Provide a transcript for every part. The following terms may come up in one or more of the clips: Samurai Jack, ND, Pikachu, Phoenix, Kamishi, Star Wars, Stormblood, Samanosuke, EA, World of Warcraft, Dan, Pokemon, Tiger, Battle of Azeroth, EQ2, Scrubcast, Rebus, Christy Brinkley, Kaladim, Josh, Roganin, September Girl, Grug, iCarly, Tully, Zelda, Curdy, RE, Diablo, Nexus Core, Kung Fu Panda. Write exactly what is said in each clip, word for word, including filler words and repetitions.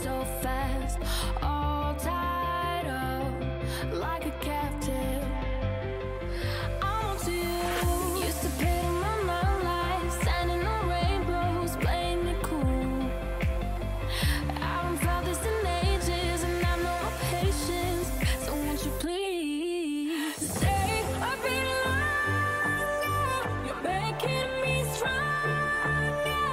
so fast, all tied up like a captive. I'm on to you. Used to pit my mom life, standing on rainbows, playing it cool. I haven't felt this in ages, and I know my patience. So won't you please stay a bit longer? You're making me stronger, making me.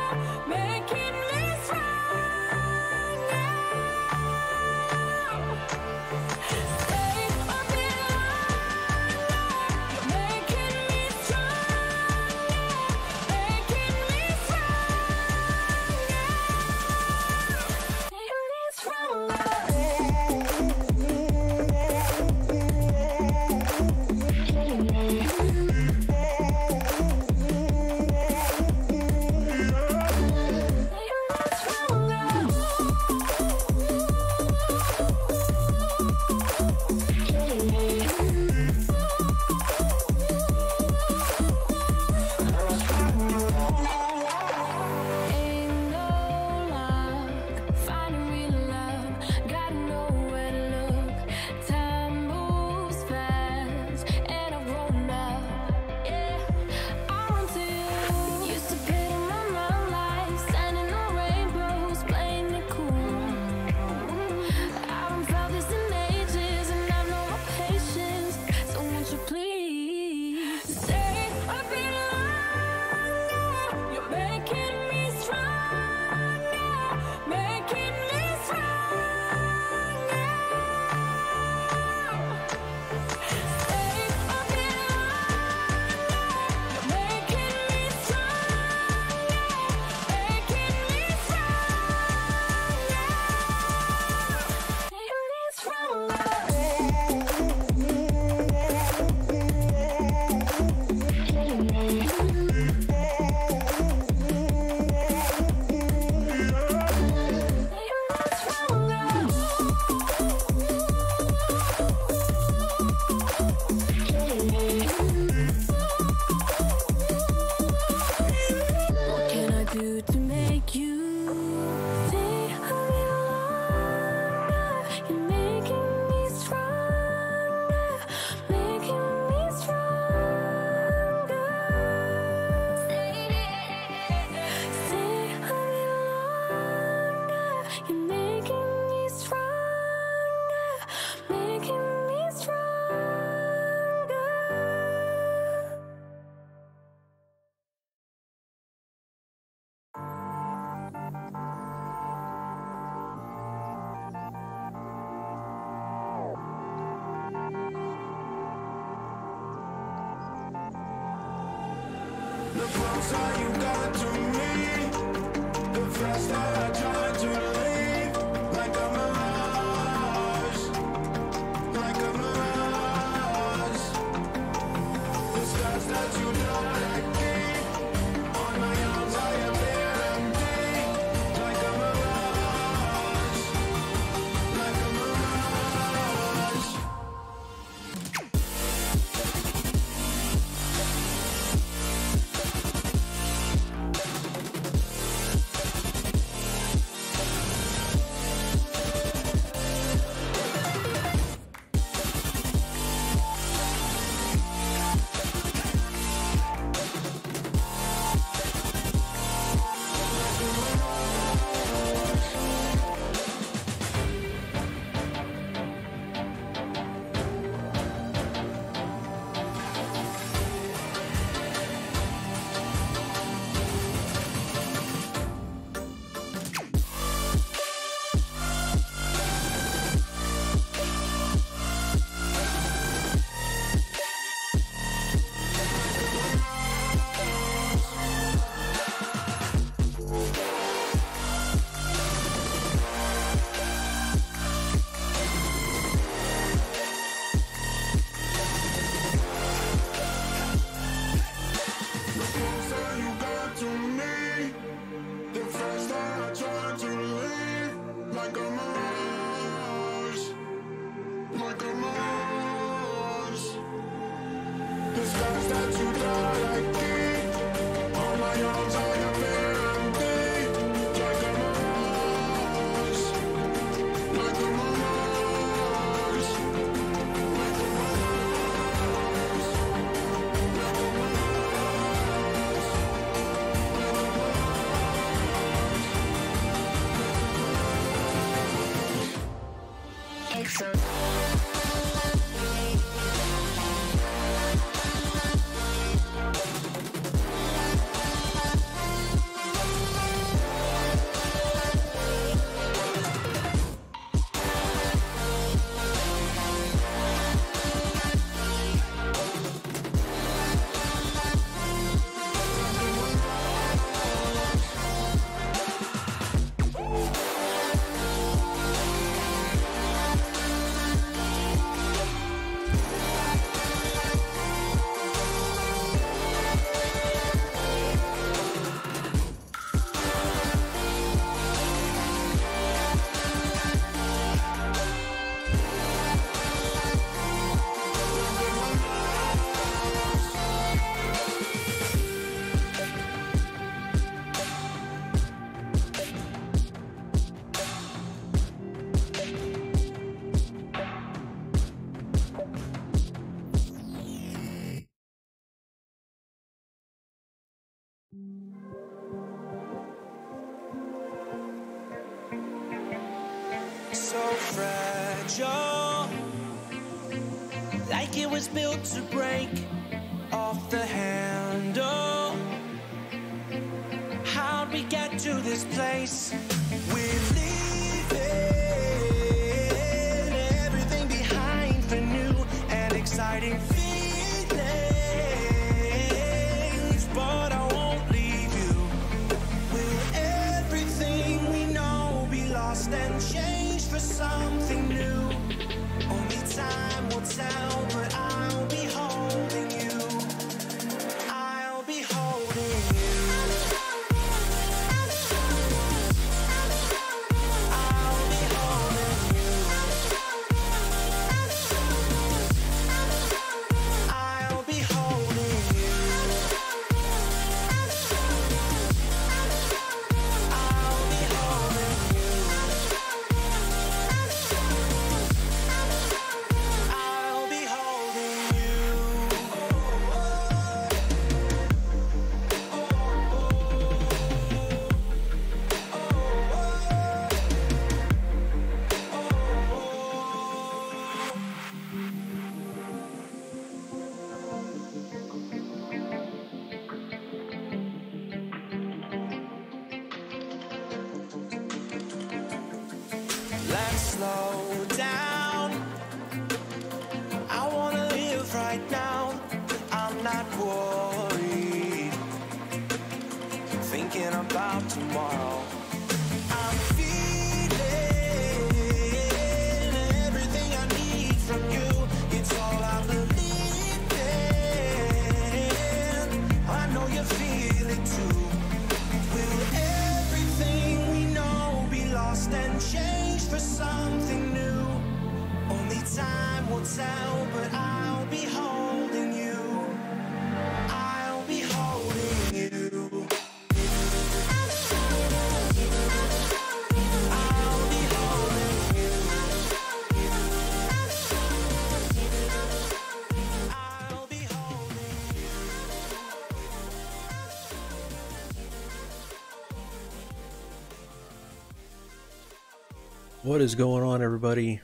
What is going on, everybody?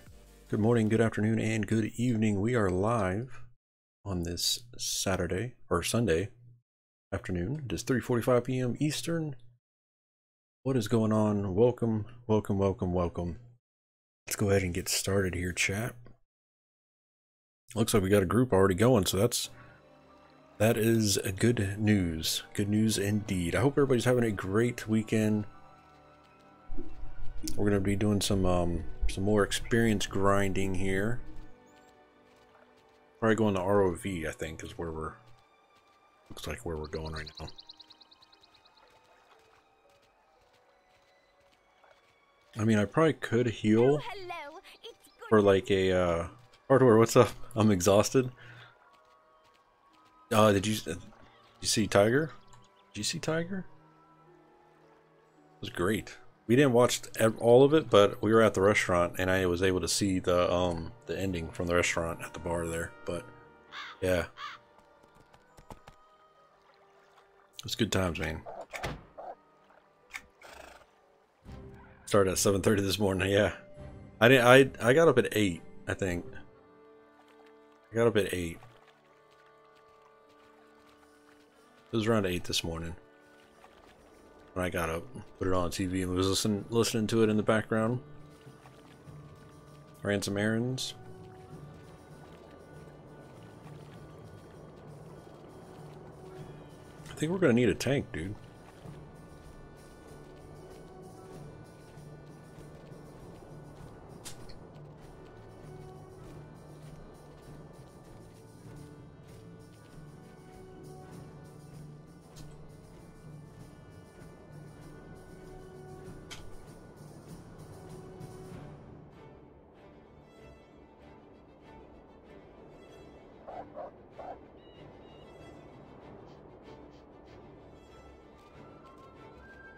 Good morning, good afternoon, and good evening. We are live on this Saturday or Sunday afternoon. It is three forty-five p m Eastern. What is going on? Welcome, welcome, welcome, welcome. Let's go ahead and get started here, chat. Looks like we got a group already going, so that's that is a good news. Good news indeed. I hope everybody's having a great weekend. We're gonna be doing some um, some more experience grinding here. Probably going to R O V, I think, is where we're looks like where we're going right now. I mean, I probably could heal for like a uh, hardware. What's up? I'm exhausted. Uh, did you did you see Tiger? Did you see Tiger? It was great. We didn't watch all of it, but we were at the restaurant, and I was able to see the um the ending from the restaurant at the bar there. But yeah, it's good times, man. Started at seven thirty this morning. Yeah, I didn't. I I got up at eight. I think. I got up at eight. It was around eight this morning when I got up, put it on T V, and was listening listening to it in the background. Ran some errands. I think we're gonna need a tank, dude.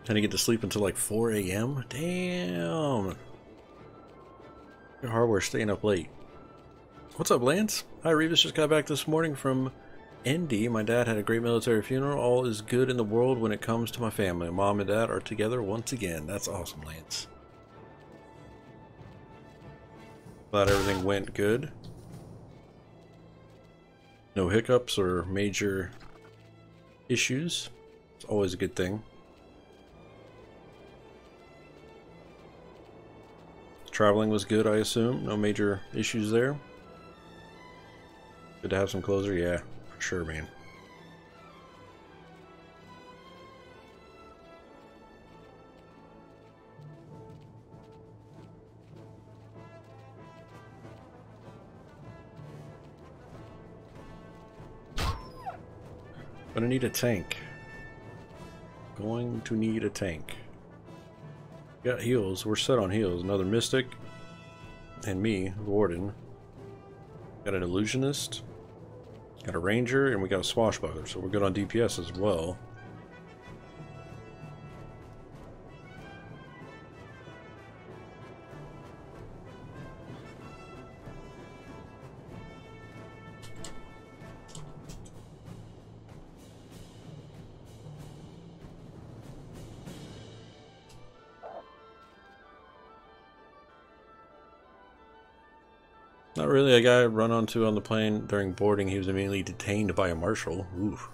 Trying to get to sleep until like four A M? Damn! Your hardware's staying up late. What's up, Lance? Hi, Rebus. Just got back this morning from N D. My dad had a great military funeral. All is good in the world when it comes to my family. Mom and dad are together once again. That's awesome, Lance. Glad everything went good. No hiccups or major issues. It's always a good thing. Traveling was good, I assume. No major issues there. Good to have some closer. Yeah, for sure, man. Gonna need a tank. Going to need a tank. Got heals. We're set on heals. Another mystic, and me, the warden. Got an illusionist. Got a ranger, and we got a swashbuckler. So we're good on D P S as well. Not really. A guy I run onto on the plane during boarding, he was immediately detained by a marshal. Oof.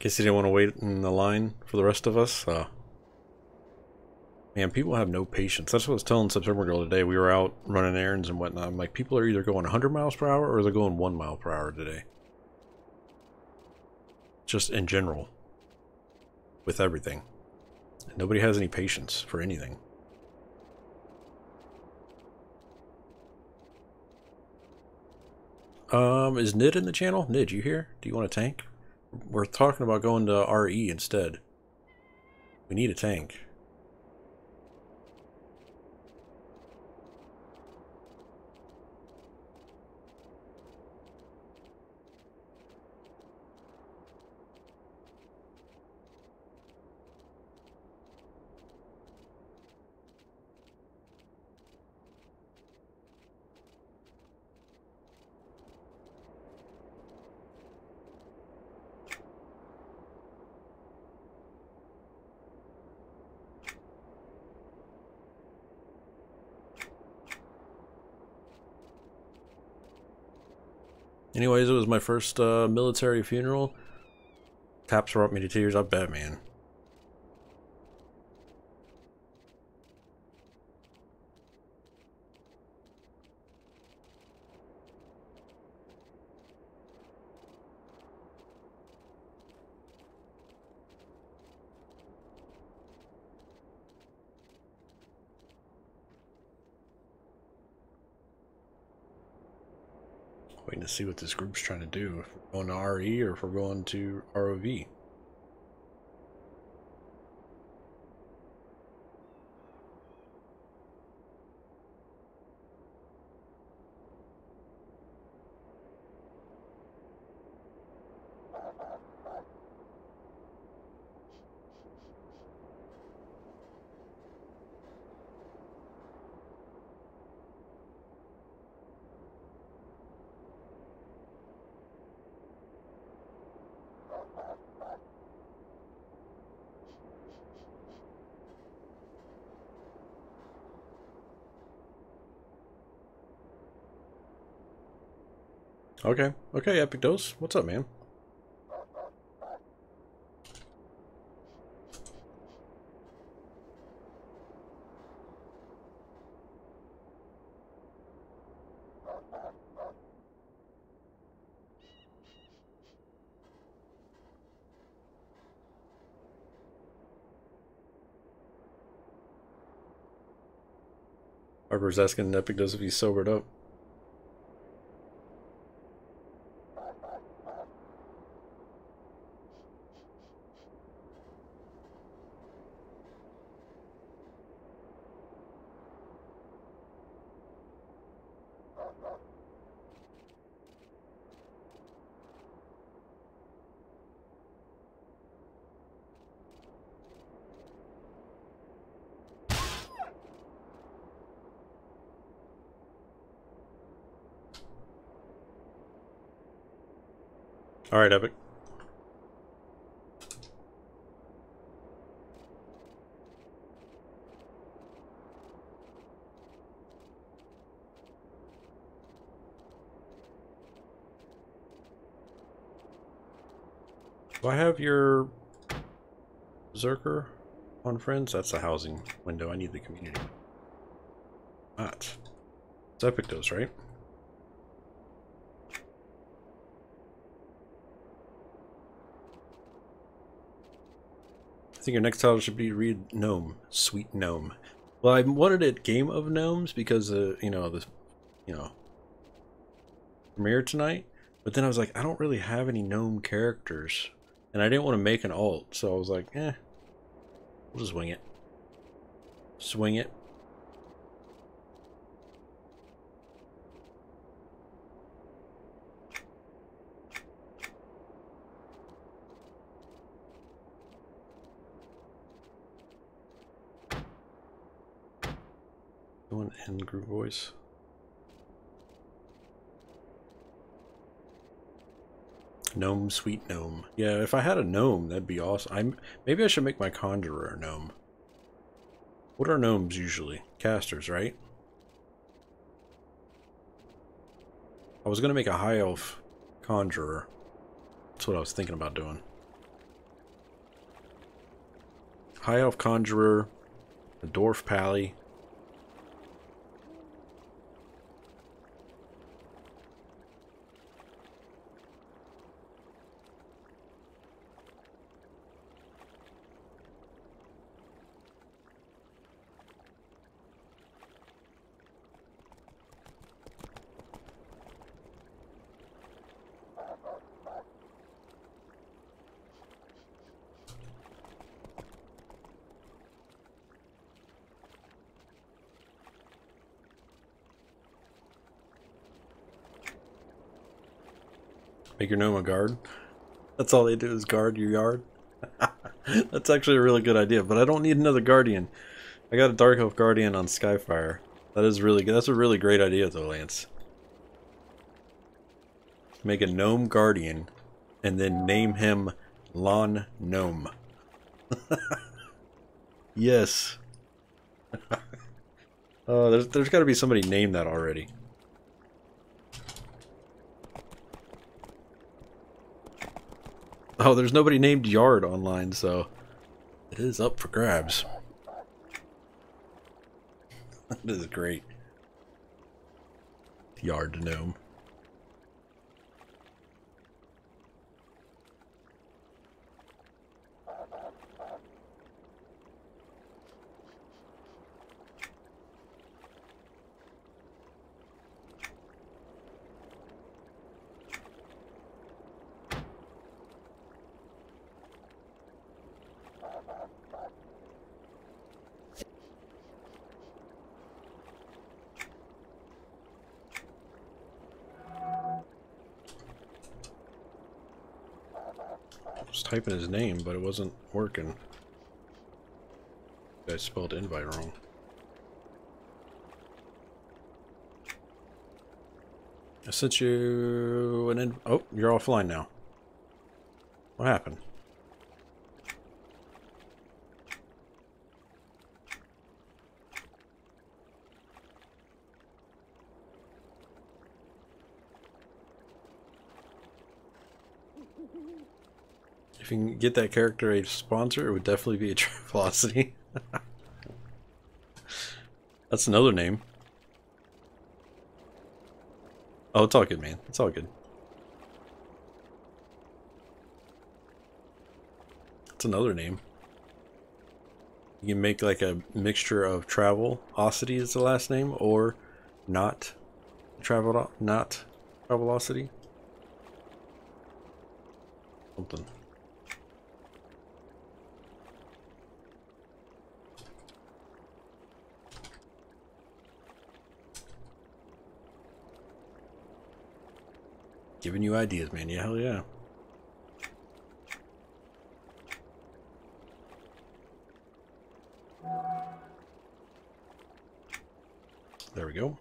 Guess he didn't want to wait in the line for the rest of us. Uh, man, people have no patience. That's what I was telling September Girl today. We were out running errands and whatnot. I'm like, people are either going one hundred miles per hour or they're going one mile per hour today. Just in general. With everything. Nobody has any patience for anything. Um, is Nid in the channel? Nid, you here? Do you want a tank? We're talking about going to R E instead. We need a tank. Anyways, it was my first uh, military funeral. Taps brought me to tears, I bet, man. Waiting to see what this group's trying to do. If we're going to R E or if we're going to R O V. Okay, okay, EpicDose, what's up, man? Harper's asking EpicDose if he's sobered up. All right, Epic. Do I have your Berserker on friends? That's the housing window. I need the community. Not. It's EpicDose, right? I think your next title should be read Gnome, Sweet Gnome. Well, I wanted it Game of Gnomes because uh, you know the, you know, premiere tonight. But then I was like, I don't really have any gnome characters, and I didn't want to make an alt, so I was like, eh, we'll just wing it. Swing it. An end group voice. Gnome, Sweet Gnome. Yeah, if I had a gnome, that'd be awesome. I'm maybe I should make my conjurer a gnome. What are gnomes usually? Casters, right? I was gonna make a high elf conjurer. That's what I was thinking about doing. High elf conjurer, a dwarf pally. Make your gnome a guard. That's all they do is guard your yard. That's actually a really good idea, but I don't need another guardian. I got a dark elf guardian on Skyfire. That is really good. That's a really great idea though, Lance. Make a gnome guardian and then name him Lawn Gnome. Yes. Oh, there's there's gotta be somebody named that already. Oh, there's nobody named Yard online, so it is up for grabs. This is great. Yard Gnome. was typing his name, but it wasn't working. I spelled invite wrong. I sent you an in- oh, you're offline now. What happened? If you can get that character a sponsor, it would definitely be a Travelocity. That's another name. Oh, it's all good, man. It's all good. That's another name. You can make like a mixture of Travelocity is the last name, or not Travel, not Travelocity. Something. Giving you ideas, man. Yeah, hell yeah. There we go.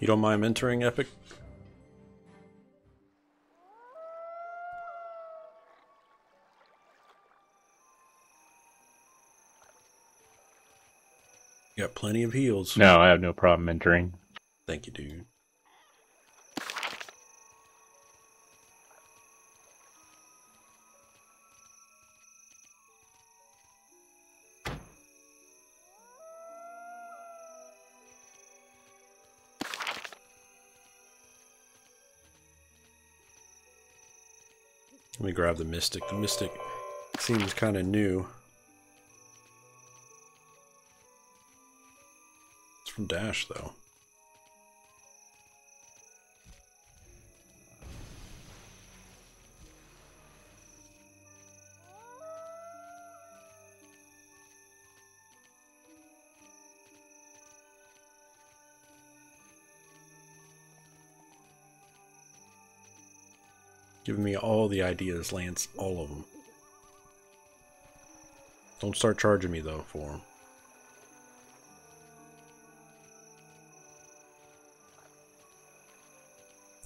You don't mind mentoring, Epic? You got plenty of heals. No, I have no problem mentoring. Thank you, dude. Let me grab the Mystic. The Mystic seems kind of new. It's from Dash, though. Giving me all the ideas, Lance. All of them. Don't start charging me, though, for them.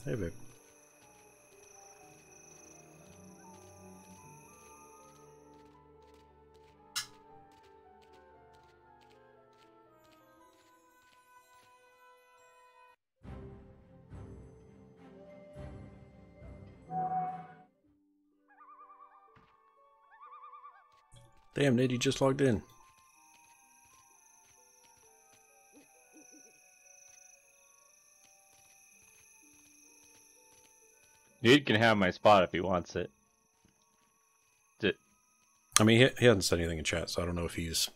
Hey, babe. Damn, Nid, you just logged in. Nid can have my spot if he wants it. it. I mean, he, he hasn't said anything in chat, so I don't know if he's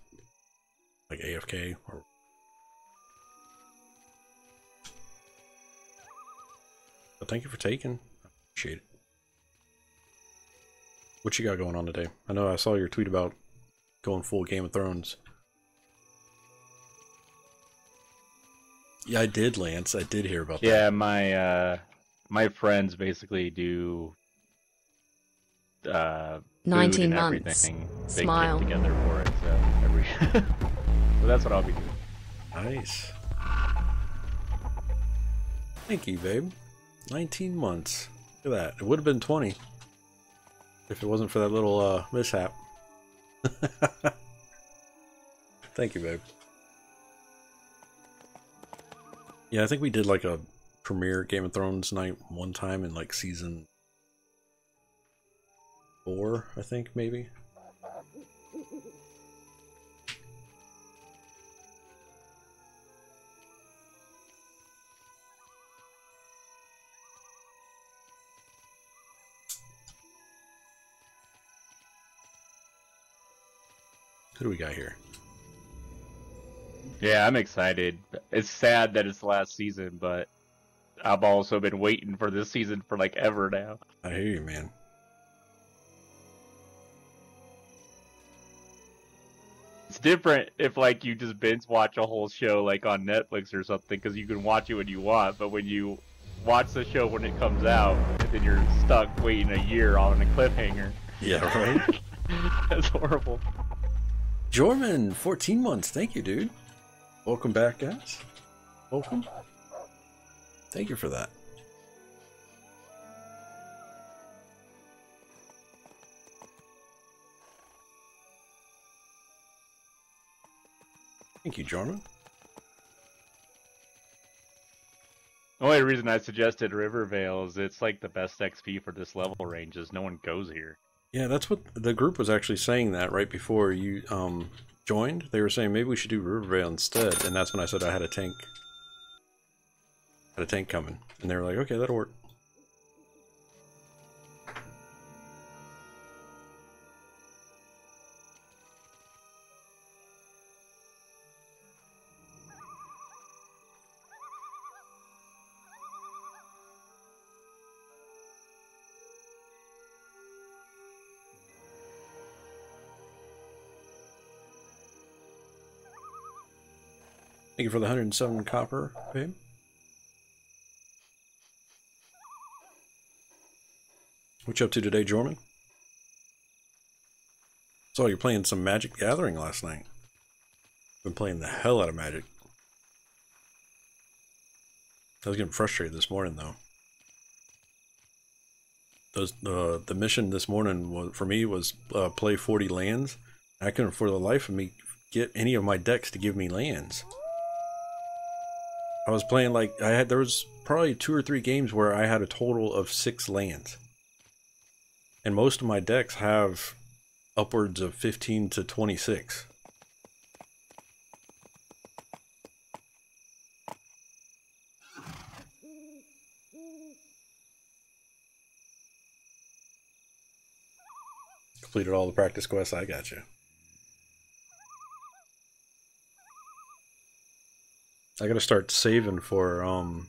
like A F K or... But thank you for taking. I appreciate it. What you got going on today? I know I saw your tweet about going full Game of Thrones. Yeah, I did, Lance. I did hear about that. Yeah, my uh, my friends basically do uh, nineteen food and months. Everything. They Smile. Get together for it. So, every so that's what I'll be doing. Nice. Thank you, babe. Nineteen months. Look at that. It would have been twenty if it wasn't for that little uh, mishap. Thank you, babe. Yeah, I think we did like a premiere Game of Thrones night one time in like season four, I think, maybe. Who do we got here? Yeah, I'm excited. It's sad that it's the last season, but I've also been waiting for this season for like ever now. I hear you, man. It's different if like you just binge watch a whole show like on Netflix or something, because you can watch it when you want, but when you watch the show when it comes out, then you're stuck waiting a year on a cliffhanger. Yeah, right? That's horrible. Jorman, fourteen months. Thank you, dude. Welcome back, guys. Welcome. Thank you for that. Thank you, Jorman. The only reason I suggested Rivervale is it's like the best X P for this level range is no one goes here. Yeah, that's what the group was actually saying that right before you um, joined. They were saying maybe we should do Rivervale instead, and that's when I said I had a tank. I had a tank coming, and they were like, okay, that'll work. Thank you for the one hundred and seven copper, babe. What you up to today, Jorman? So you're playing some Magic Gathering last night. Been playing the hell out of Magic. I was getting frustrated this morning, though. Those, uh, the mission this morning was, for me was uh, play forty lands. I couldn't for the life of me get any of my decks to give me lands. I was playing like I had there was probably two or three games where I had a total of six lands, and most of my decks have upwards of fifteen to twenty-six. Completed all the practice quests. I got you. I gotta start saving for um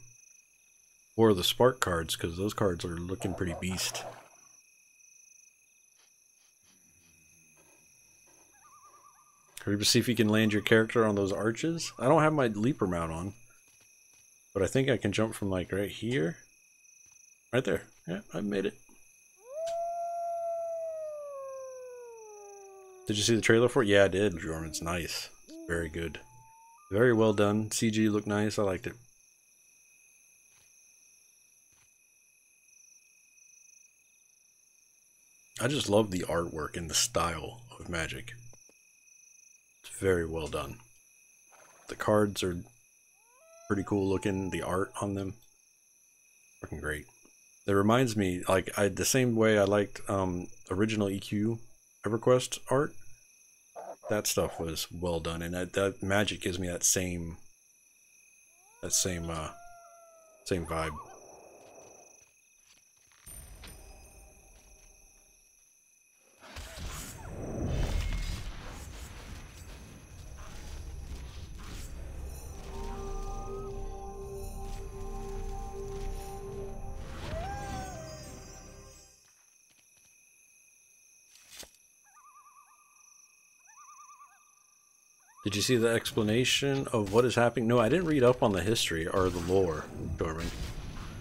for the spark cards, because those cards are looking pretty beast. Rebus, see if you can land your character on those arches. I don't have my leaper mount on, but I think I can jump from like right here, right there. Yeah, I made it. Did you see the trailer for it? Yeah, I did, Jordan. It's nice. It's very good. Very well done. C G looked nice. I liked it. I just love the artwork and the style of Magic. It's very well done. The cards are pretty cool looking. The art on them, freaking great. That reminds me, like I the same way I liked um, original E Q EverQuest art. That stuff was well done, and that, that Magic gives me that same, that same, uh, same vibe. Did you see the explanation of what is happening? No, I didn't read up on the history or the lore, Jorman.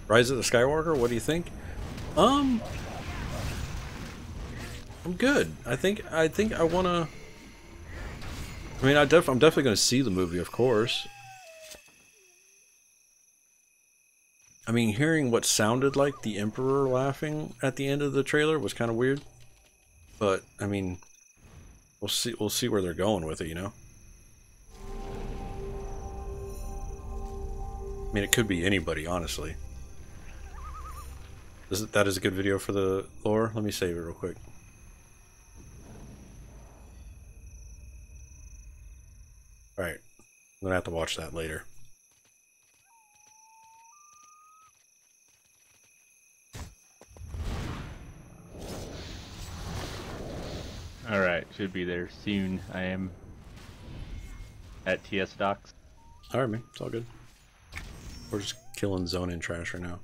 Rise of the Skywalker, what do you think? Um, I'm good. I think I think I wanna. I mean, I def I'm definitely gonna see the movie, of course. I mean, hearing what sounded like the Emperor laughing at the end of the trailer was kind of weird, but I mean, we'll see. We'll see where they're going with it, you know. I mean, it could be anybody, honestly. This is, that is a good video for the lore. Let me save it real quick. Alright. I'm going to have to watch that later. Alright, should be there soon. I am at T S Docs. Alright, man. It's all good. We're just killing zone and trash right now.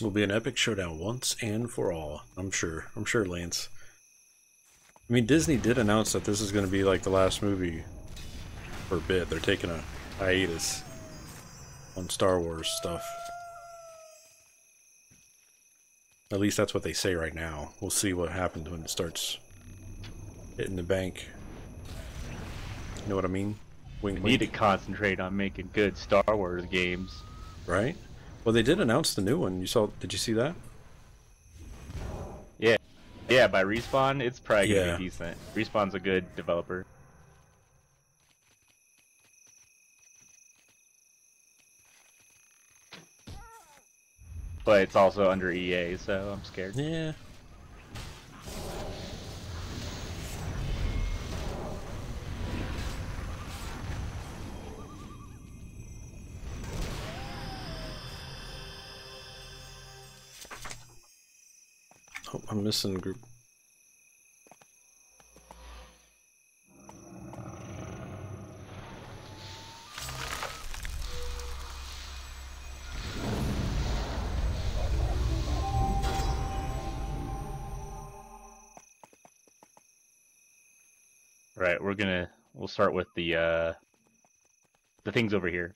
Will be an epic showdown once and for all. I'm sure. I'm sure, Lance. I mean, Disney did announce that this is going to be like the last movie for a bit. They're taking a hiatus on Star Wars stuff. At least that's what they say right now. We'll see what happens when it starts hitting the bank. You know what I mean? Wink, wink. We need to concentrate on making good Star Wars games. Right? Well, they did announce the new one. You saw? Did you see that? Yeah, yeah. By Respawn, it's probably gonna yeah. be decent. Respawn's a good developer. But it's also under E A, so I'm scared. Yeah. I'm missing group. Right, we're gonna we'll start with the uh the things over here.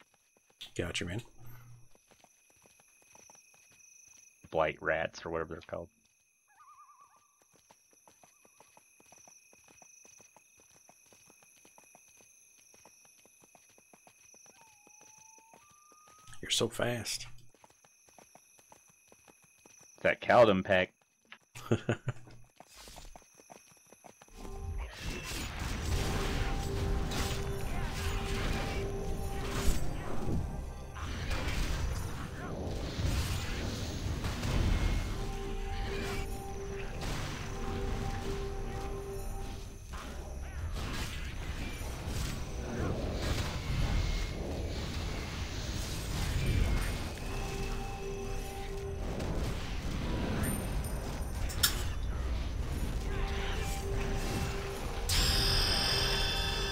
Gotcha, man. Blight rats or whatever they're called. You're so fast. That Kaladim pack.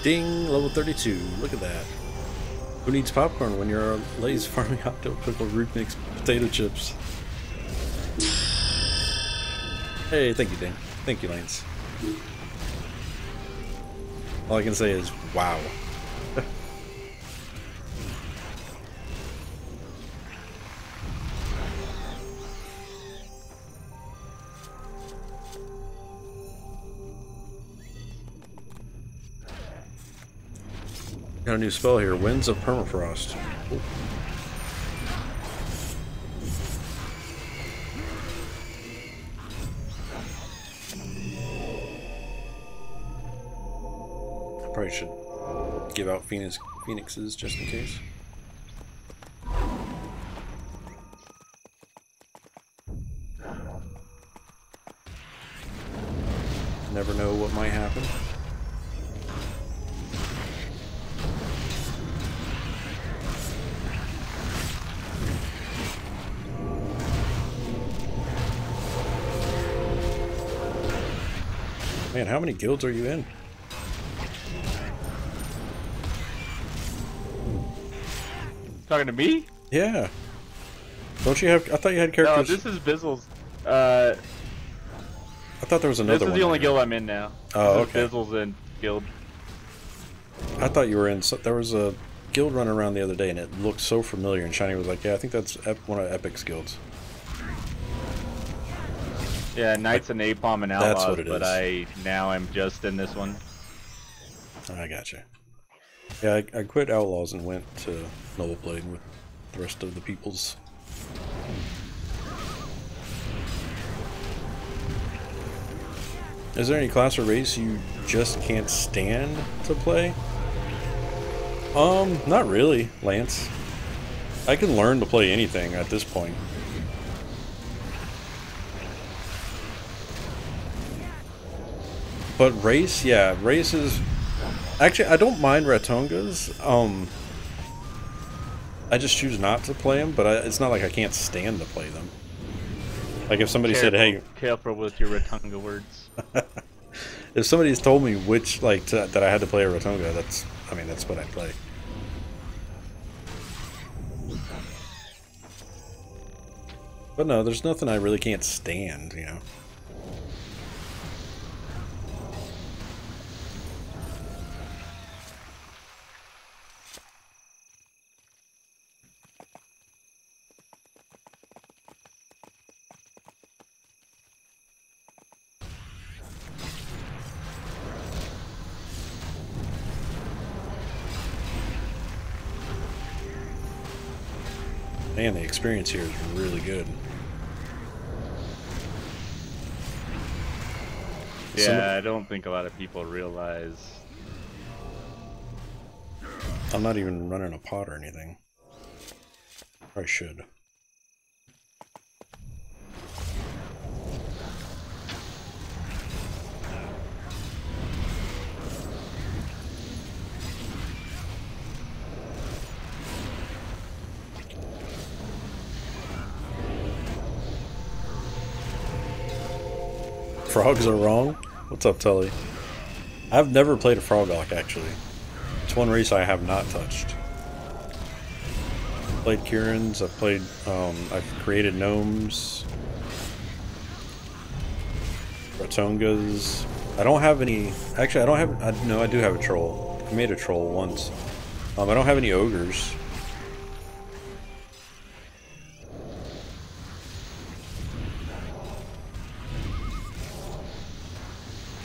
Ding! Level thirty-two. Look at that. Who needs popcorn when you're Lay's farming hot dog pickle root mix potato chips? Hey, thank you, Dan. Thank you, Lance. All I can say is, wow. Got a new spell here, Winds of Permafrost. Ooh. I probably should give out Phoenix Phoenixes just in case. Never know what might happen. Man, how many guilds are you in? Talking to me? Yeah. Don't you have? I thought you had characters. No, this is Bizzle's. Uh, I thought there was another one. This is one the only there. guild I'm in now. Oh, this okay. Is Bizzle's in guild. I thought you were in. So, there was a guild run around the other day, and it looked so familiar. And Shiny was like, "Yeah, I think that's one of Epic's guilds." Yeah, Knights and Napalm and Outlaws, that's what it but is. I now I'm just in this one. I gotcha. Yeah, I, I quit Outlaws and went to Noble Blade with the rest of the peoples. Is there any class or race you just can't stand to play? Um, not really, Lance. I can learn to play anything at this point. But race, yeah, race is... Actually, I don't mind Ratongas. Um, I just choose not to play them, but I, it's not like I can't stand to play them. Like if somebody careful, said, hey... Careful with your Ratonga words. If somebody's told me which, like, to, that I had to play a Ratonga, that's, I mean, that's what I play. But no, there's nothing I really can't stand, you know. Man, the experience here is really good. Yeah, Somebody... I don't think a lot of people realize. I'm not even running a pot or anything. Or I should. Frogs are wrong? What's up, Tully? I've never played a Froglock, actually. It's one race I have not touched. I've played Curans, I've played, um, I've created Gnomes. Ratongas. I don't have any, actually I don't have, I, no I do have a Troll. I made a Troll once. Um, I don't have any Ogres.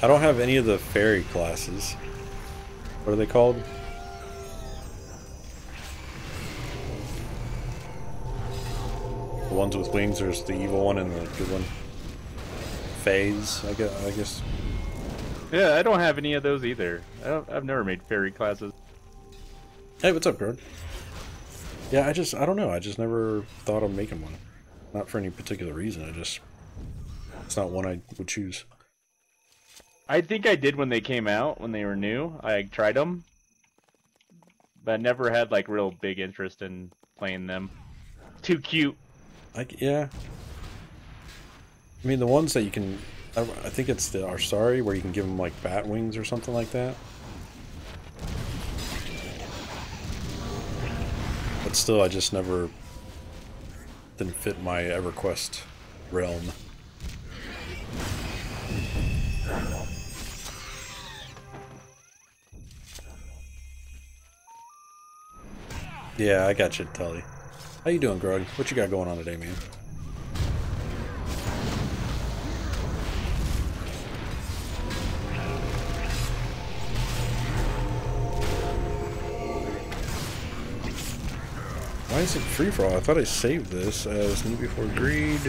I don't have any of the fairy classes. What are they called? The ones with wings, there's the evil one and the good one. Fays, I guess. I guess. Yeah, I don't have any of those either. I don't, I've never made fairy classes. Hey, what's up, Curdy? Yeah, I just, I don't know. I just never thought of making one. Not for any particular reason. I just, it's not one I would choose. I think I did when they came out, when they were new. I tried them, but I never had like real big interest in playing them. Too cute. Like yeah. I mean the ones that you can, I, I think it's the Arsari where you can give them like bat wings or something like that. But still, I just never didn't fit my EverQuest realm. Yeah, I got you, Tully. How you doing, Grug? What you got going on today, man? Why is it free-for-all? I thought I saved this as New Before Greed.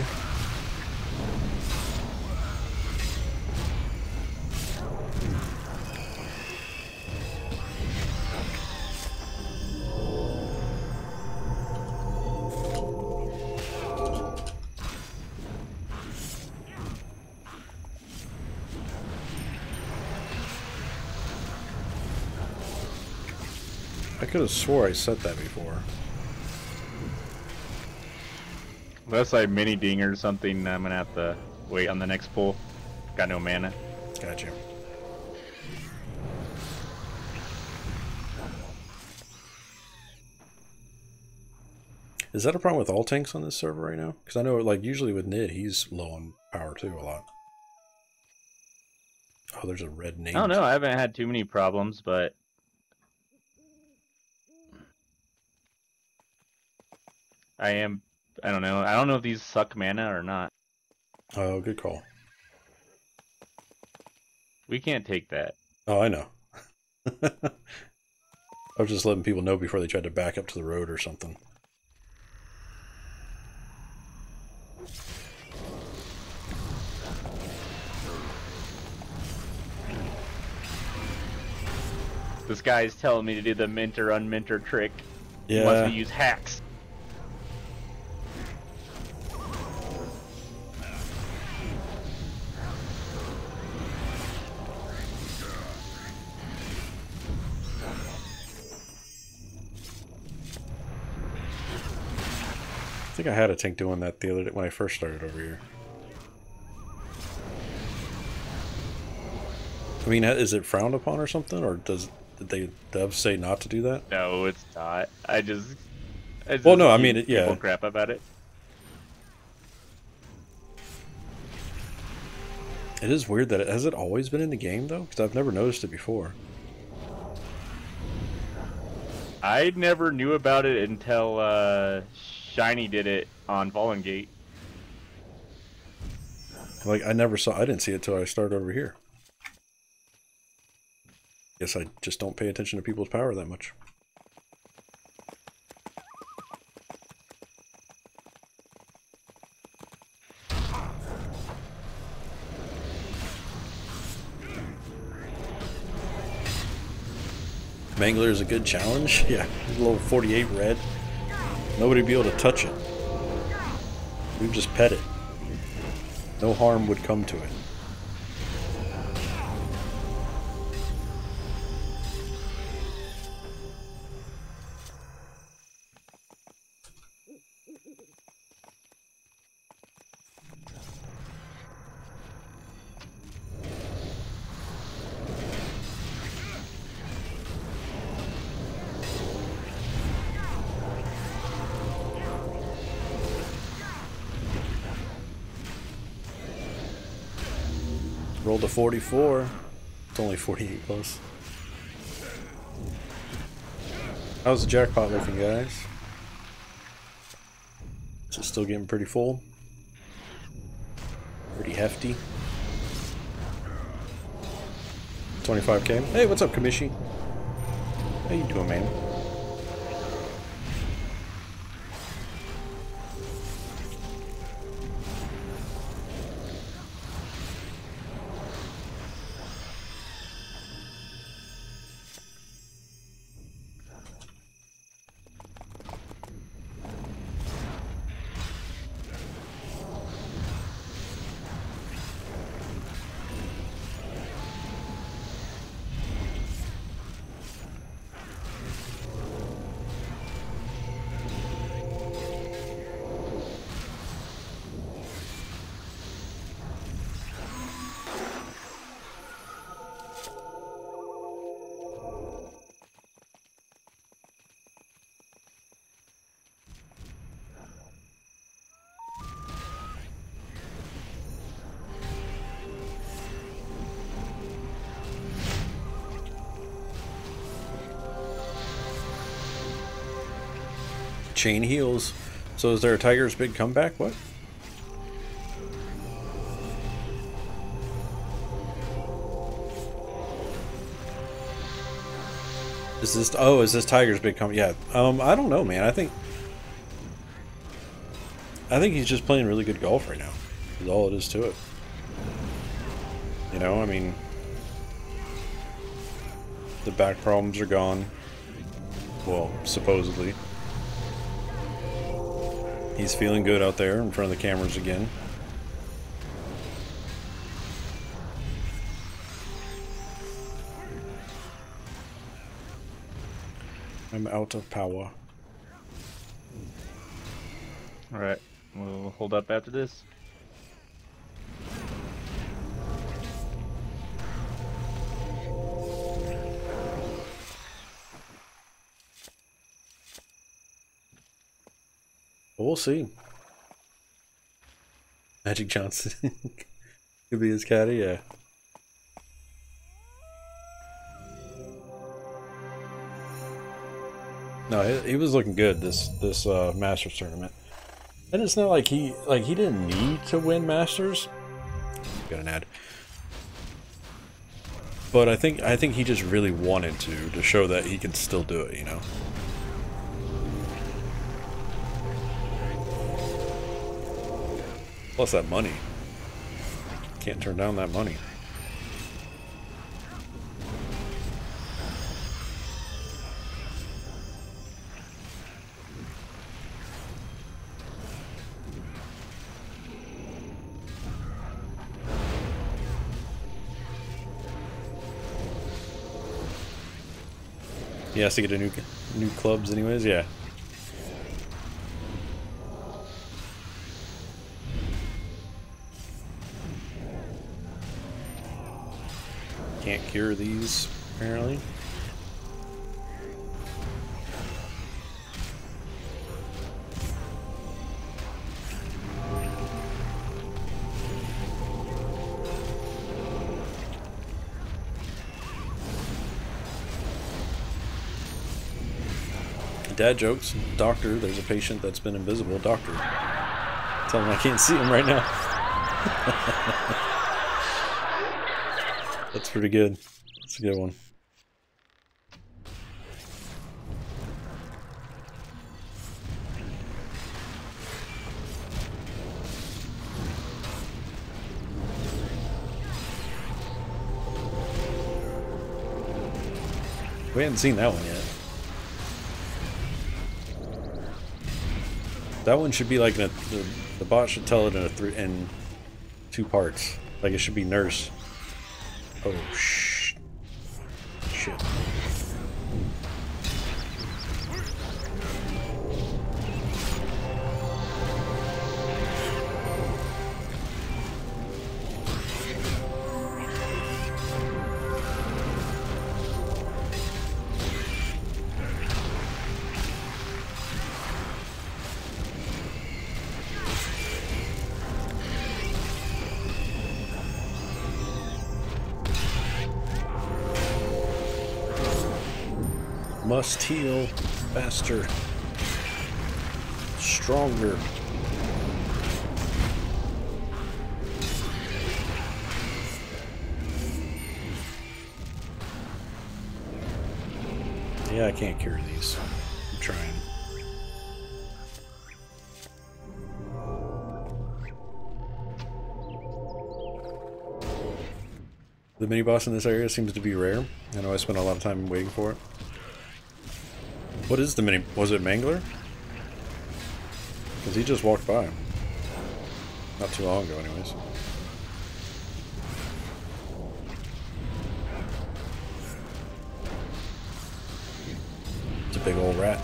I could have swore I said that before. Unless I mini ding or something, I'm gonna have to wait on the next pull. Got no mana. Gotcha. Is that a problem with all tanks on this server right now? Because I know, like, usually with Nid, he's low on power too a lot. Oh, there's a red name. I don't know. I haven't had too many problems, but. I am, I don't know, I don't know if these suck mana or not. Oh, good call. We can't take that. Oh, I know. I was just letting people know before they tried to back up to the road or something. This guy's telling me to do the mint or unmint or trick. Yeah. Must we use hacks? I think I had a tank doing that the other day when I first started over here. I mean, is it frowned upon or something, or does did they devs say not to do that? No, it's not. I just, I just well, no, I mean, it, yeah, people crap about it. It is weird that it, has it always been in the game though, because I've never noticed it before. I never knew about it until. Uh, Shiny did it on Fallen Gate. Like, I never saw, I didn't see it till I started over here. Guess I just don't pay attention to people's power that much. Mangler is a good challenge. Yeah, he's a little forty-eight red. Nobody would be able to touch it. We'd just pet it. No harm would come to it. Rolled a forty-four. It's only forty-eight plus. How's the jackpot looking, guys? Is it still getting pretty full? Pretty hefty. twenty-five K. Hey, what's up, Kamishi? How you doing, man? Chain heals. So is there a Tiger's big comeback? What? Is this? Oh, is this Tiger's big comeback? Yeah. Um, I don't know, man. I think. I think he's just playing really good golf right now. Is all it is to it. You know, I mean, the back problems are gone. Well, supposedly. He's feeling good out there in front of the cameras again. I'm out of power. Alright, we'll hold up after this. We'll see. Magic Johnson could be his caddy, yeah. No, he, he was looking good this this uh, Masters tournament, and it's not like he like he didn't need to win Masters. Got an ad, but I think I think he just really wanted to to show that he can still do it, you know. Plus that money. Can't turn down that money. He has to get a new new clubs anyways, yeah. Can't cure these, apparently. Dad jokes. Doctor, there's a patient that's been invisible. Doctor. Tell him I can't see him right now. That's pretty good. That's a good one. We haven't seen that one yet. That one should be like a, the the bot should tell it in a three in two parts. Like it should be nurse. Oh sh shit. Must heal faster, stronger. Yeah, I can't cure these. I'm trying. The mini boss in this area seems to be rare. I know I spent a lot of time waiting for it. What is the mini? Was it Mangler? Because he just walked by. Not too long ago, anyways. It's a big old rat.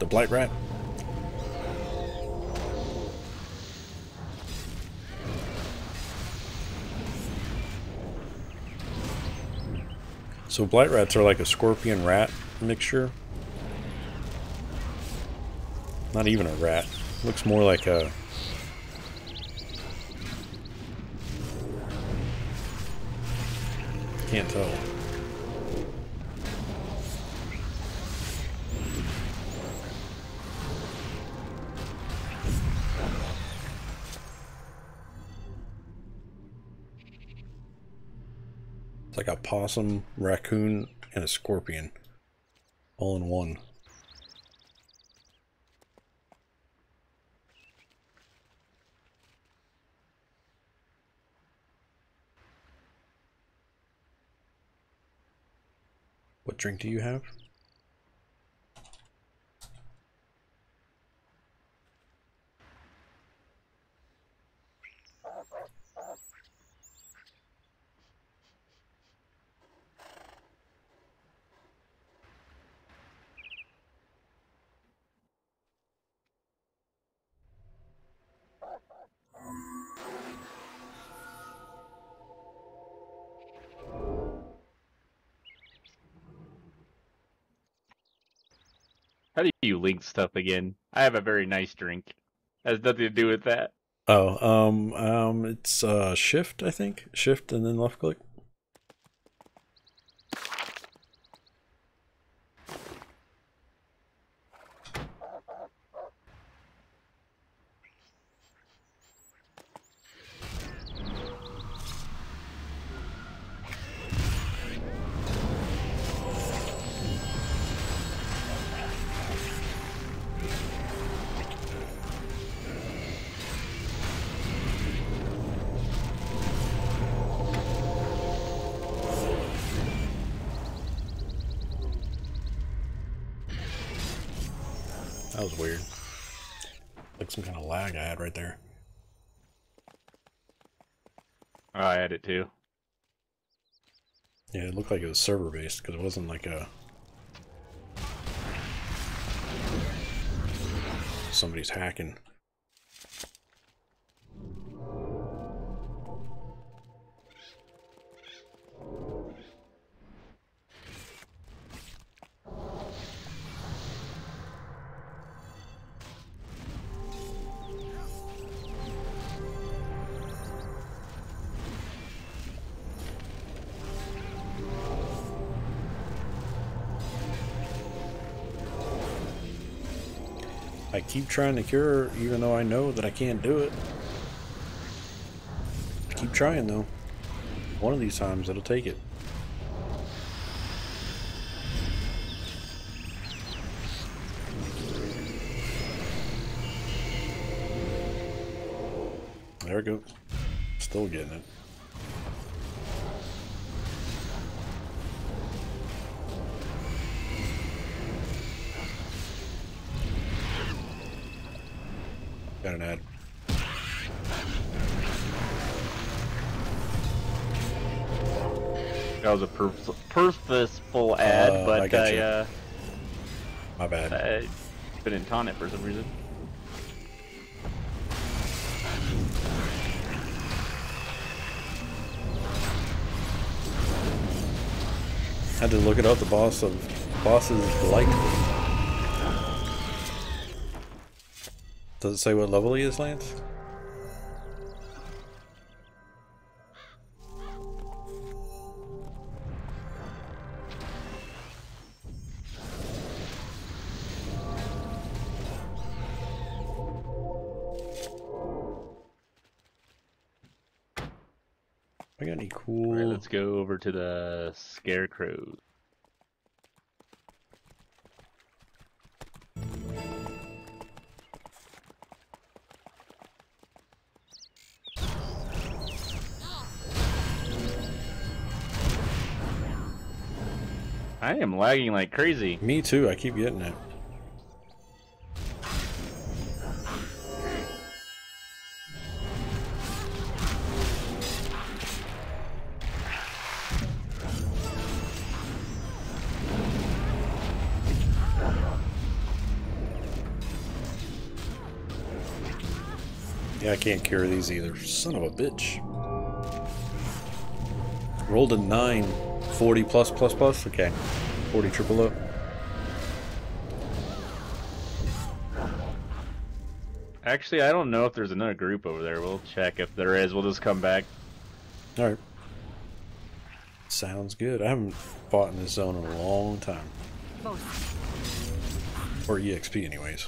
The Blight Rat. So Blight Rats are like a scorpion rat mixture. Not even a rat. Looks more like a... Can't tell. It's like a possum, raccoon, and a scorpion. All in one. What drink do you have? How do you link stuff again? I have a very nice drink. Has nothing to do with that. Oh, um, um, it's uh, shift, I think. Shift and then left click. That was weird. Like some kind of lag I had right there. Oh, I had it too. Yeah, it looked like it was server based because it wasn't like a somebody's hacking. I keep trying to cure, even though I know that I can't do it. I keep trying though. One of these times it'll take it. There we go. Still getting it. Got an ad. That was a purpose, purposeful ad, uh, but I, got I uh, my bad. I couldn't taunt it for some reason. I had to look it up. The boss of bosses like. Does it say what level he is, Lance? I got any cool... Alright, let's go over to the scarecrows. I am lagging like crazy. Me too, I keep getting it. Yeah, I can't cure these either. Son of a bitch. Rolled a nine. forty plus plus plus? Okay. forty triple up. Actually, I don't know if there's another group over there. We'll check if there is. We'll just come back. Alright. Sounds good. I haven't fought in this zone in a long time. Or E X P anyways.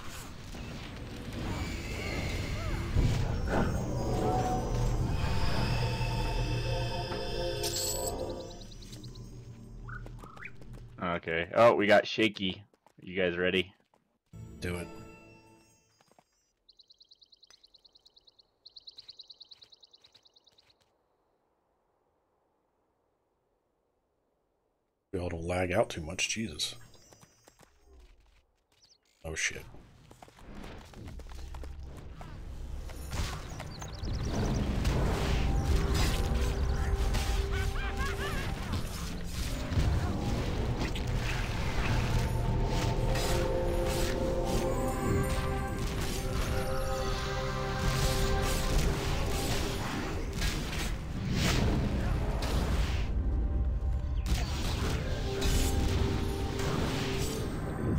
Okay. Oh, we got shaky. You guys ready? Do it. We all don't lag out too much, Jesus. Oh shit.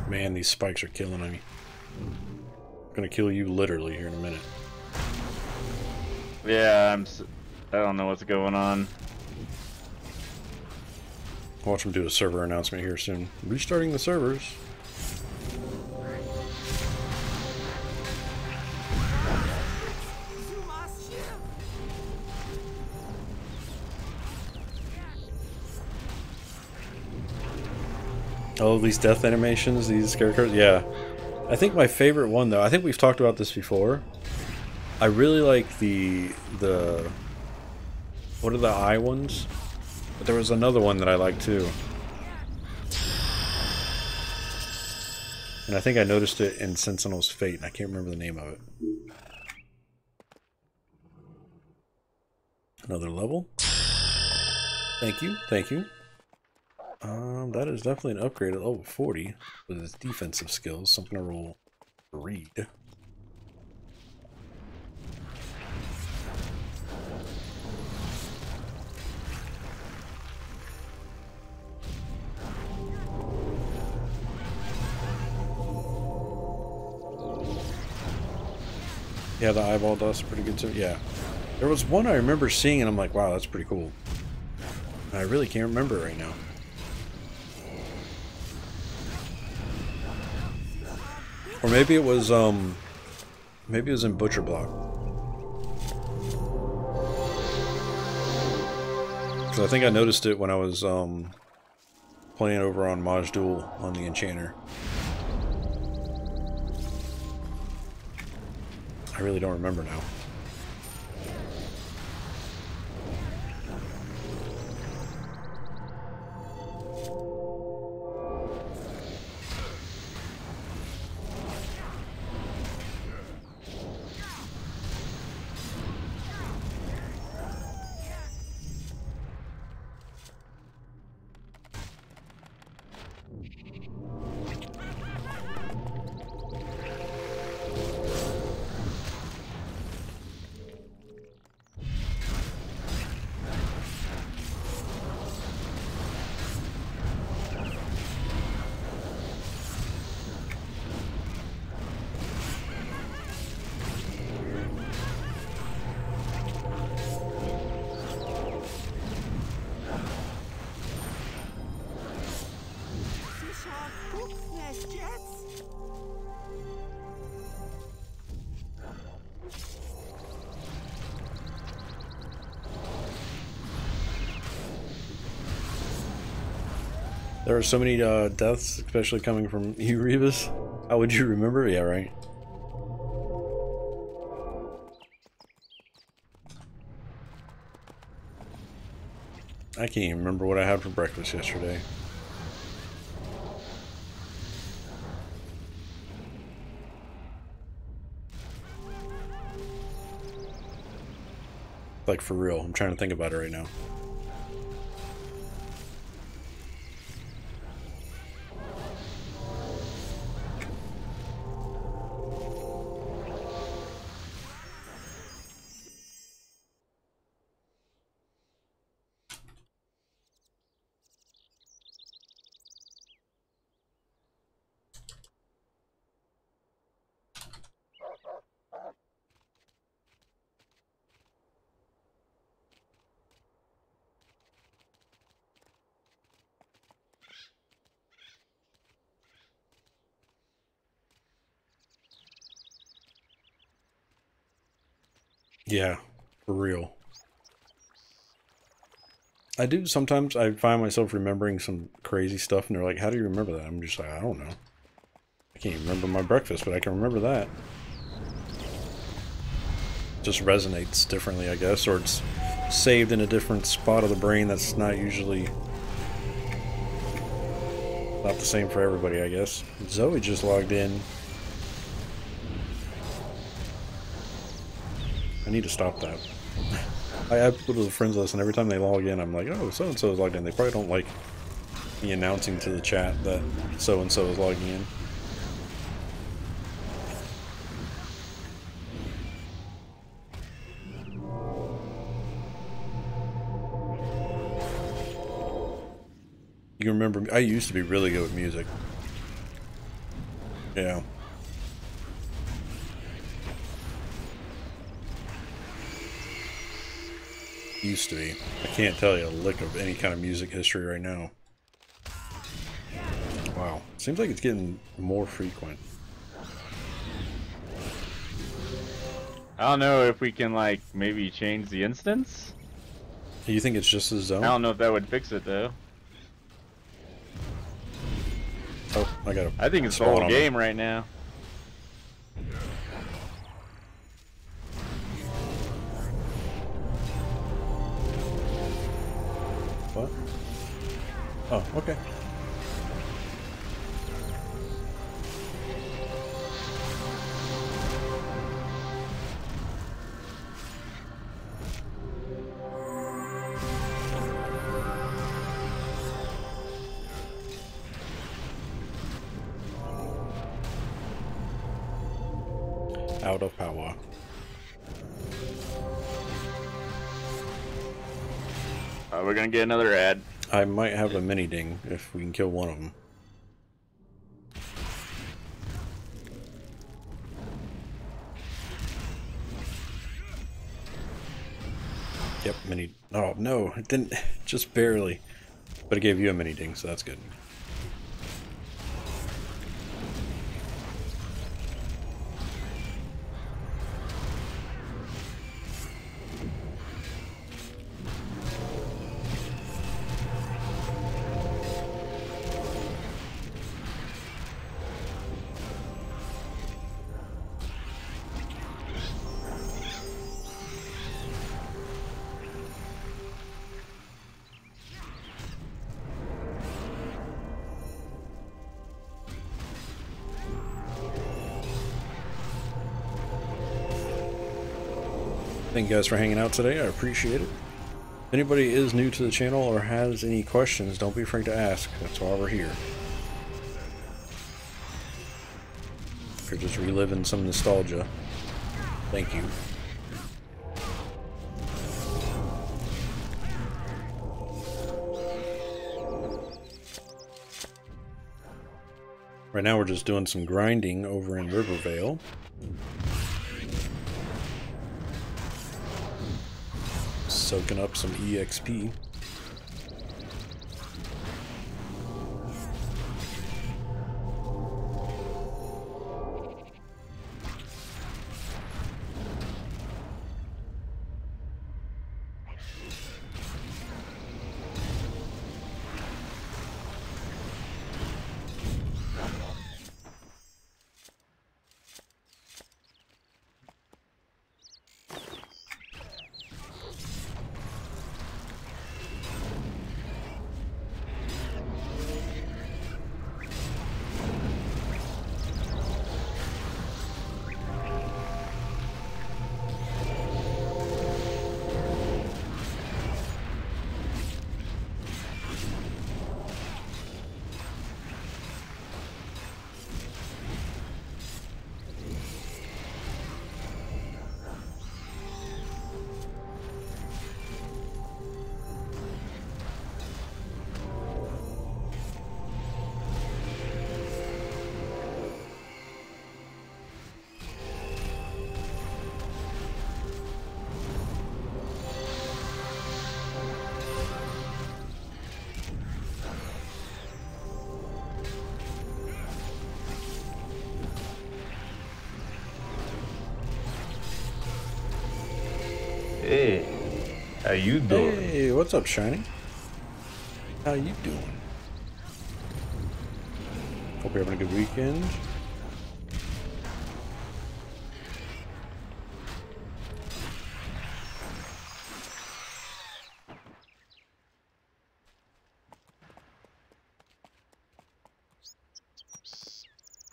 Man, these spikes are killing me. I'm gonna kill you literally here in a minute. Yeah, I'm. S I don't know what's going on. Watch them do a server announcement here soon. Restarting the servers. Oh, these death animations, these scarecrows, yeah. I think my favorite one though, I think we've talked about this before. I really like the, the, what are the eye ones? But there was another one that I liked too. And I think I noticed it in Sentinel's Fate, and I can't remember the name of it. Another level. Thank you, thank you. Um, that is definitely an upgrade at level forty with its defensive skills. Something to roll. Read. Yeah, the eyeball dust is pretty good too. Yeah. There was one I remember seeing and I'm like, wow, that's pretty cool. And I really can't remember it right now. Or maybe it was, um, maybe it was in Butcher Block. Because I think I noticed it when I was, um, playing over on Majduul on the Enchanter. I really don't remember now. There are so many uh, deaths, especially coming from you, Rebus. How would you remember? Yeah, right. I can't even remember what I had for breakfast yesterday. Like, for real, I'm trying to think about it right now. Yeah, for real. I do sometimes. I find myself remembering some crazy stuff and they're like, how do you remember that? I'm just like, I don't know. I can't even remember my breakfast, but I can remember that. It just resonates differently, I guess, or it's saved in a different spot of the brain that's not usually not the same for everybody, I guess. Zoe just logged in. I need to stop that. I add people to the friends list and every time they log in I'm like, oh, so-and-so is logged in. They probably don't like me announcing to the chat that so-and-so is logging in. You remember, I used to be really good with music. Yeah. Used to be. I can't tell you a lick of any kind of music history right now. Wow. Seems like it's getting more frequent. I don't know if we can, like, maybe change the instance? You think it's just a zone? I don't know if that would fix it, though. Oh, I gotta... I think it's the whole game right now. What? Oh, okay. Out of power. Uh, we're gonna get another ad. I might have a mini ding if we can kill one of them. Yep, mini. Oh no, it didn't. Just barely. But it gave you a mini ding, so that's good. Thank you guys for hanging out today. I appreciate it. If anybody is new to the channel or has any questions, don't be afraid to ask. That's why we're here. If you're just reliving some nostalgia, thank you. Right now we're just doing some grinding over in Rivervale. Soaking up some E X P. How you doing? Hey, what's up, Shiny? How you doing? Hope you're having a good weekend.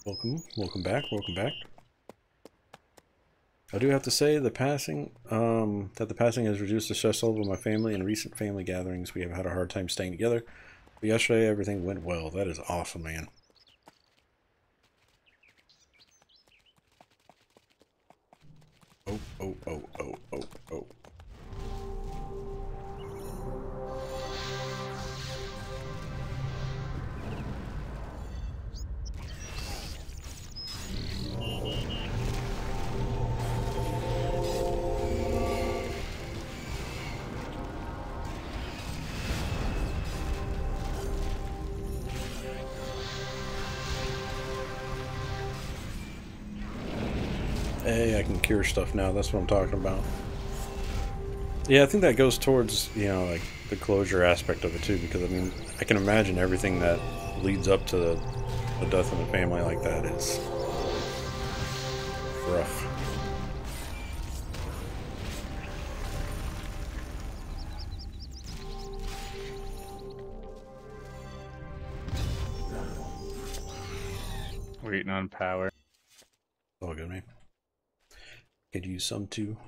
Welcome, welcome back, welcome back. I do have to say the passing um, that the passing has reduced the stress level of my family. In recent family gatherings, we have had a hard time staying together, but yesterday everything went well. That is awesome, man. Oh, oh, oh, oh, oh, oh. Cure stuff now, that's what I'm talking about. Yeah, I think that goes towards, you know, like the closure aspect of it too, because I mean, I can imagine everything that leads up to the, the death of a family like that is rough. Waiting on power. Oh, good, man. Could use some too.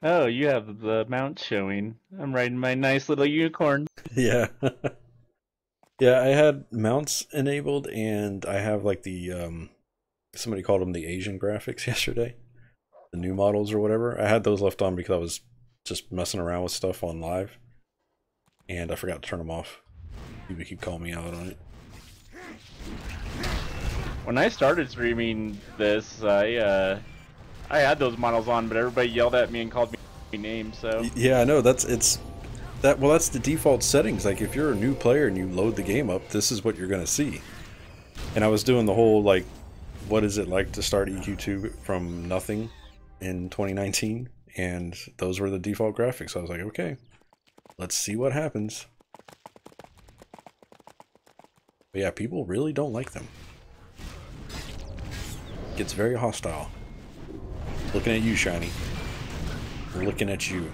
Oh, you have the mount showing. I'm riding my nice little unicorn. Yeah. Yeah, I had mounts enabled and I have like the, um, somebody called them the Asian graphics yesterday. The new models or whatever. I had those left on because I was just messing around with stuff on live and I forgot to turn them off. People keep calling me out on it. When I started streaming this, I uh, I had those models on, but everybody yelled at me and called me names. So yeah, I know that's it's that. Well, that's the default settings. Like if you're a new player and you load the game up, this is what you're gonna see. And I was doing the whole like, what is it like to start E Q two from nothing in twenty nineteen? And those were the default graphics. I was like, okay, let's see what happens. But yeah, people really don't like them. Gets very hostile. Looking at you, Shiny. Looking at you.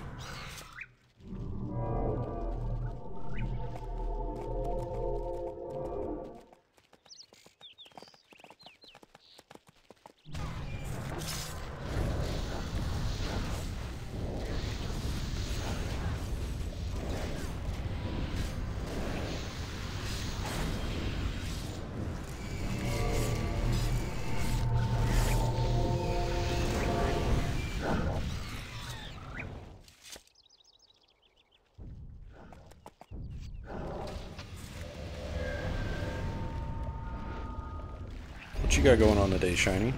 What you got going on today, Shiny?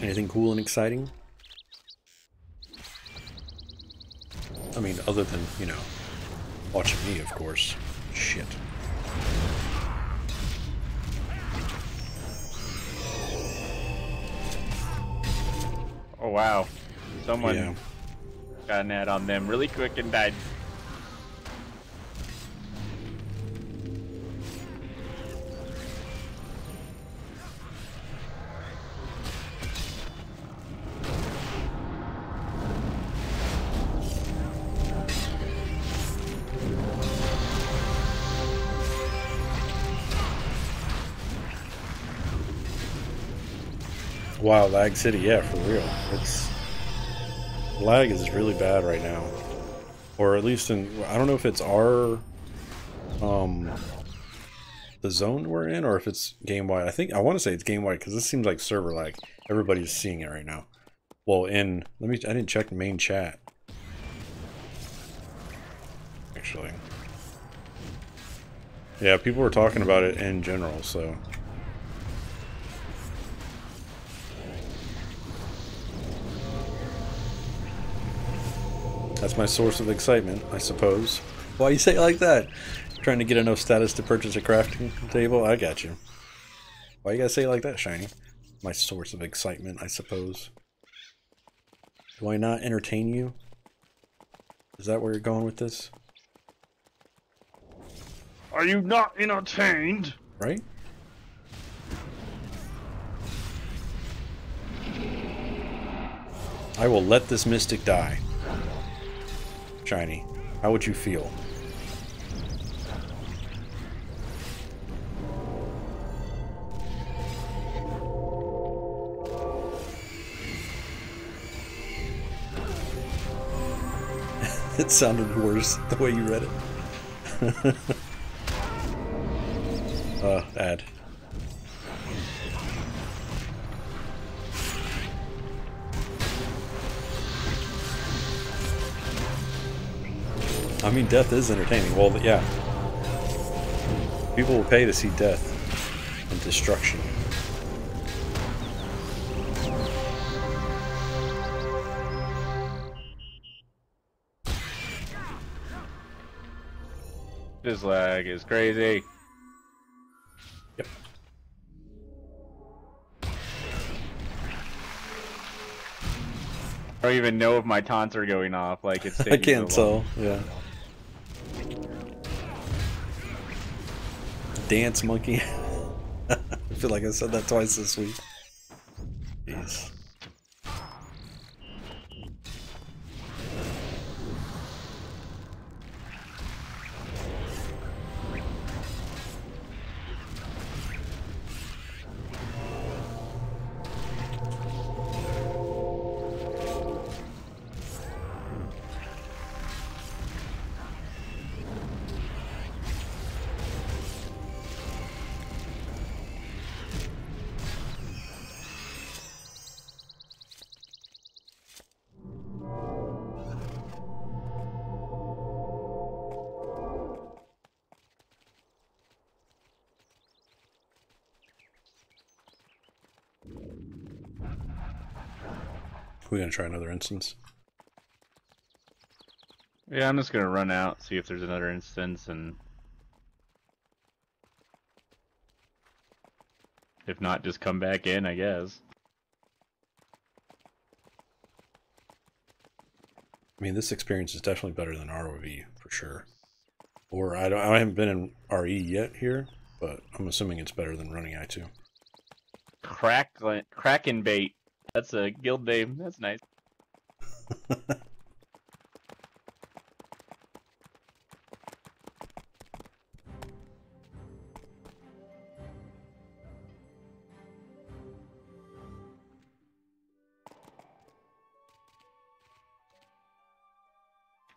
Anything cool and exciting? I mean, other than, you know, watching me, of course. Shit. Oh, wow. Someone yeah. got an ad on them really quick and died. Wow, Lag City, yeah, for real. It's lag is really bad right now, or at least in I don't know if it's our um the zone we're in or if it's game wide. I think I want to say it's game wide because this seems like server lag. Everybody's seeing it right now. Well, in let me I didn't check main chat actually. Yeah, people were talking about it in general, so. That's my source of excitement, I suppose. Why you say it like that? Trying to get enough status to purchase a crafting table? I got you. Why you gotta say it like that, Shiny? My source of excitement, I suppose. Do I not entertain you? Is that where you're going with this? Are you not entertained? Right? I will let this mystic die. Shiny, how would you feel? It sounded worse the way you read it. uh, ad. I mean, death is entertaining. Well, yeah. People will pay to see death and destruction. This lag is crazy. Yep. I don't even know if my taunts are going off. Like it's. I can't tell. Yeah. Dance monkey. I feel like I said that twice this week. Jeez. We're gonna try another instance. Yeah, I'm just gonna run out, see if there's another instance, and if not, just come back in, I guess. I mean, this experience is definitely better than R O V, for sure. Or, I, don't, I haven't been in R E yet here, but I'm assuming it's better than running I two. Crack, Kraken Bait. That's a guild name. That's nice.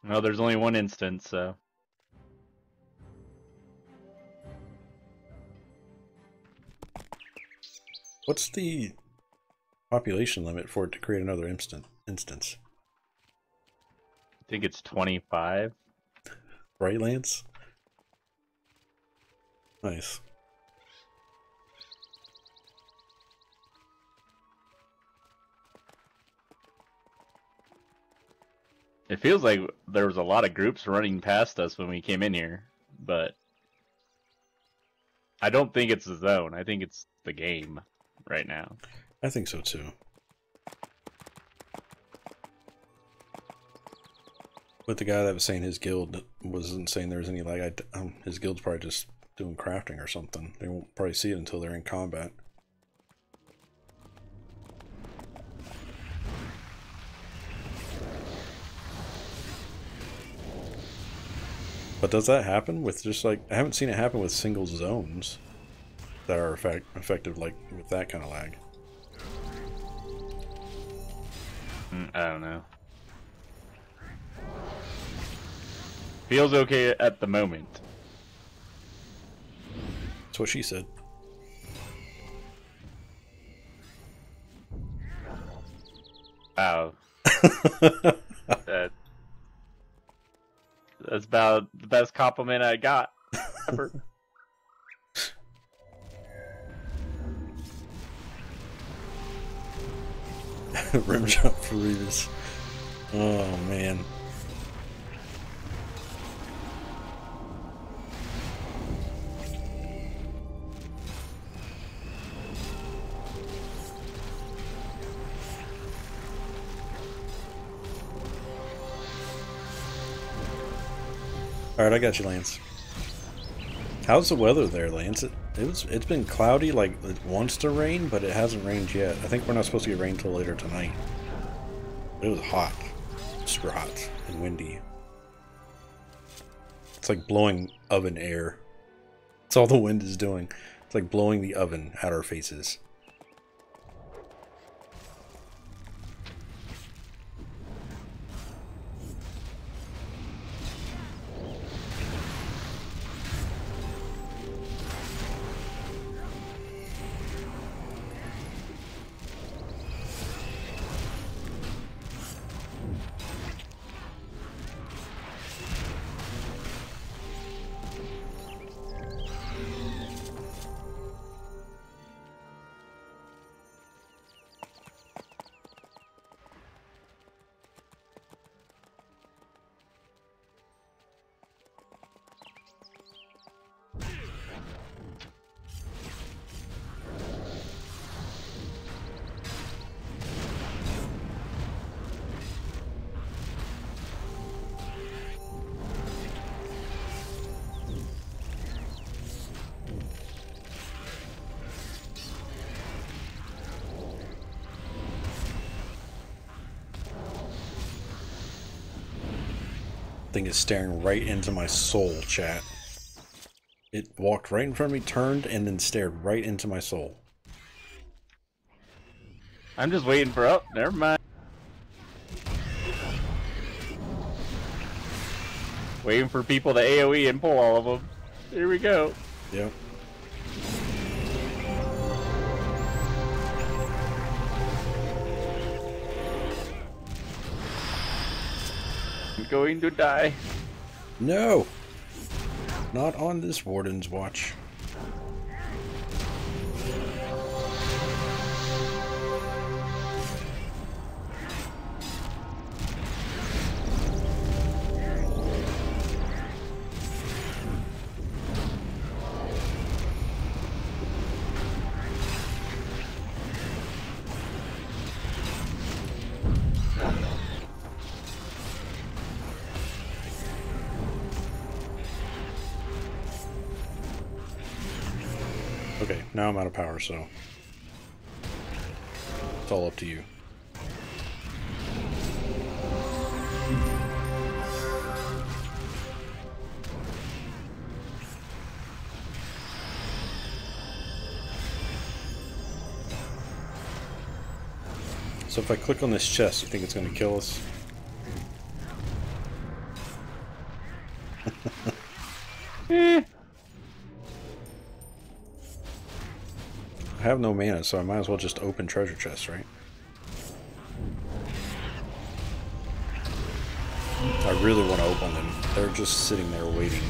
Well, there's only one instance, so... What's the population limit for it to create another instant instance? I think it's twenty-five. Right, Lance? Nice. It feels like there was a lot of groups running past us when we came in here, but I don't think it's the zone. I think it's the game right now. I think so too. But the guy that was saying his guild wasn't saying there was any like I, um, his guild's probably just doing crafting or something. They won't probably see it until they're in combat. But does that happen with just like, I haven't seen it happen with single zones that are effect, effective like with that kind of lag. I don't know. Feels okay at the moment. That's what she said. Wow. that, that's about the best compliment I got ever. Rim job for Rebus. Oh man. Alright, I got you, Lance. How's the weather there, Lance? It, it was, it's been cloudy, like it wants to rain, but it hasn't rained yet. I think we're not supposed to get rain till later tonight. But it was hot, super hot, and windy. It's like blowing oven air. That's all the wind is doing. It's like blowing the oven at our faces. Thing is staring right into my soul, chat. It walked right in front of me, turned, and then stared right into my soul. I'm just waiting for up. Oh, never mind. Waiting for people to AoE and pull all of them. Here we go. Yep. Going to die. No, not on this warden's watch. Now I'm out of power, so it's all up to you. So if I click on this chest, you think it's going to kill us? eh. I have no mana, so I might as well just open treasure chests, right? I really want to open them. They're just sitting there waiting.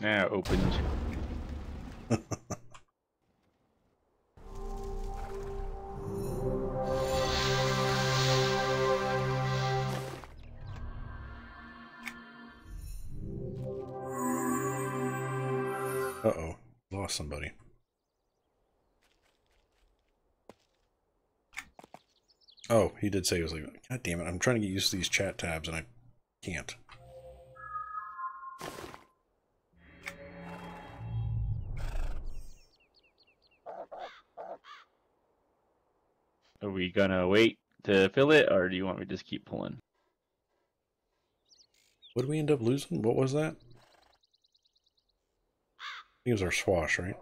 Yeah, opened. Uh-oh, lost somebody. Oh, he did say he was leaving. God damn it, I'm trying to get used to these chat tabs and I can't. Are we gonna wait to fill it, or do you want me to just keep pulling? What did we end up losing? What was that? I think it was our swash, right?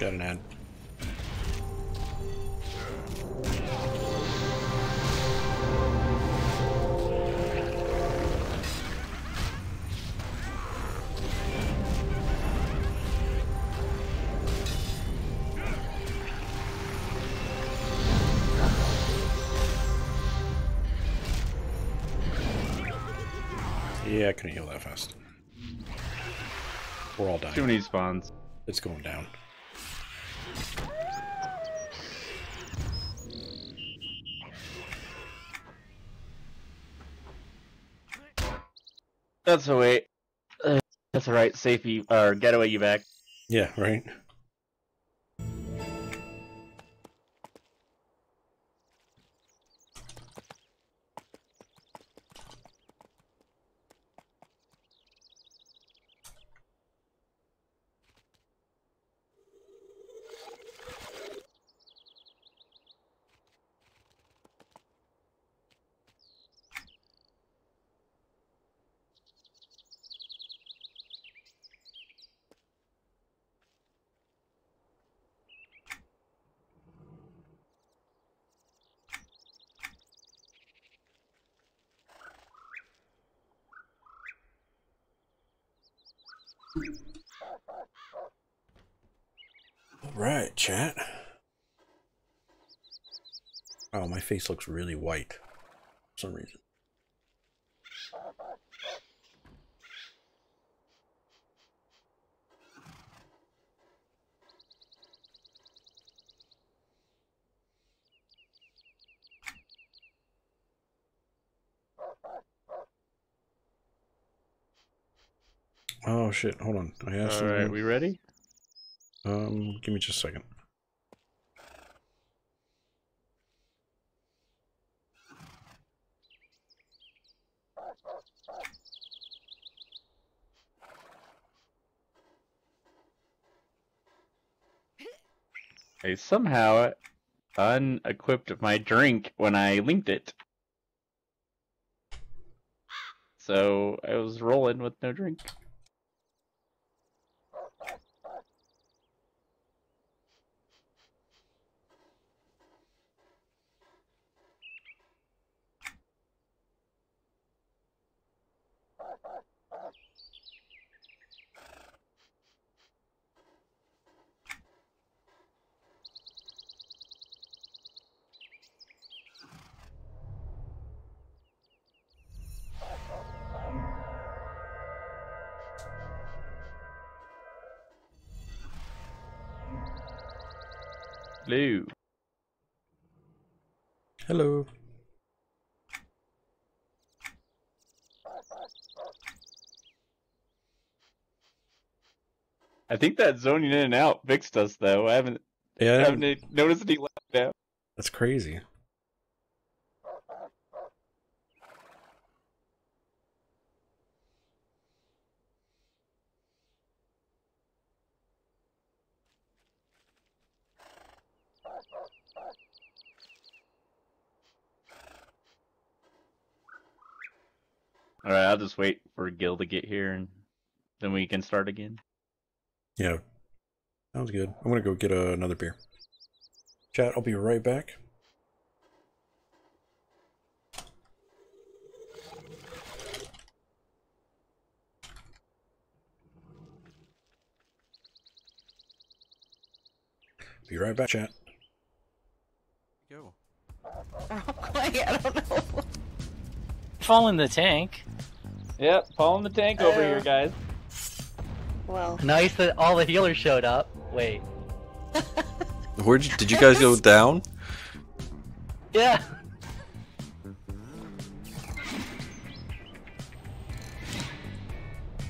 Got an ad. Yeah, I couldn't heal that fast. We're all dying. Too many spawns. It's going down. That's all right. Uh, that's all right. Safety or uh, getaway, you back? Yeah, right. Alright, chat. Oh, my face looks really white for some reason. Oh shit, hold on. I have something. Alright, we ready? Um, give me just a second. I somehow unequipped my drink when I linked it. So I was rolling with no drink. Hello. Hello. I think that zoning in and out fixed us, though. I haven't, yeah, I haven't noticed any left now. That's crazy. Alright, I'll just wait for Gil to get here and then we can start again. Yeah. Sounds good. I'm gonna go get uh, another beer. Chat, I'll be right back. Be right back, chat. Yo. Oh, Clay, I don't know. Fall in the tank. Yep, fall in the tank over uh, here, guys. Well. Nice that all the healers showed up. Wait. Where did, did you guys go down? Yeah.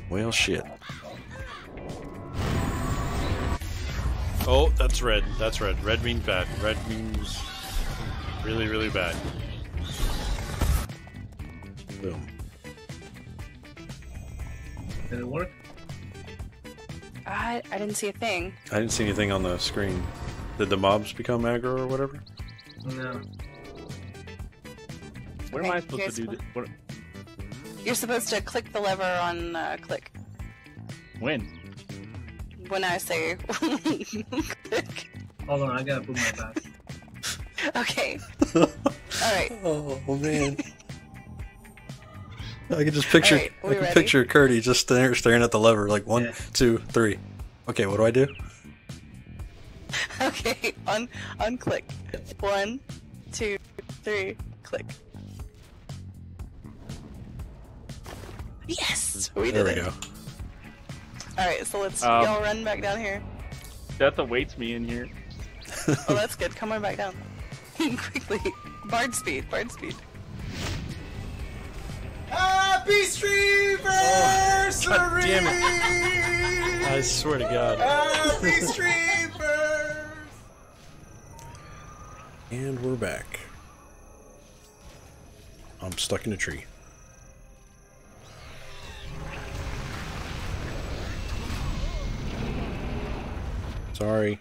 Well, shit. Oh, that's red. That's red. Red means bad. Red means really, really bad. Boom. Did it work? I, I didn't see a thing. I didn't see anything on the screen. Did the mobs become aggro or whatever? No. What okay, am I supposed to do? What? You're supposed to click the lever on uh, click. When? When I say click. Hold on, I gotta put my back. Okay. Alright. Oh, man. I can just picture, right, I can ready? picture Curdy just staring, staring at the lever, like one, yeah. two, three. Okay, what do I do? Okay, un unclick. One, two, three, click. Yes, we did it. There we go. All right, so let's um, y'all run back down here. Death awaits me in here. Oh, that's good. Come on back down quickly. Bard speed. Bard speed. Happy Streamversary! Damn it. I swear to God. Happy Streamvers! And we're back. I'm stuck in a tree. Sorry.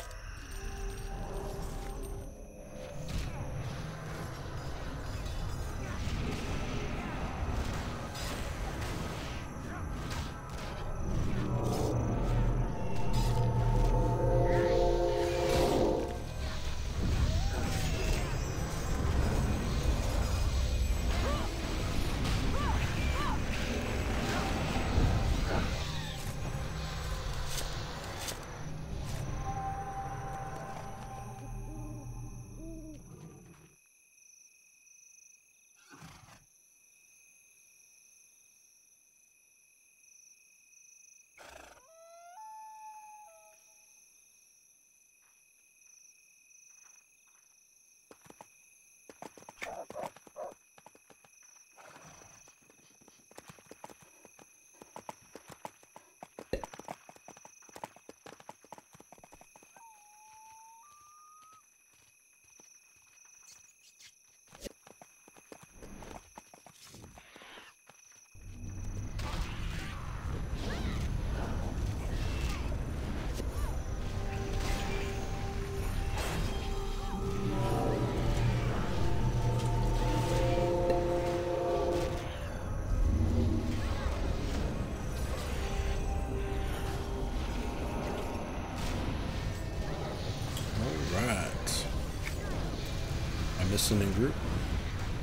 listening group.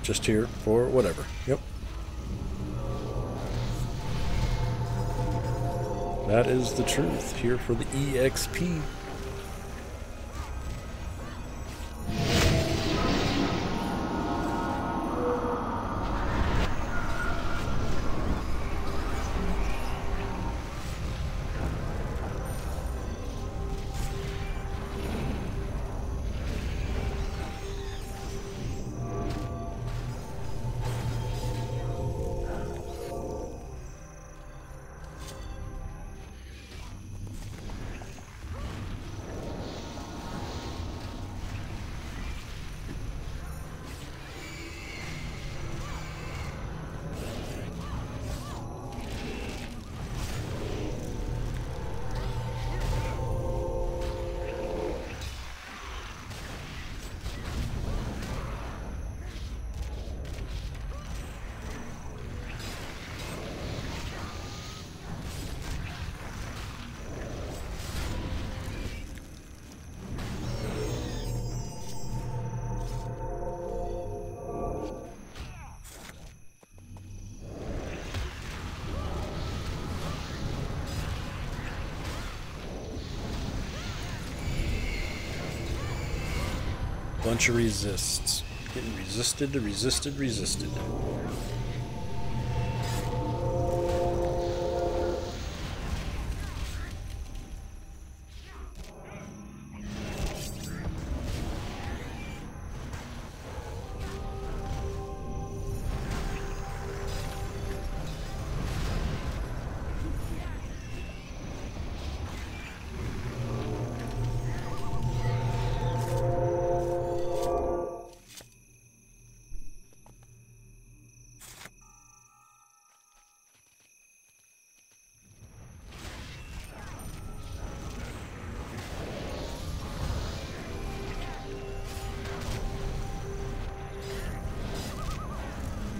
Just here for whatever. Yep. That is the truth. Here for the E X P. Bunch of resists. Getting resisted, resisted, resisted.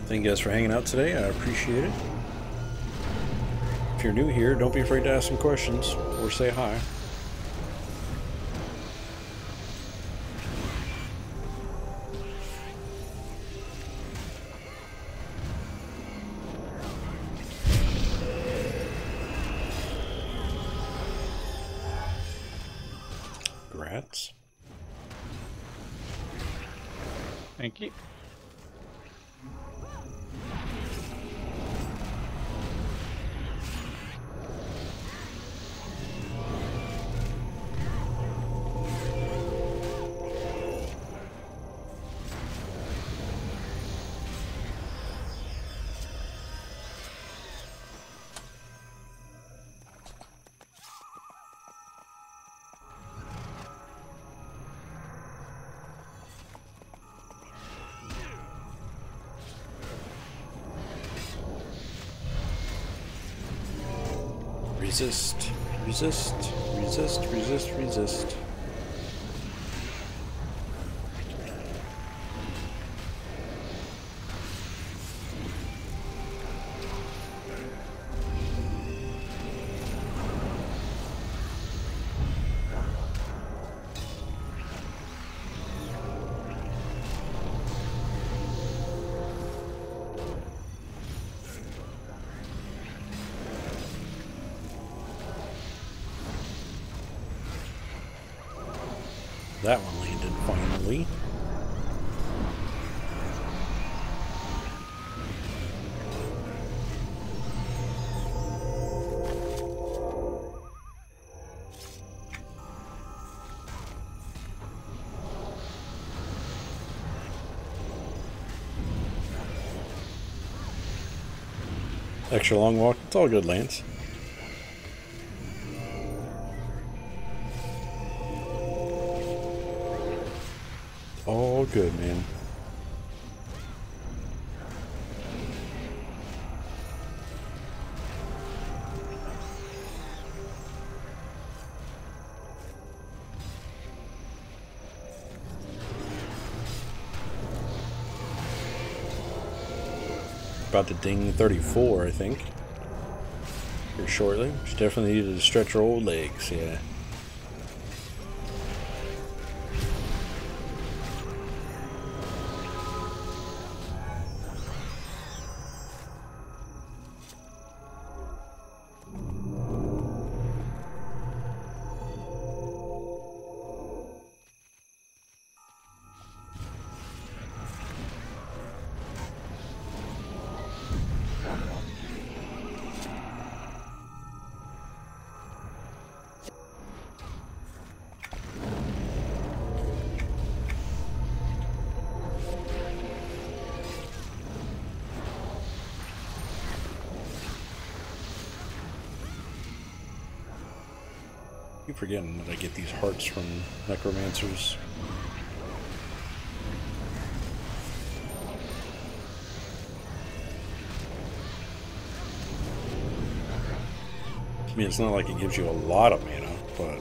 Thank you guys for hanging out today. I appreciate it. If you're new here, don't be afraid to ask some questions or say hi. Grats. Thank you. Resist, resist, resist, resist, resist. That one landed finally. Extra long walk. It's all good, Lance. All good, man. About to ding thirty-four, I think. Here shortly. She definitely needed to stretch her old legs, yeah. You're forgetting that I get these hearts from necromancers. I mean, it's not like it gives you a lot of mana, but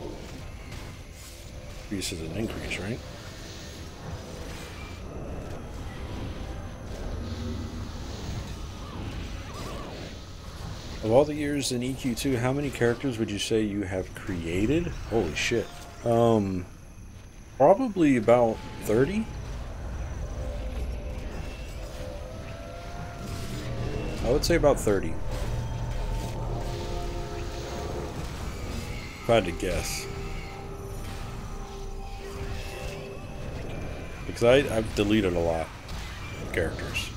this is an increase, right? Of all the years in E Q two, how many characters would you say you have created? Holy shit. Um, probably about thirty. I would say about thirty. If I had to guess. Because I, I've deleted a lot of characters.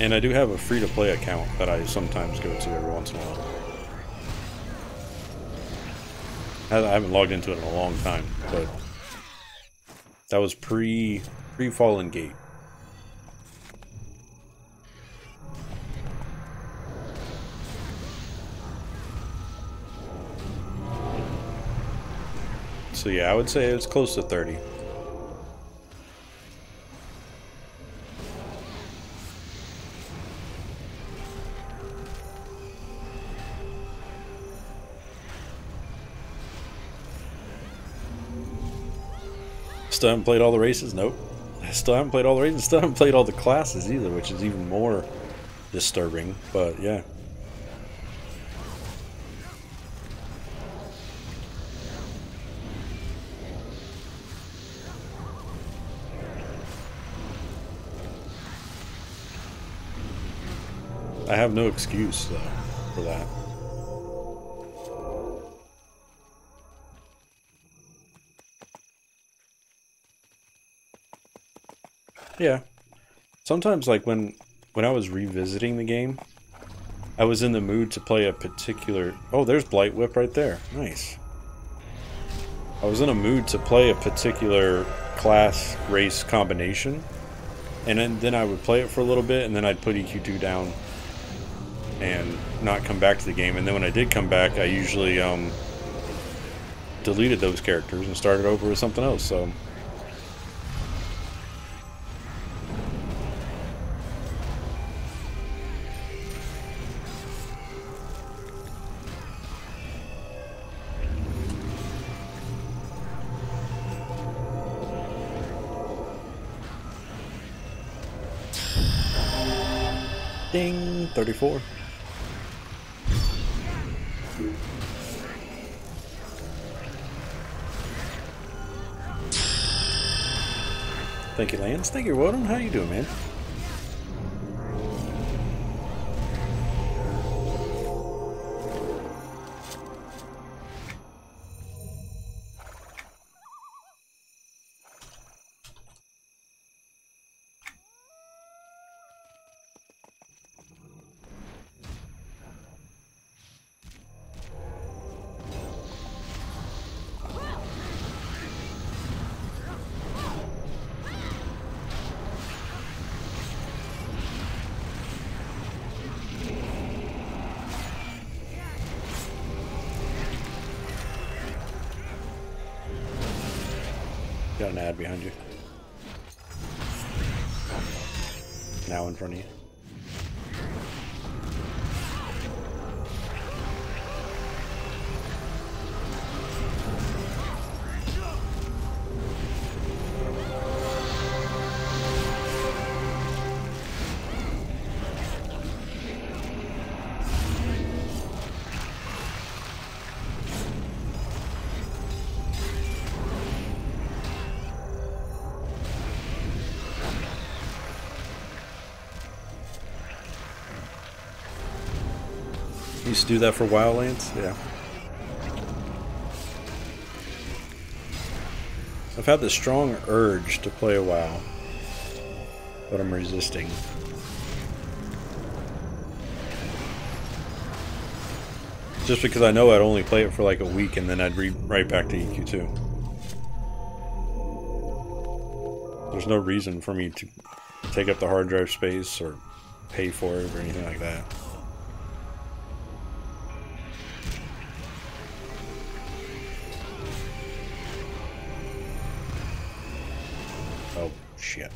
And I do have a free-to-play account that I sometimes go to every once in a while. I haven't logged into it in a long time, but that was pre, pre-Fallen Gate. So yeah, I would say it's close to thirty. Still haven't played all the races? Nope. Still haven't played all the races. Still haven't played all the classes either, which is even more disturbing, but yeah. I have no excuse, though, for that. Yeah, sometimes like when when I was revisiting the game, I was in the mood to play a particular... Oh, there's Blight Whip right there. Nice. I was in a mood to play a particular class race combination, and then, then I would play it for a little bit, and then I'd put E Q two down and not come back to the game. And then when I did come back, I usually um, deleted those characters and started over with something else. So. Ding, thirty-four. Thank you, Lance. Thank you, Warden. How you doing, man? Got an ad behind you. Now in front of you. Used to do that for a while, Lance? Yeah. I've had this strong urge to play a WoW, but I'm resisting. Just because I know I'd only play it for like a week and then I'd be right back to E Q two. There's no reason for me to take up the hard drive space or pay for it or anything like that. Oh, shit.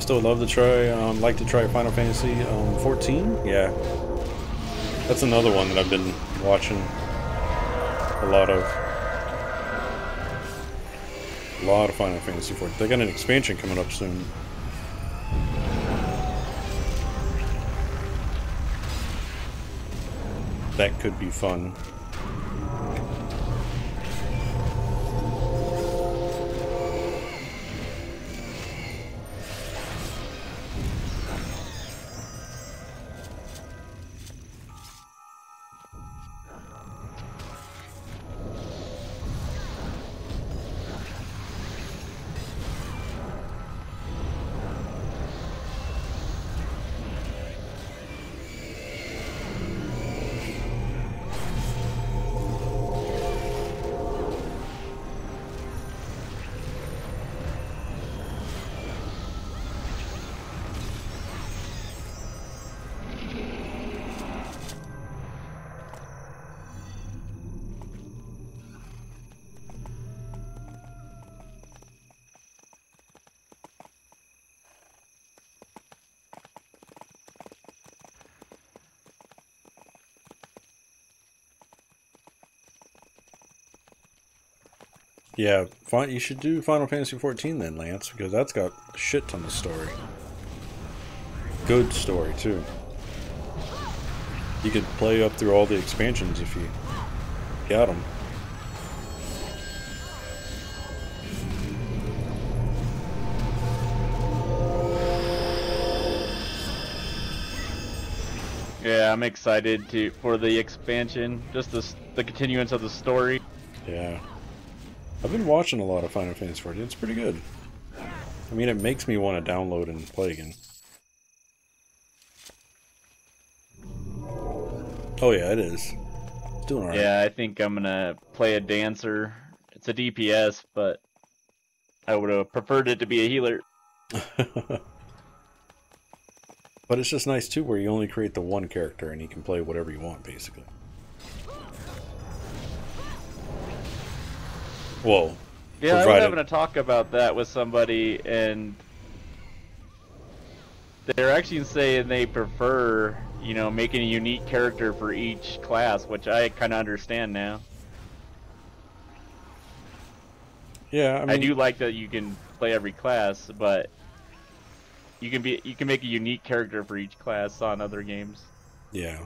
Still love to try, um, like to try Final Fantasy um, fourteen. Yeah, that's another one that I've been watching a lot of. A lot of Final Fantasy fourteen. They got an expansion coming up soon. That could be fun. Yeah, fine, you should do Final Fantasy fourteen then, Lance, because that's got a shit ton of story. Good story, too. You could play up through all the expansions if you got them. Yeah, I'm excited to for the expansion, just the, the continuance of the story. Yeah. I've been watching a lot of Final Fantasy fourteen. It's pretty good. I mean, it makes me want to download and play again. Oh yeah, it is. It's doing alright. Yeah, I think I'm gonna play a dancer. It's a D P S, but I would have preferred it to be a healer. But it's just nice too, where you only create the one character and you can play whatever you want, basically. Whoa. Yeah, provided. I was having a talk about that with somebody, and they're actually saying they prefer, you know, making a unique character for each class, which I kind of understand now. Yeah, I mean, I do like that you can play every class, but you can be you can make a unique character for each class on other games. Yeah.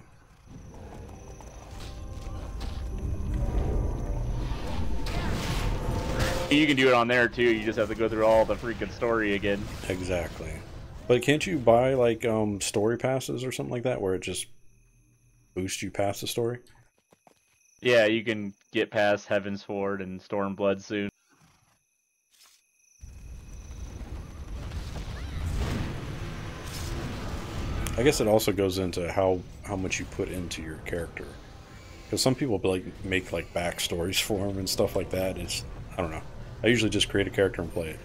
You can do it on there too. You just have to go through all the freaking story again. Exactly. But can't you buy like um story passes or something like that, where it just boosts you past the story? Yeah, you can get past Heaven's Ford and Stormblood soon. I guess it also goes into how how much you put into your character, because some people like make like backstories for them and stuff like that. It's I don't know. I usually just create a character and play it.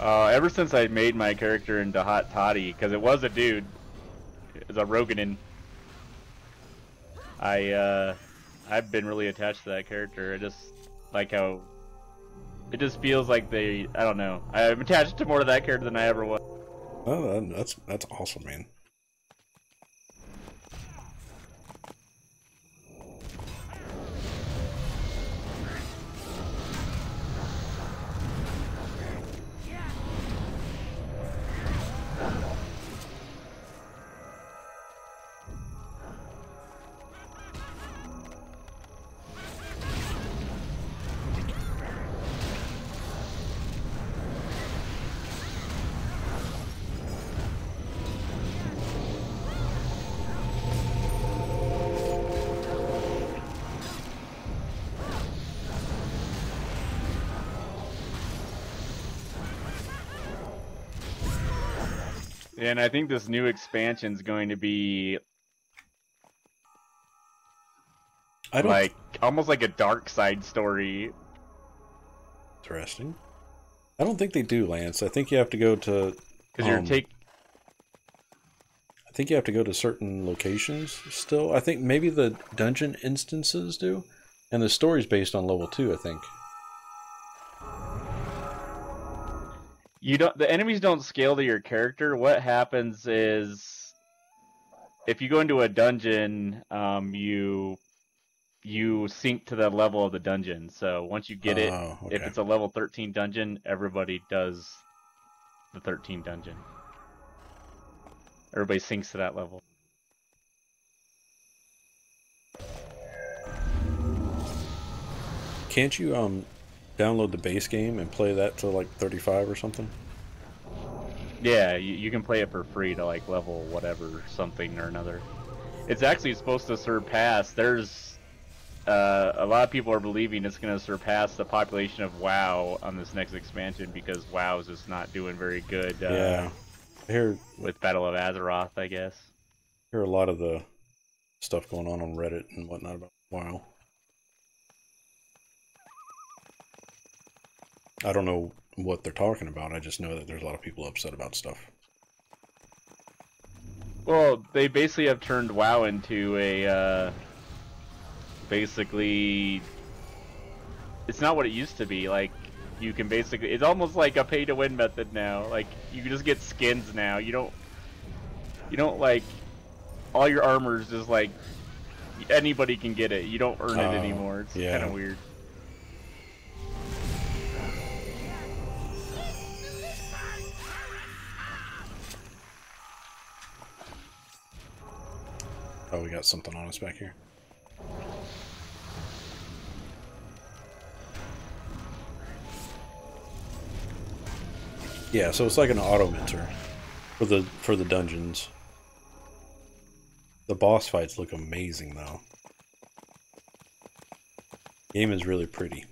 Uh, ever since I made my character into Hot Toddy, because it was a dude, it was a Roganin, I, uh, I've been really attached to that character. I just like how it just feels like they, I don't know. I'm attached to more to that character than I ever was. Oh, that's, that's awesome, man. And I think this new expansion is going to be I don't... like almost like a dark side story. Interesting. I don't think they do, Lance. I think you have to go to because um, you're take. I think you have to go to certain locations still. I think maybe the dungeon instances do, and the story's based on level two. I think. You don't. The enemies don't scale to your character. What happens is, if you go into a dungeon, um, you you sync to the level of the dungeon. So once you get it, oh, okay. if it's a level thirteen dungeon, everybody does the thirteen dungeon. Everybody syncs to that level. Can't you um? download the base game and play that to like thirty-five or something? Yeah, you, you can play it for free to like level whatever something or another. It's actually supposed to surpass, there's uh, a lot of people are believing it's going to surpass the population of WoW on this next expansion because WoW is just not doing very good uh, yeah. Here, with Battle of Azeroth, I guess. I hear a lot of the stuff going on on Reddit and whatnot about WoW. I don't know what they're talking about. I just know that there's a lot of people upset about stuff. Well, they basically have turned WoW into a, uh, basically, it's not what it used to be. Like, you can basically, it's almost like a pay-to-win method now. Like, you just get skins now. You don't, you don't, like, all your armor is just, like, anybody can get it. You don't earn it uh, anymore. It's yeah. kind of weird. Oh, we got something on us back here. Yeah, so it's like an auto-minter for the for the dungeons. The boss fights look amazing, though. Game is really pretty.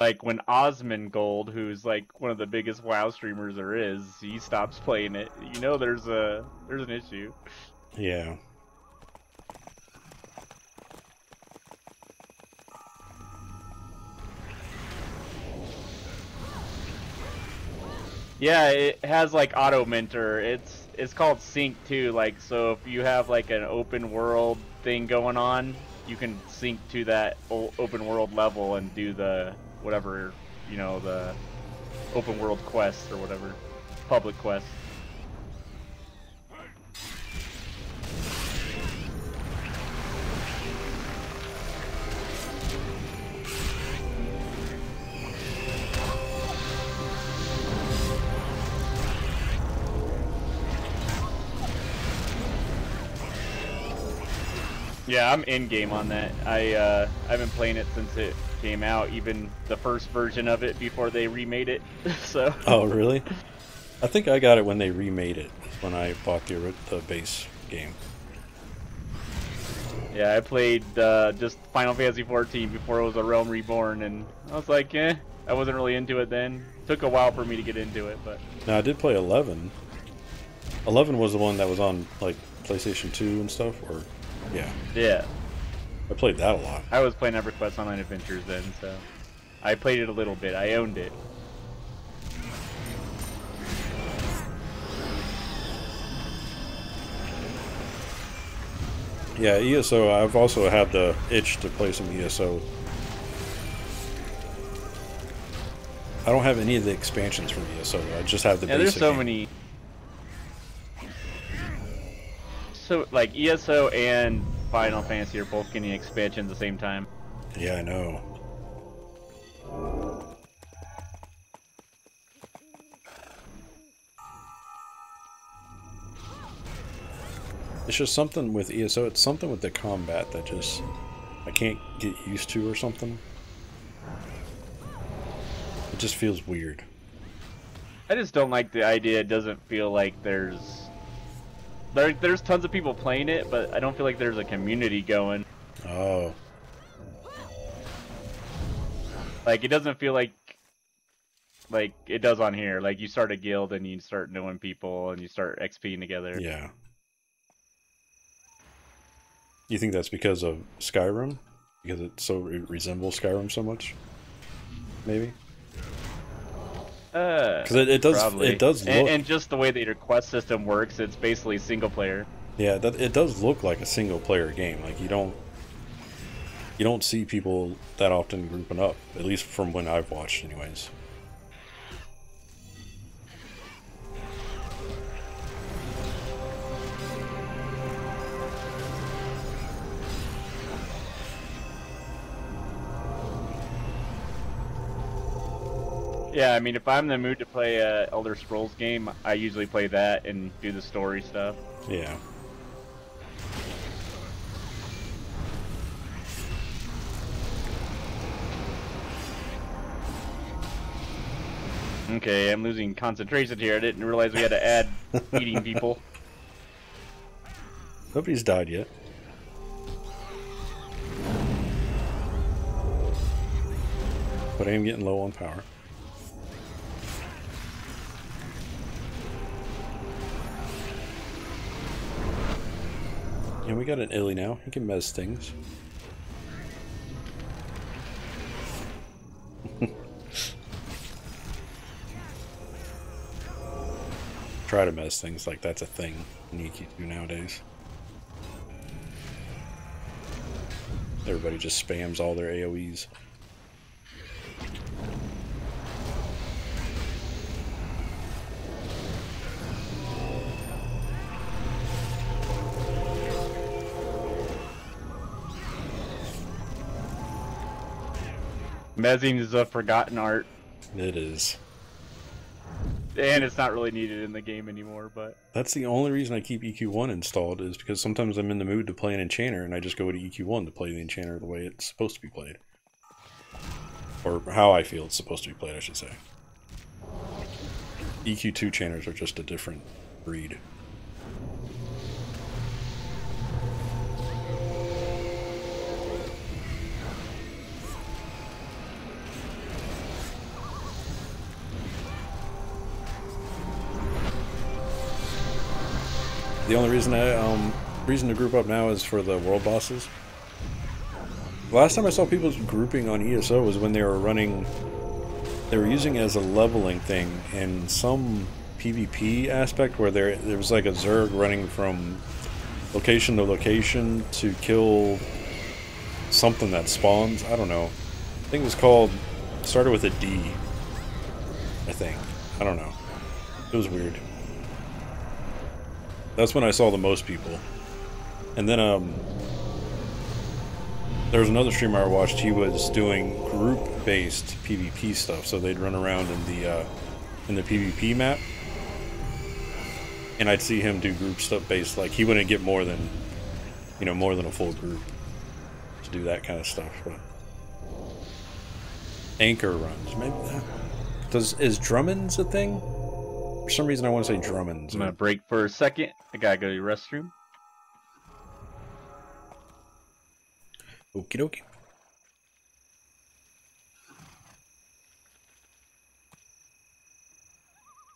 Like when Osmongold, who's like one of the biggest WoW streamers there is, he stops playing it. You know, there's a there's an issue. Yeah. Yeah, it has like auto mentor. It's it's called sync too. Like, so if you have like an open world thing going on, you can sync to that open world level and do the whatever, you know, the open world quests or whatever, public quests. Yeah, I'm in game on that. I uh, I've been playing it since it came out, even the first version of it before they remade it. So. Oh really? I think I got it when they remade it when I bought the the base game. Yeah, I played uh, just Final Fantasy fourteen before it was a Realm Reborn, and I was like, eh, I wasn't really into it then. It took a while for me to get into it, but. Now I did play eleven. eleven was the one that was on like PlayStation two and stuff, or. Yeah. Yeah. I played that a lot. I was playing EverQuest Online Adventures then, so I played it a little bit. I owned it. Yeah, E S O. I've also had the itch to play some E S O. I don't have any of the expansions from E S O. I just have the yeah, basic. Yeah, there's so game. many. So, like, E S O and Final Fantasy are both getting expansion at the same time. Yeah, I know. It's just something with E S O, it's something with the combat that just, I can't get used to or something. It just feels weird. I just don't like the idea, it doesn't feel like there's... There, there's tons of people playing it, but I don't feel like there's a community going. Oh. Like, it doesn't feel like like it does on here. Like you start a guild and you start knowing people and you start XPing together. Yeah. You think that's because of Skyrim? Because it so it resembles Skyrim so much? Maybe. Because uh, it, it does. Probably. It does. Look... And, and just the way that your quest system works, it's basically single player. Yeah, that, it does look like a single player game. Like you don't. You don't see people that often grouping up, at least from when I've watched, anyways. Yeah, I mean, if I'm in the mood to play an Elder Scrolls game, I usually play that and do the story stuff. Yeah. Okay, I'm losing concentration here. I didn't realize we had to add eating people. Nobody's died yet. But I am getting low on power. And we got an Illy now. He can mess things. Try to mess things, like that's a thing in E Q two nowadays. Everybody just spams all their AoEs. Mezzing is a forgotten art. It is. And it's not really needed in the game anymore, but... That's the only reason I keep E Q one installed, is because sometimes I'm in the mood to play an enchanter, and I just go to E Q one to play the enchanter the way it's supposed to be played. Or how I feel it's supposed to be played, I should say. E Q two enchanters are just a different breed. The only reason I um reason to group up now is for the world bosses. Last time I saw people grouping on E S O was when they were running, they were using it as a leveling thing in some PvP aspect where there there was like a Zerg running from location to location to kill something that spawns. I don't know. I think it was called, started with a D. I think. I don't know. It was weird. That's when I saw the most people. And then um, there was another streamer I watched. He was doing group-based PvP stuff, so they'd run around in the uh, in the PvP map, and I'd see him do group stuff based. Like he wouldn't get more than, you know, more than a full group to do that kind of stuff. But anchor runs, maybe that does is Drummond's a thing? For some reason, I want to say Drummond's. I'm gonna break for a second. I gotta go to the restroom. Okie dokie.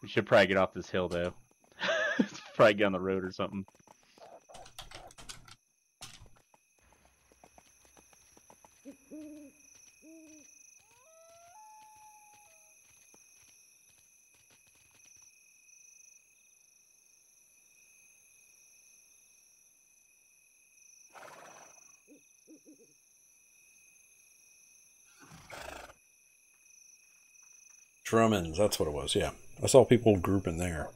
We should probably get off this hill, though. Probably get on the road or something. Drummond's, that's what it was, yeah. I saw people grouping there.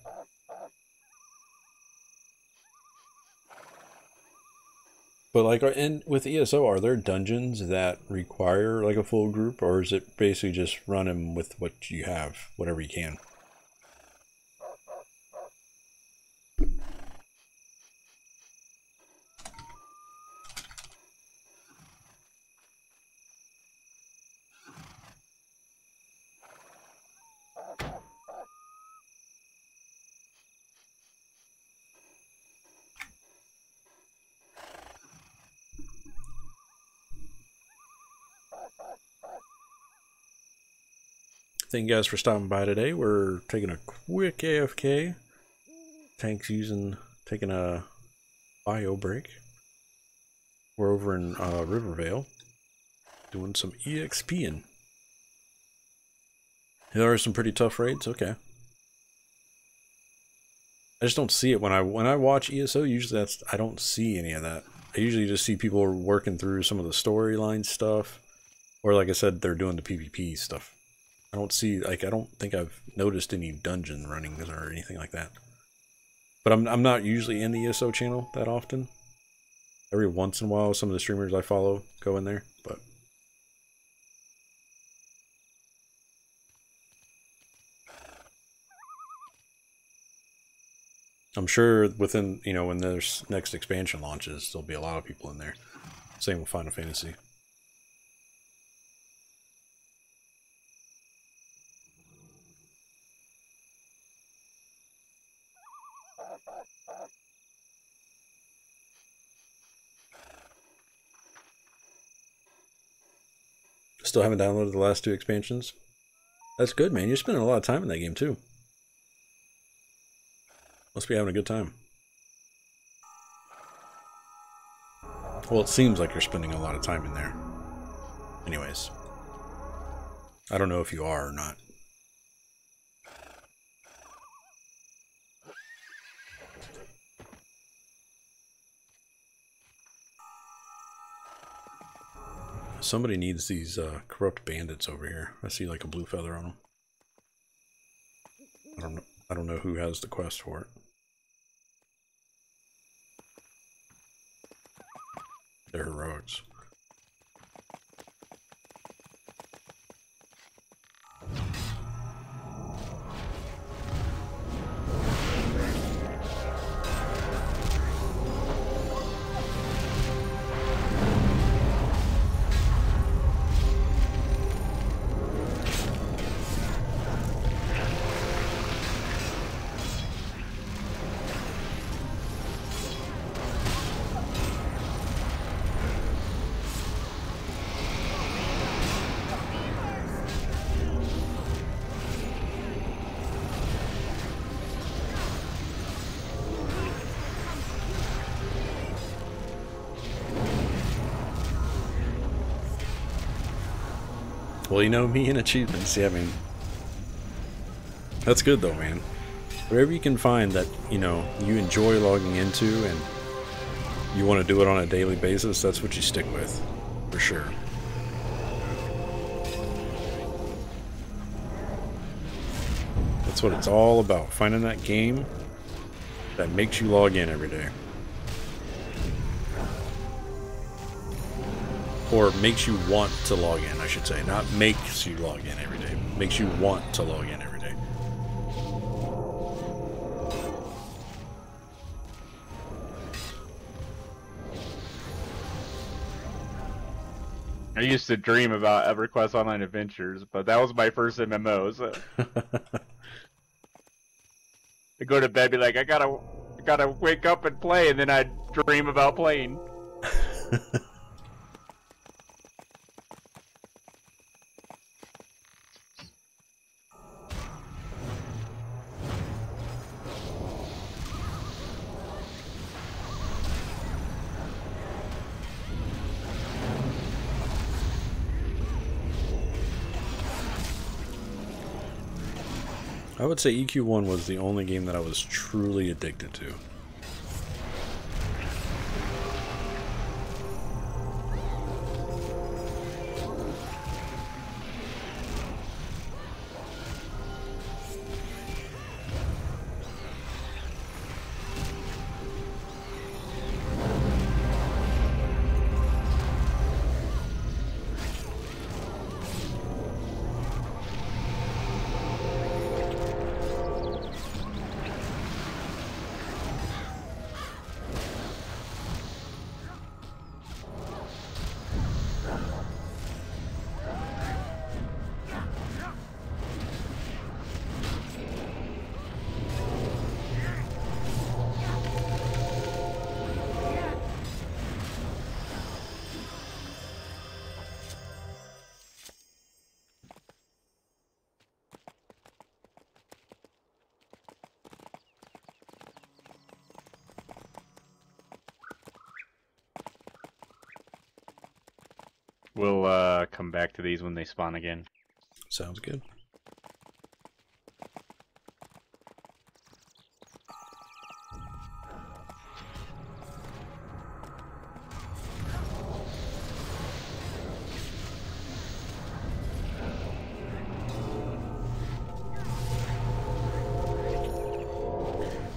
But like, in, with E S O, are there dungeons that require like a full group, or is it basically just run them with what you have, whatever you can? Thank you guys for stopping by today. We're taking a quick A F K. Tank's using, taking a bio break. We're over in uh, Rivervale doing some EXPing. There are some pretty tough raids, okay. I just don't see it when I when I watch E S O. Usually, that's I don't see any of that. I usually just see people working through some of the storyline stuff, or like I said, they're doing the PvP stuff. I don't see like I don't think I've noticed any dungeon running or anything like that. But I'm I'm not usually in the E S O channel that often. Every once in a while, some of the streamers I follow go in there, but. I'm sure within, you know, when there's next expansion launches, there'll be a lot of people in there. Same with Final Fantasy. Still haven't downloaded the last two expansions. That's good, man. You're spending a lot of time in that game, too. Must be having a good time. Well, it seems like you're spending a lot of time in there. Anyways. I don't know if you are or not. Somebody needs these uh, corrupt bandits over here. I see like a blue feather on them. I don't know, I don't know who has the quest for it. They're heroics. Well, you know me and achievements. Yeah, I mean, that's good though, man. Wherever you can find that, you know, you enjoy logging into and you want to do it on a daily basis, that's what you stick with, for sure. That's what it's all about, finding that game that makes you log in every day. Or makes you want to log in, I should say. Not makes you log in every day. Makes you want to log in every day. I used to dream about EverQuest Online Adventures, but that was my first M M O. So I'd go to bed, be like, I gotta, gotta wake up and play, and then I'd dream about playing. I would say E Q one was the only game that I was truly addicted to. We'll uh, come back to these when they spawn again. Sounds good.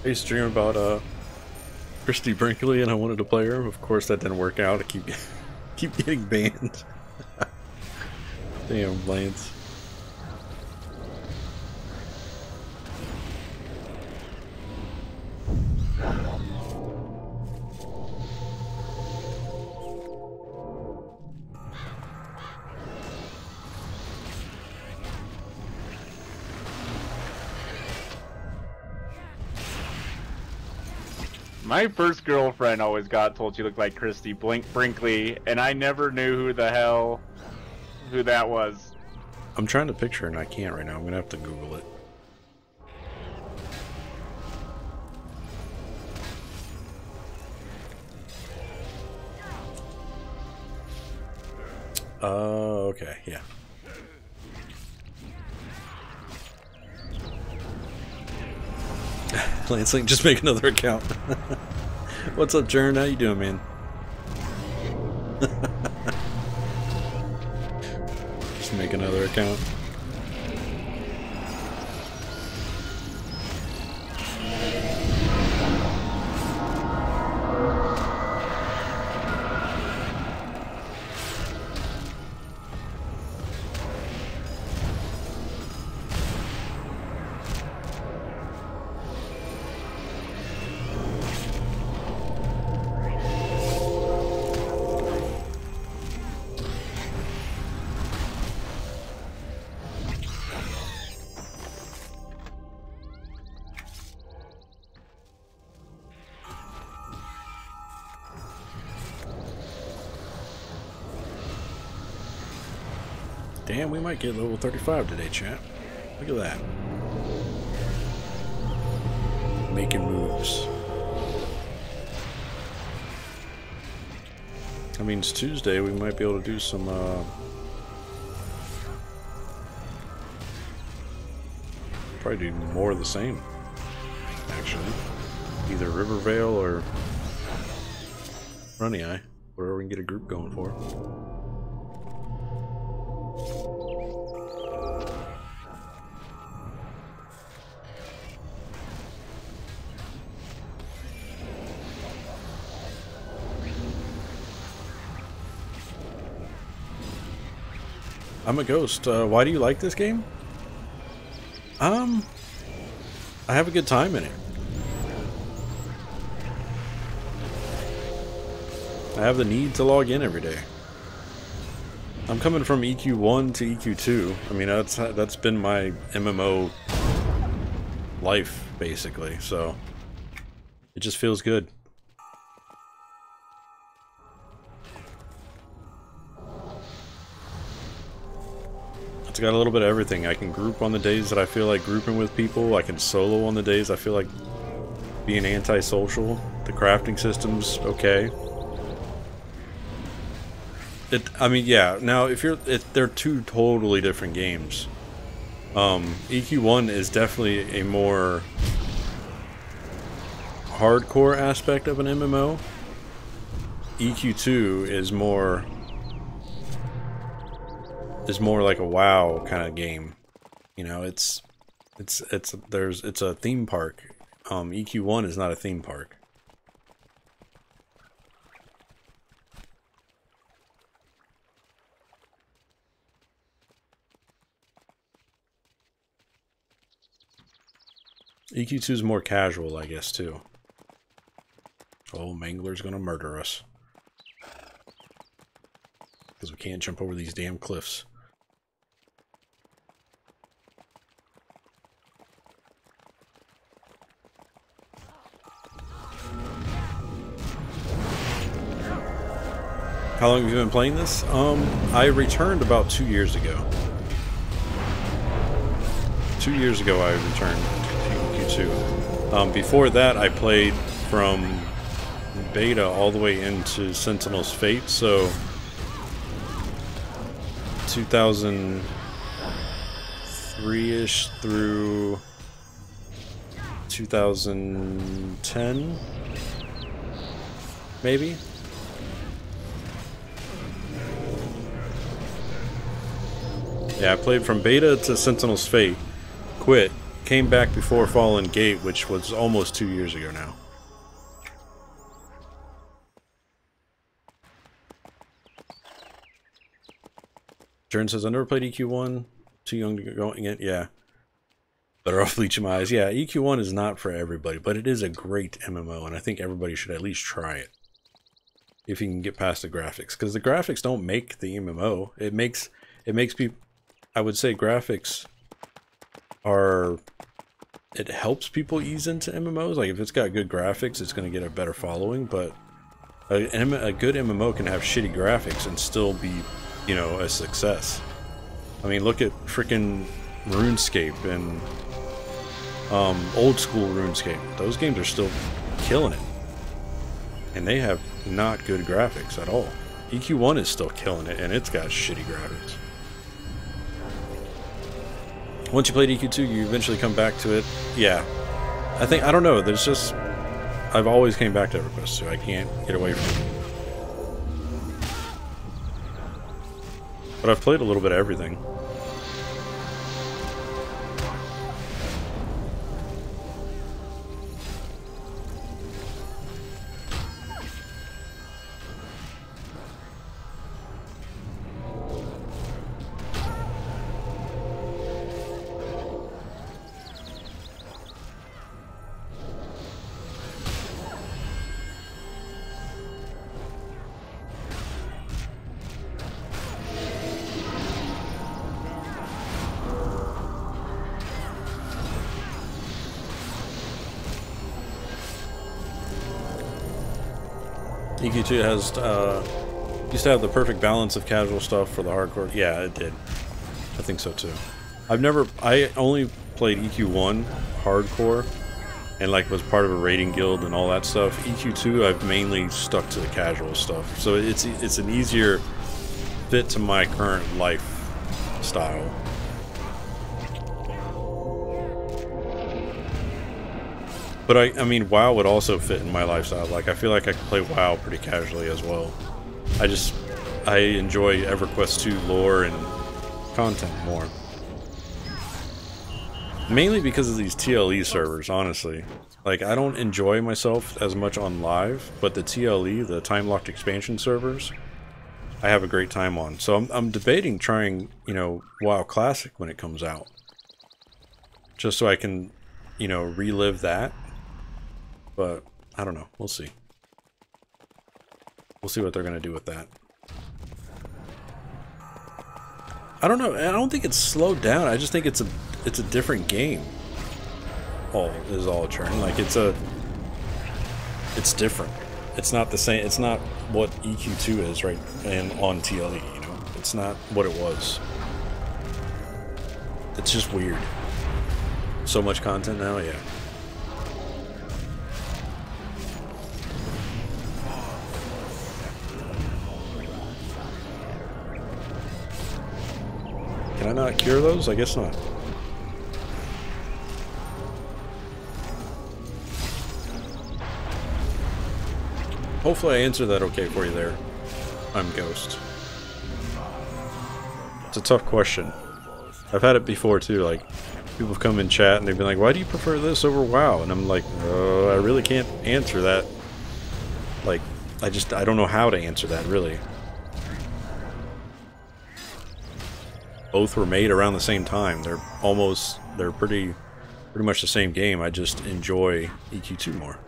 I used to dream about uh, Christy Brinkley, and I wanted to play her. Of course, that didn't work out. I keep keep getting banned. Damn, Lance. My first girlfriend always got told she looked like Christy Blink Brinkley, and I never knew who the hell who that was. I'm trying to picture her and I can't right now. I'm gonna have to Google it. Oh, uh, okay, yeah. Lance Link, just make another account. What's up, Jern? How you doing, man? Just make another account. Damn, we might get level thirty-five today, chat. Look at that. Making moves. That means Tuesday we might be able to do some, uh... probably do more of the same, actually. Either Rivervale or Runny Eye. Whatever we can get a group going for. I'm a ghost. Uh, why do you like this game? Um, I have a good time in it. I have the need to log in every day. I'm coming from E Q one to E Q two. I mean, that's that's been my M M O life basically. So it just feels good. It's got a little bit of everything. I can group on the days that I feel like grouping with people. I can solo on the days I feel like being antisocial. The crafting system's okay. It, I mean, yeah. Now, if you're, it, they're two totally different games. Um, E Q one is definitely a more hardcore aspect of an M M O. E Q two is more. Is more like a WoW kind of game, you know. It's, it's, it's. There's, it's a theme park. Um, E Q one is not a theme park. E Q two is more casual, I guess, too. Oh, Mangler's gonna murder us because we can't jump over these damn cliffs. How long have you been playing this? Um, I returned about two years ago. Two years ago I returned to E Q two. Um, before that I played from beta all the way into Sentinel's Fate, so two thousand three-ish through two thousand ten, maybe? Yeah, I played from beta to Sentinel's Fate, quit, came back before Fallen Gate, which was almost two years ago now. Jern says, I never played E Q one, too young to go going in. Yeah. Better off bleaching my eyes. Yeah, E Q one is not for everybody, but it is a great M M O, and I think everybody should at least try it. If you can get past the graphics, because the graphics don't make the M M O. It makes, it makes people, I would say graphics are, it helps people ease into M M Os. Like if it's got good graphics, it's going to get a better following, but a, a good M M O can have shitty graphics and still be, you know, a success. I mean, look at frickin' RuneScape and um, old school RuneScape. Those games are still killing it. And they have not good graphics at all. E Q one is still killing it, and it's got shitty graphics. Once you played E Q two, you eventually come back to it. Yeah. I think, I don't know, there's just, I've always came back to EverQuest, so I can't get away from it. But I've played a little bit of everything. E Q two has, uh, used to have the perfect balance of casual stuff for the hardcore. Yeah, it did. I think so too. I've never, I only played E Q one hardcore and like was part of a raiding guild and all that stuff. E Q two, I've mainly stuck to the casual stuff. So it's, it's an easier fit to my current life style. But I, I mean, WoW would also fit in my lifestyle. Like, I feel like I could play WoW pretty casually as well. I just, I enjoy EverQuest two lore and content more. Mainly because of these T L E servers, honestly. Like, I don't enjoy myself as much on live, but the T L E, the time-locked expansion servers, I have a great time on. So I'm, I'm debating trying, you know, WoW Classic when it comes out. Just so I can, you know, relive that. But I don't know. We'll see. We'll see what they're going to do with that. I don't know. I don't think it's slowed down. I just think it's a it's a different game. All is all churn. Like it's a it's different. It's not the same. It's not what E Q two is, right? And on T L E, you know, it's not what it was. It's just weird. So much content now, yeah. Can I not cure those? I guess not. Hopefully I answered that okay for you there. I'm Ghost. It's a tough question. I've had it before too, like people have come in chat and they've been like, why do you prefer this over WoW? And I'm like, oh, I really can't answer that. Like, I just, I don't know how to answer that really. Both were made around the same time. They're almost, they're pretty, pretty much the same game. I just enjoy E Q two more.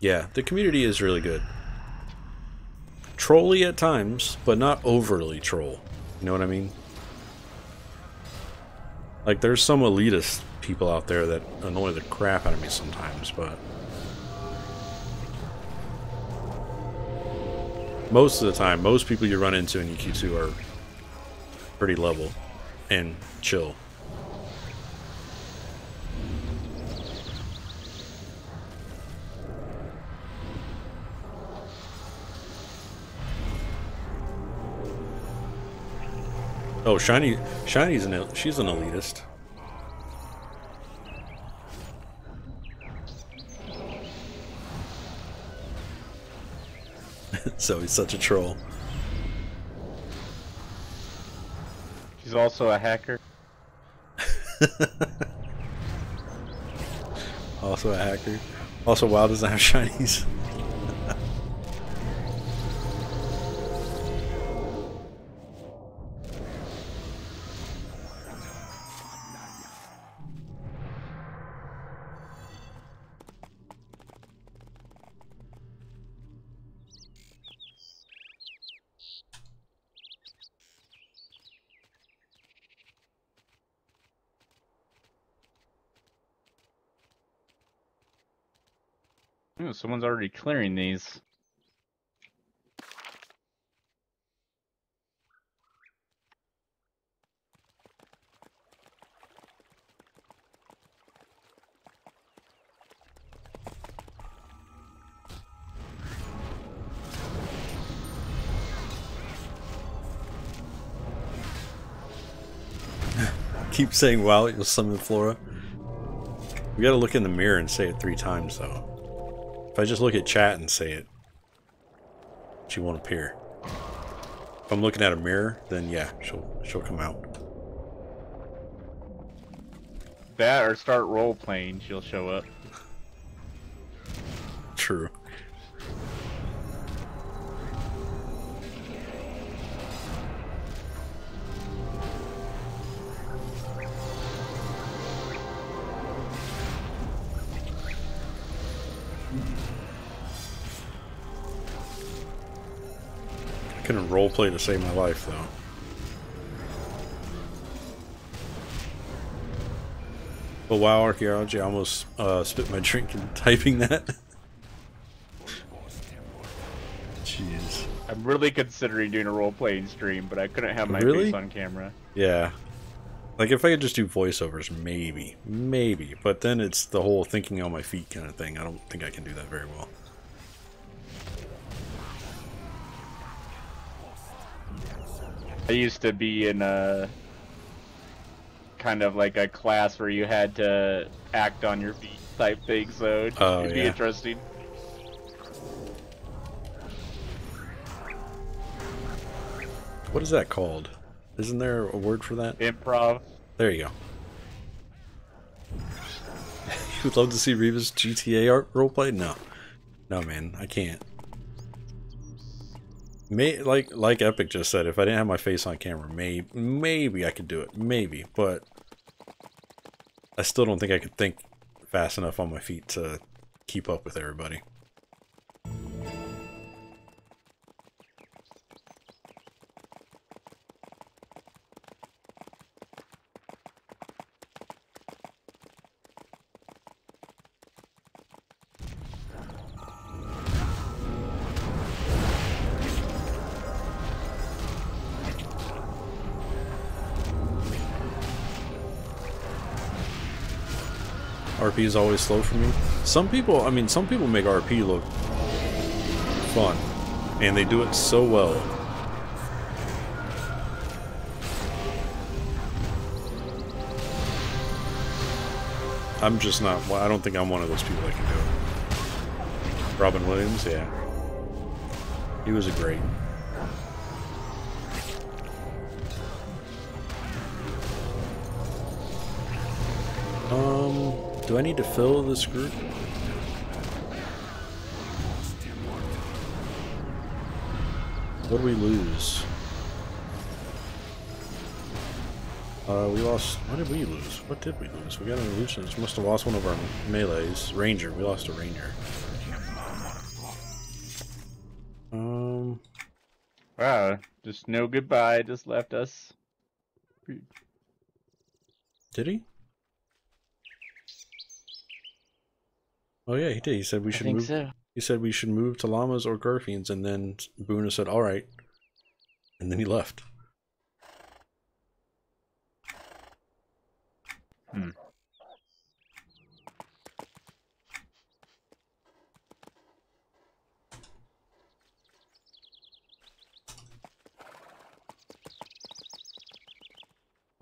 Yeah, the community is really good. Trolly at times, but not overly troll. You know what I mean? Like, there's some elitist people out there that annoy the crap out of me sometimes, but most of the time, most people you run into in E Q two are pretty level and chill. Oh, Shiny, Shiny's an, she's an elitist. So he's such a troll. She's also a hacker. Also a hacker. Also, WoW doesn't have shinies. Ooh, someone's already clearing these. Keep saying wow, you'll summon Flora. We gotta look in the mirror and say it three times though. If I just look at chat and say it, she won't appear. If I'm looking at a mirror, then yeah, she'll she'll come out. That or start role playing, she'll show up. True. I couldn't roleplay to save my life, though. But WoW Archaeology, I almost uh, spit my drink in typing that. Jeez. I'm really considering doing a role-playing stream, but I couldn't have my really? face on camera. Yeah. Like, if I could just do voiceovers, maybe. Maybe. But then it's the whole thinking on my feet kind of thing. I don't think I can do that very well. I used to be in a kind of like a class where you had to act on your feet type thing, so oh, it'd yeah. be interesting. What is that called? Isn't there a word for that? Improv. There you go. You would love to see Rebus G T A art roleplay? No. No, man. I can't. May, like like Epic just said, if I didn't have my face on camera, may, maybe I could do it. Maybe, but I still don't think I could think fast enough on my feet to keep up with everybody. R P is always slow for me. Some people, I mean, some people make R P look fun, and they do it so well. I'm just not, I don't think I'm one of those people that can do it. Robin Williams, yeah. He was a great. Um... Do I need to fill this group? What do we lose? Uh, we lost... What did we lose? What did we lose? We got an illusionist. Must have lost one of our melees. Ranger. We lost a ranger. Um... Wow. Just no goodbye. Just left us. Did he? Oh yeah, he did. He said we should I think move. So. He said we should move to llamas or Garfians, and then Boona said, "All right," and then he left. Hmm.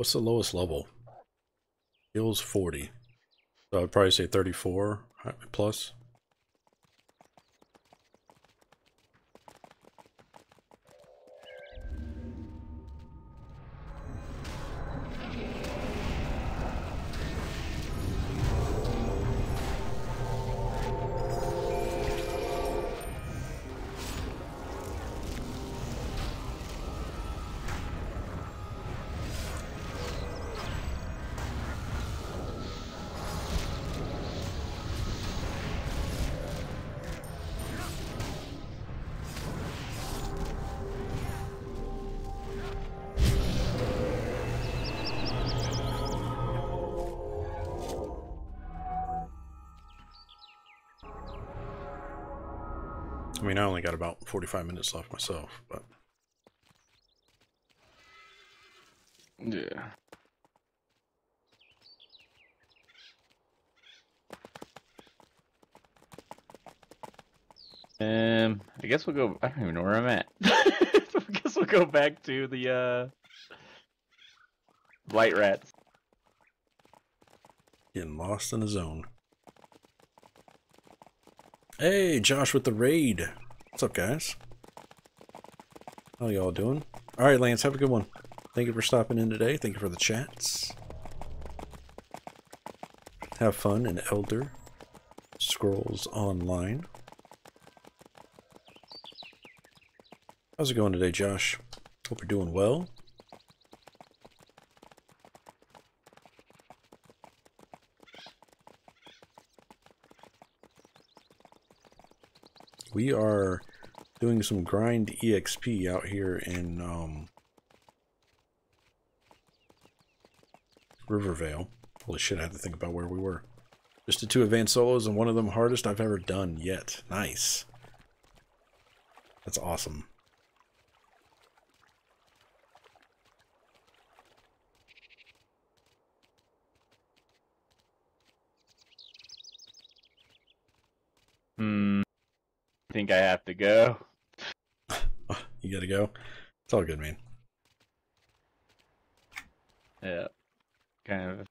What's the lowest level? Skills forty. So I'd probably say thirty-four plus. I mean, I only got about forty-five minutes left myself, but yeah. Um, I guess we'll go. I don't even know where I'm at. I guess we'll go back to the uh, light rats. Getting lost in the zone. Hey, Josh with the raid. What's up, guys? How y'all doing? All right, Lance, have a good one. Thank you for stopping in today. Thank you for the chats. Have fun in Elder Scrolls Online. How's it going today, Josh? Hope you're doing well. We are doing some grind E X P out here in um, Rivervale. Holy shit, I had to think about where we were. Just the two advanced solos and one of them hardest I've ever done yet. Nice. That's awesome. Hmm. I think I have to go. You gotta go? It's all good, man. Yeah. Kind of.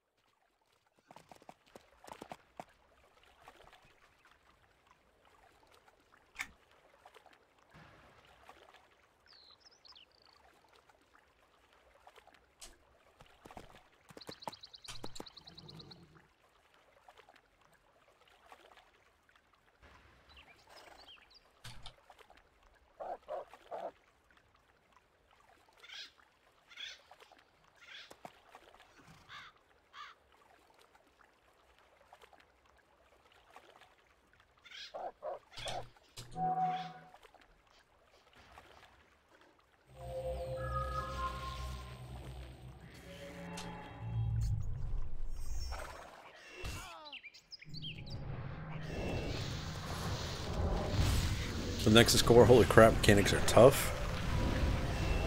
The Nexus Core, holy crap, mechanics are tough.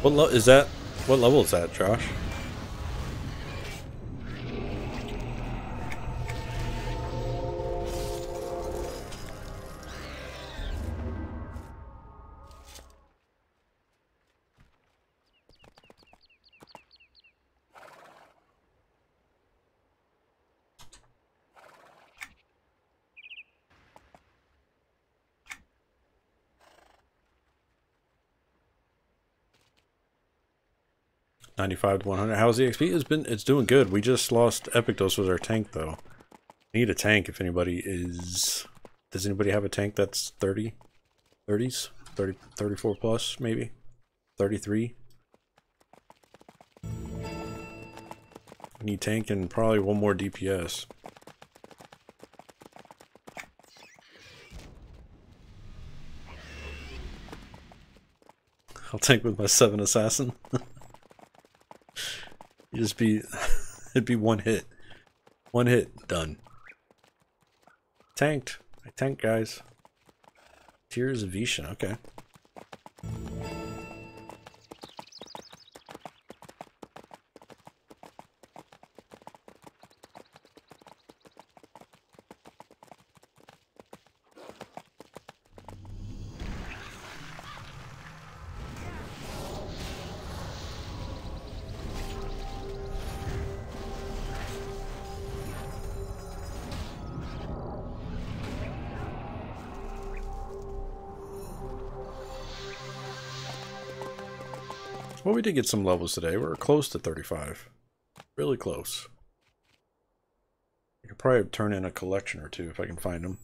What level is that? What level is that, Josh? ninety-five to one hundred. How's the X P? It's been, it's doing good. We just lost EpicDose with our tank, though. We need a tank if anybody is... Does anybody have a tank that's thirty? thirties? thirty, thirty-four plus, maybe? thirty-three? We need tank and probably one more D P S. I'll tank with my seven assassin. You just be, it'd be one hit. One hit, done. Tanked. I tanked, guys. Tears of Vishen, okay. Well, we did get some levels today. We're close to thirty-five. Really close. I could probably turn in a collection or two if I can find them.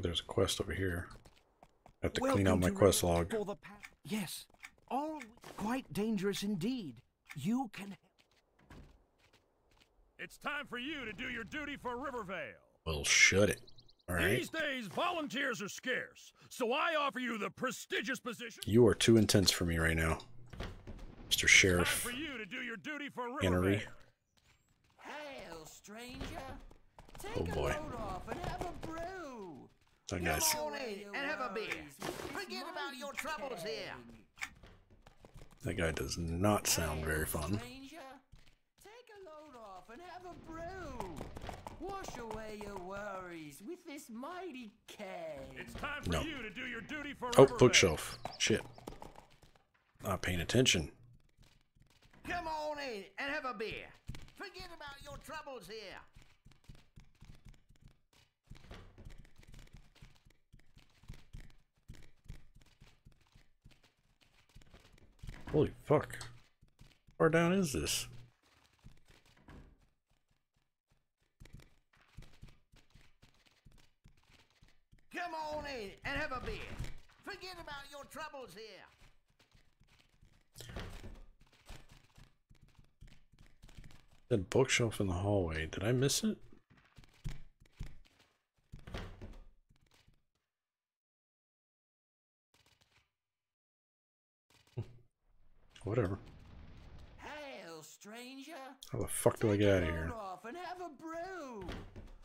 There's a quest over here. I have to Welcome clean out my quest log. Yes, all quite dangerous indeed. You can. It's time for you to do your duty for Rivervale. Well, shut it. All right. These days, volunteers are scarce, so I offer you the prestigious position. You are too intense for me right now, Mister Sheriff. Time for you to do your duty for Rivervale. Hail, stranger. Take oh boy. A load off and have a brew. Done, guys. That guy does not sound very fun. Take a load off and have a brew. Wash away your worries with this mighty K. It's time for you to do your duty for Oh, bookshelf. Shit. Not paying attention. Come on in and have a beer. Forget about your troubles here. Holy fuck. How far down is this? Come on in and have a beer. Forget about your troubles here. That bookshelf in the hallway. Did I miss it? Whatever. Hail, stranger. How the fuck do I get out of here? And have a brew.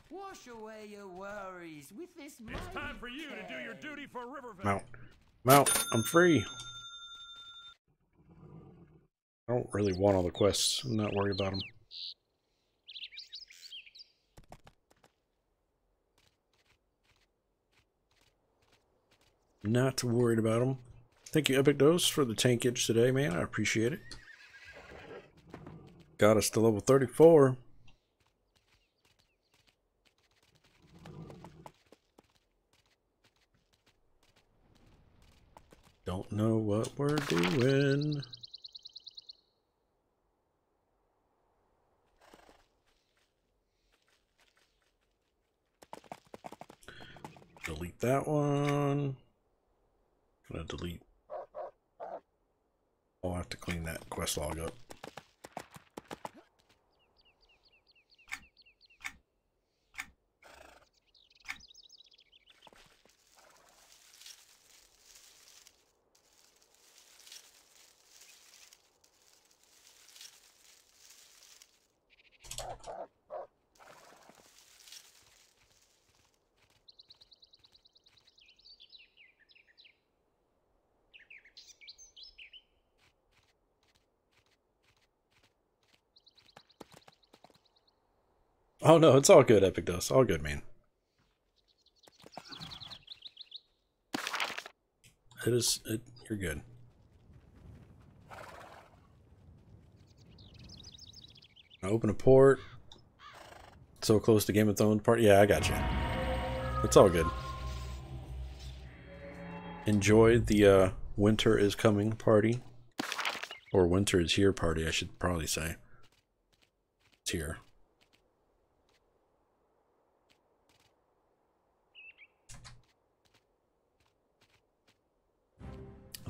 Wash away your worries with this. It's time for you to do your duty for Rivervale. Mount. Mount. I'm free. I don't really want all the quests. I'm not worried about them. Not worried about them. Thank you, EpicDose, for the tankage today, man. I appreciate it. Got us to level thirty-four. Don't know what we're doing. Delete that one. Gonna delete. I'll have to clean that quest log up. Oh no, it's all good, EpicDose. All good, man. It is. It, you're good. I open a port. So close to Game of Thrones part. Yeah, I got you. It's all good. Enjoy the uh, winter is coming party, or winter is here party. I should probably say. It's here.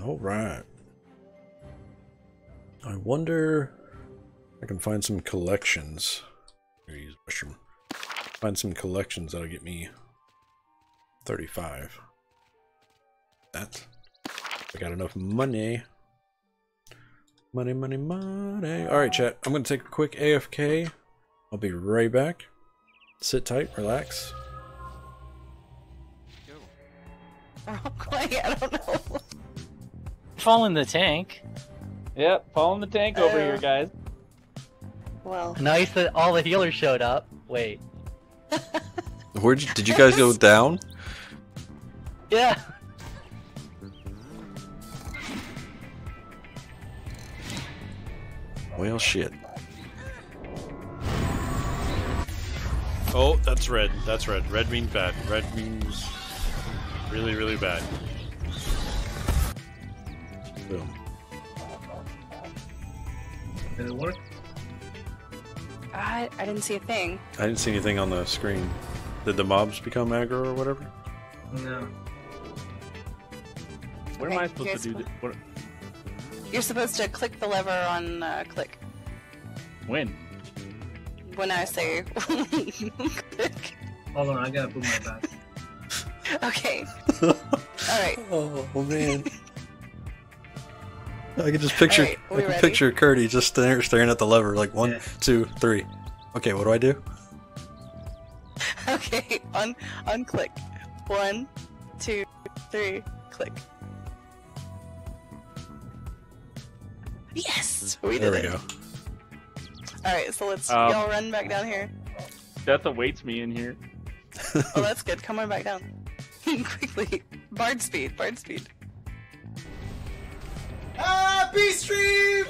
All right. I wonder if I can find some collections. I'm gonna use mushroom. Find some collections that'll get me thirty-five. That. I got enough money. Money, money, money. Alright, chat. I'm gonna take a quick A F K. I'll be right back. Sit tight, relax. Oh, Clay, I don't know. Fall in the tank. Yep, fall in the tank over uh, here, guys. Well. Nice that all the healers showed up. Wait. Where did, did you guys go down? Yeah. Well, shit. Oh, that's red. That's red. Red means bad. Red means really, really bad. Boom. Did it work? I, I didn't see a thing. I didn't see anything on the screen. Did the mobs become aggro or whatever? No. What okay, am I supposed to do? Supposed... What? You're supposed to click the lever on uh, click. When? When I say click. Hold on, I gotta put my back. Okay. Alright. Oh, man. I can just picture right, I can ready? picture Curdy just staring, staring at the lever like one, yeah. two, three. Okay, what do I do? Okay, un unclick. One, two, three, click. Yes! We did there we it. go. Alright, so let's um, y'all run back down here. Death awaits me in here. Oh, that's good. Come on back down. Quickly. Bard speed, bard speed. Happy Streamversary!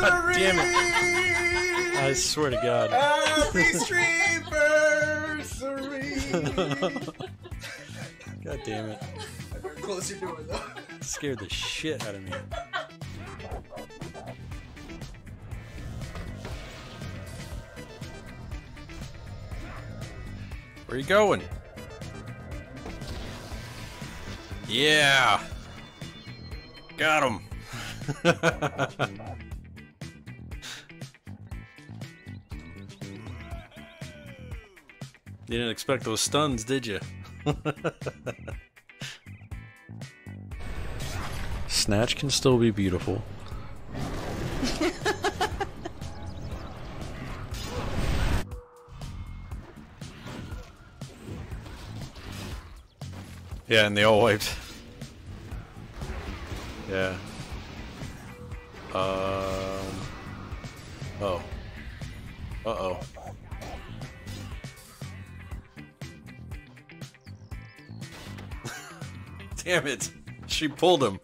Oh, damn it. I swear to God. Happy Streamversary! God damn it. I heard closer to it though. Scared the shit out of me. Where are you going? Yeah! Got him! You didn't expect those stuns, did you? Snatch can still be beautiful. Yeah, and they all wiped. Yeah. Um. Oh. Uh oh. Damn it! She pulled him.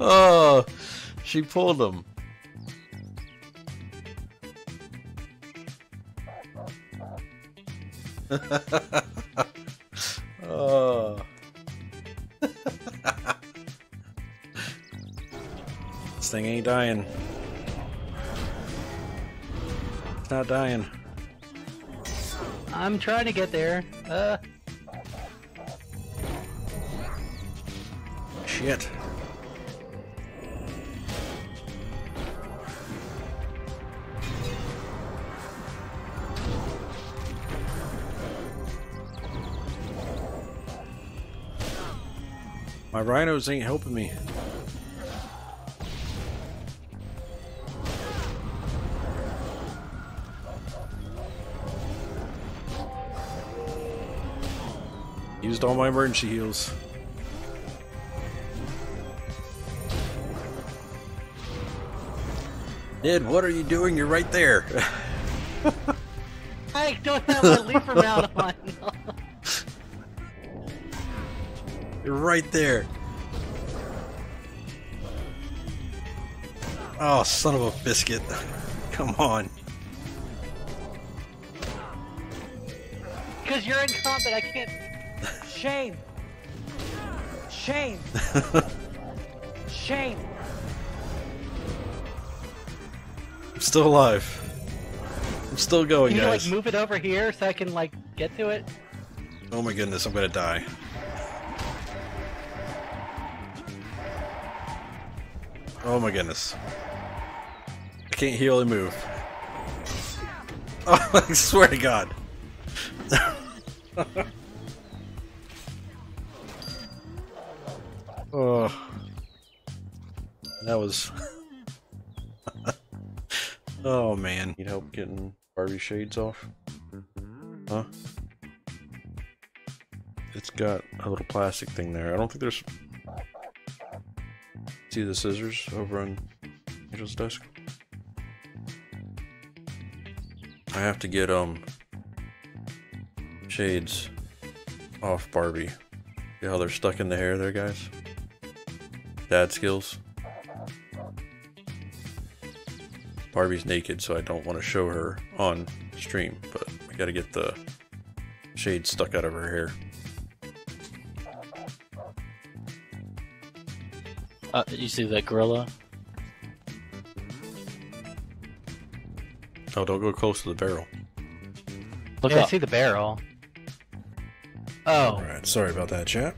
Oh, she pulled him. Oh. This thing ain't dying. It's not dying. I'm trying to get there. Uh. Shit. My rhinos ain't helping me. Used all my emergency heals. Nid, what are you doing? You're right there. I don't have my leaper mount on. You're right there. Oh, son of a biscuit. Come on. Because you're in combat, I can't. Shame. Shame. Shame. I'm still alive. I'm still going, can you, guys. Can you, like, move it over here so I can, like, get to it? Oh my goodness, I'm gonna die. Oh my goodness. I can't heal and move. Oh, I swear to God. Oh. That was... Oh man. Need help getting Barbie shades off? Huh? It's got a little plastic thing there. I don't think there's... See the scissors over on Angel's desk? I have to get, um... shades off Barbie. See how they're stuck in the hair there, guys? Dad skills. Barbie's naked, so I don't want to show her on stream, but I gotta get the shades stuck out of her hair. Uh, you see that gorilla? Oh, don't go close to the barrel. Look, yeah, I see the barrel. Oh. Alright, sorry about that, chat.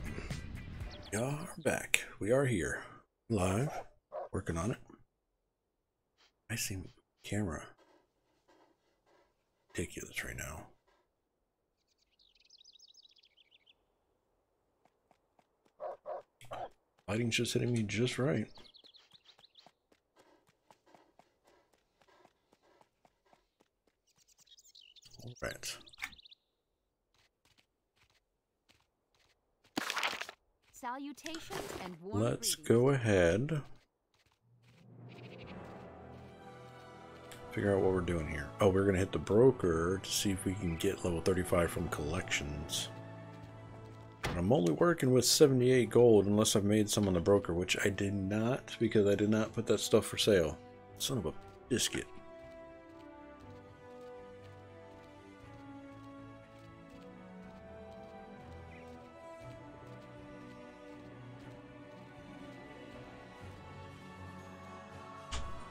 We are back. We are here. Live. Working on it. I see camera. Ridiculous right now. Lighting's just hitting me just right. All right. Salutations and warm Let's greetings. Go ahead. Figure out what we're doing here. Oh, we're gonna hit the broker to see if we can get level thirty-five from collections. I'm only working with seventy-eight gold unless I've made some on the broker, which I did not because I did not put that stuff for sale. Son of a biscuit.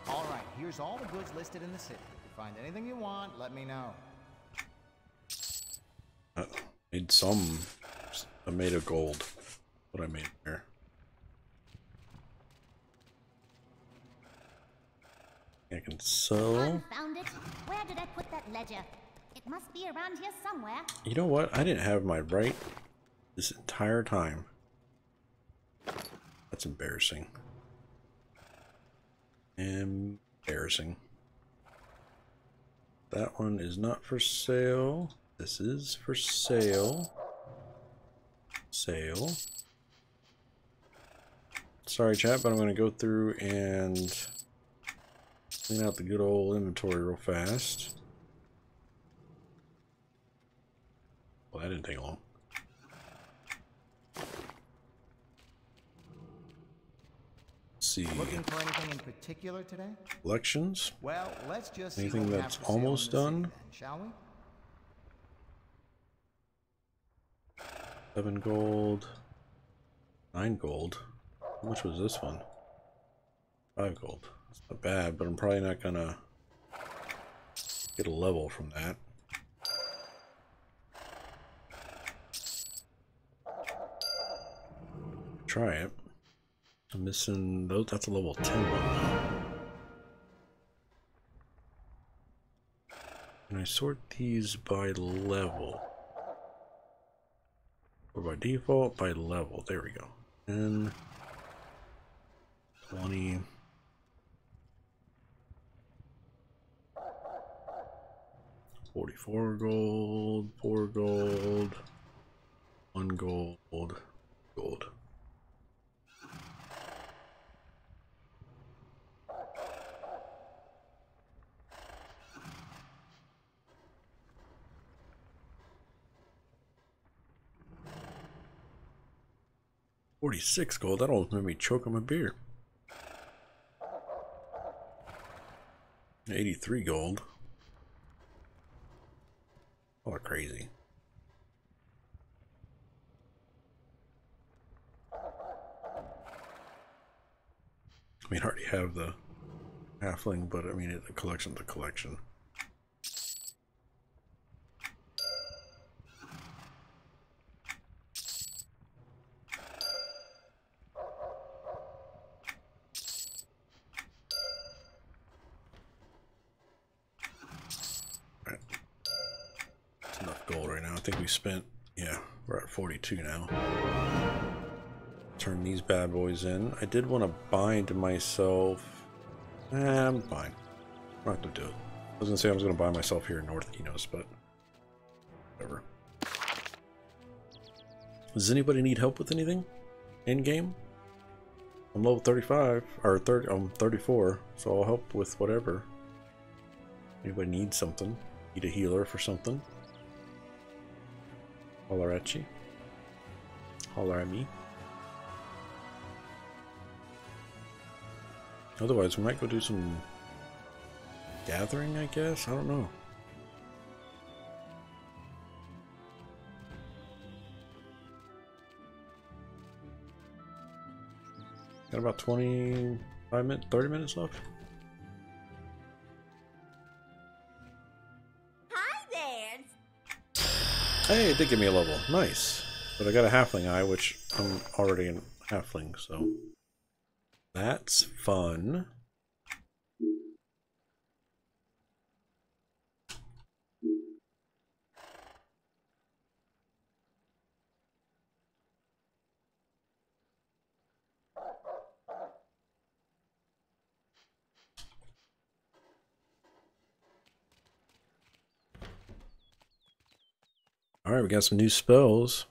All right, here's all the goods listed in the city. If you find anything you want, let me know. Uh, need some... I made of gold. What I made here. I can sell. Found it. Where did I put that ledger? It must be around here somewhere. You know what? I didn't have my right this entire time. That's embarrassing. Embarrassing. That one is not for sale. This is for sale. Sale. Sorry, chat, but I'm going to go through and clean out the good old inventory real fast. Well, that didn't take long. Let's see. Looking for anything in particular today? Collections. Well, let's just anything that's almost done, then, shall we? Seven gold, nine gold. How much was this one? Five gold. It's not bad, but I'm probably not gonna get a level from that. Try it. I'm missing those. That's a level ten one now. Can I sort these by level? Or by default, by level. There we go. ten, twenty. forty-four gold, four gold, one gold, gold. forty-six gold, that almost made me choke on my beer. eighty-three gold. Oh, crazy. I mean, I already have the halfling, but I mean, it, the collection's a collection. gold right now. I think we spent, yeah, we're at forty-two now. Turn these bad boys in. I did want to bind myself. Eh, I'm fine. I'm not going to do it. I was going to say I was going to buy myself here in North Enos, but whatever. Does anybody need help with anything? End game? I'm level thirty-five, or thirty, I'm thirty-four, so I'll help with whatever. Anybody need something? Need a healer for something? Holler at you. Holler at me. Otherwise, we might go do some gathering, I guess? I don't know. Got about twenty-five minutes, thirty minutes left. Hi there. Hey, it did give me a level. Nice. But I got a halfling eye, which I'm already in halfling, so that's fun. Alright, we got some new spells.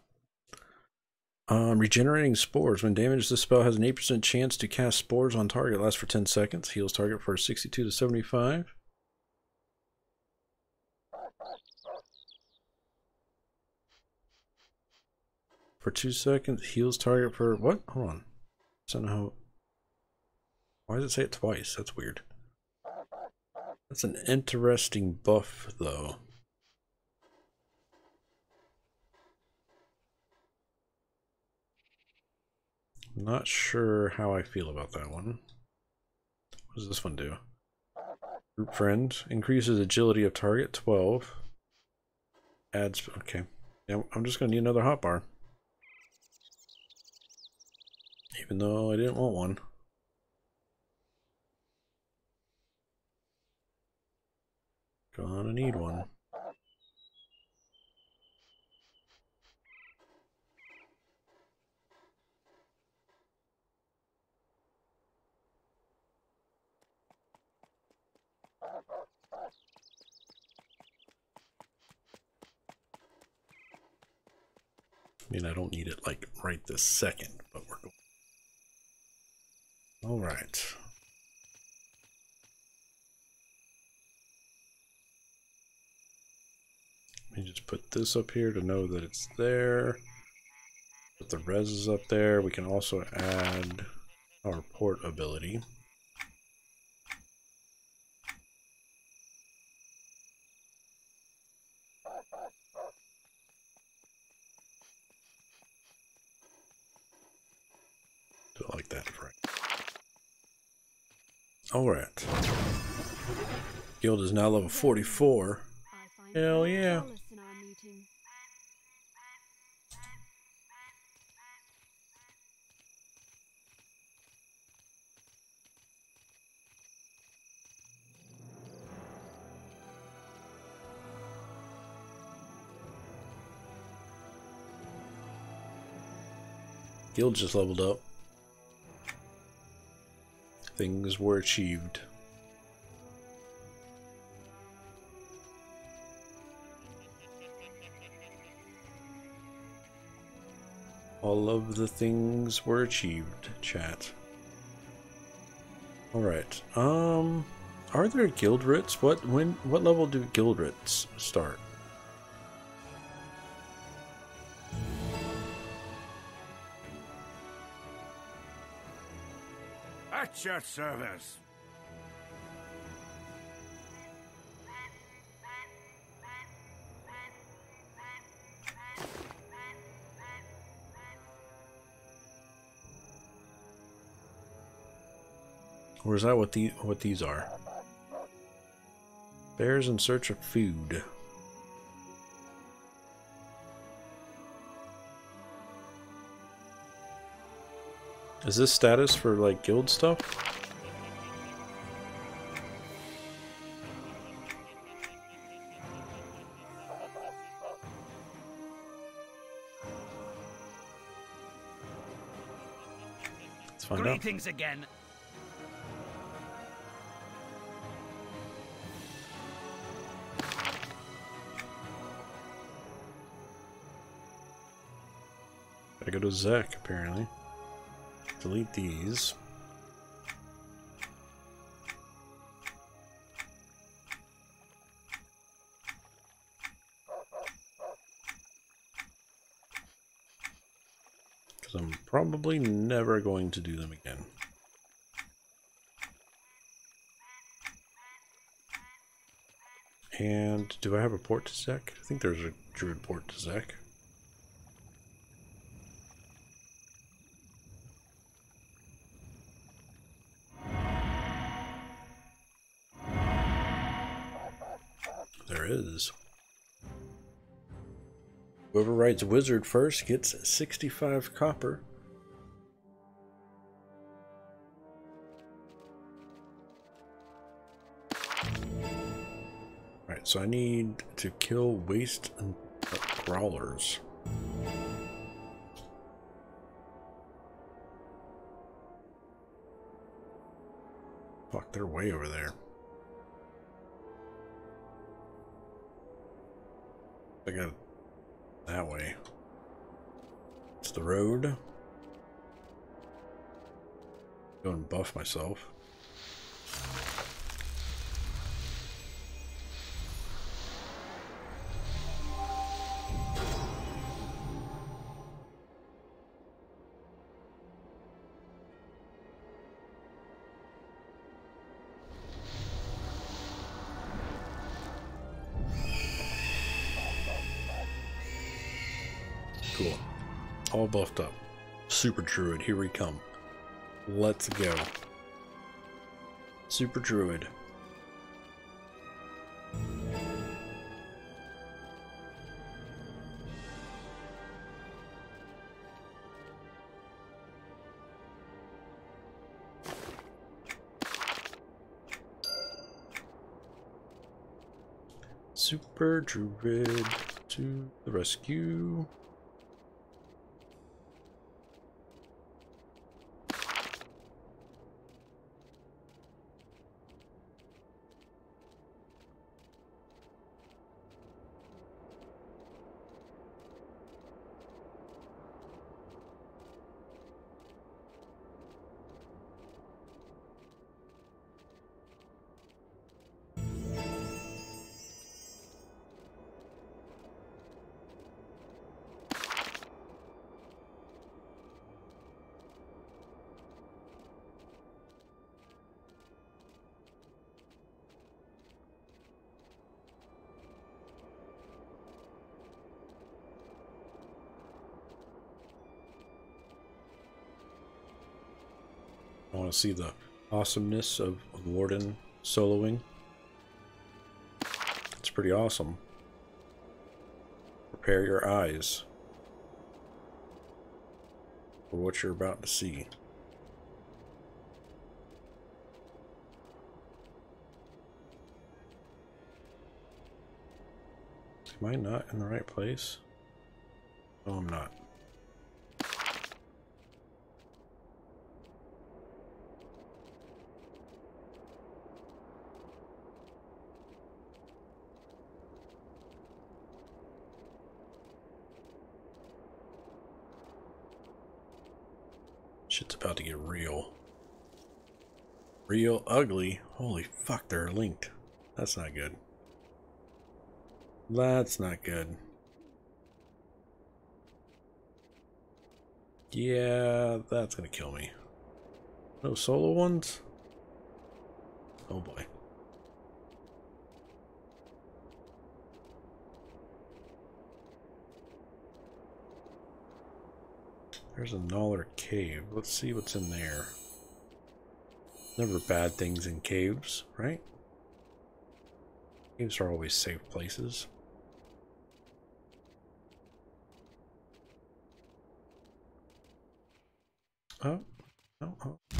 Um, regenerating spores. When damaged, this spell has an eight percent chance to cast spores on target. It lasts for ten seconds. Heals target for sixty-two to seventy-five. For two seconds. Heals target for... What? Hold on. Somehow... Why does it say it twice? That's weird. That's an interesting buff, though. Not sure how I feel about that one. What does this one do? Group friend increases agility of target twelve. Adds okay. Yeah, I'm just gonna need another hotbar. Even though I didn't want one. Gonna need one. I mean, I don't need it like right this second, but we're going. All right. Let me just put this up here to know that it's there. Put the reses up there. We can also add our port ability. Like that, right? All right. Guild is now level forty-four. Hell yeah! Guild just leveled up. Things were achieved. All of the things were achieved, chat. Alright, um... Are there guild writs? What, when, what level do guild writs start? Your service. Or is that what the what these are? Bears in search of food. Is this status for, like, guild stuff? Let's find out. Greetings again. Gotta go to Zach, apparently. Delete these. Because I'm probably never going to do them again. And do I have a port to Zach? I think there's a druid port to Zach. Is. Whoever writes wizard first gets sixty-five copper. Alright, so I need to kill waste and crawlers. Fuck, they're way over there. I got that way. It's the road. Go and buff myself. All buffed up. Super Druid, here we come. Let's go. Super Druid. Super Druid to the rescue. I want to see the awesomeness of Warden soloing. It's pretty awesome. Prepare your eyes for what you're about to see. Am I not in the right place? No, I'm not. Shit's about to get real. Real ugly. Holy fuck, they're linked. That's not good. That's not good. Yeah, that's gonna kill me. No solo ones? Oh boy. There's a Nollar cave. Let's see what's in there. Never bad things in caves, right? Caves are always safe places. Oh, oh, oh.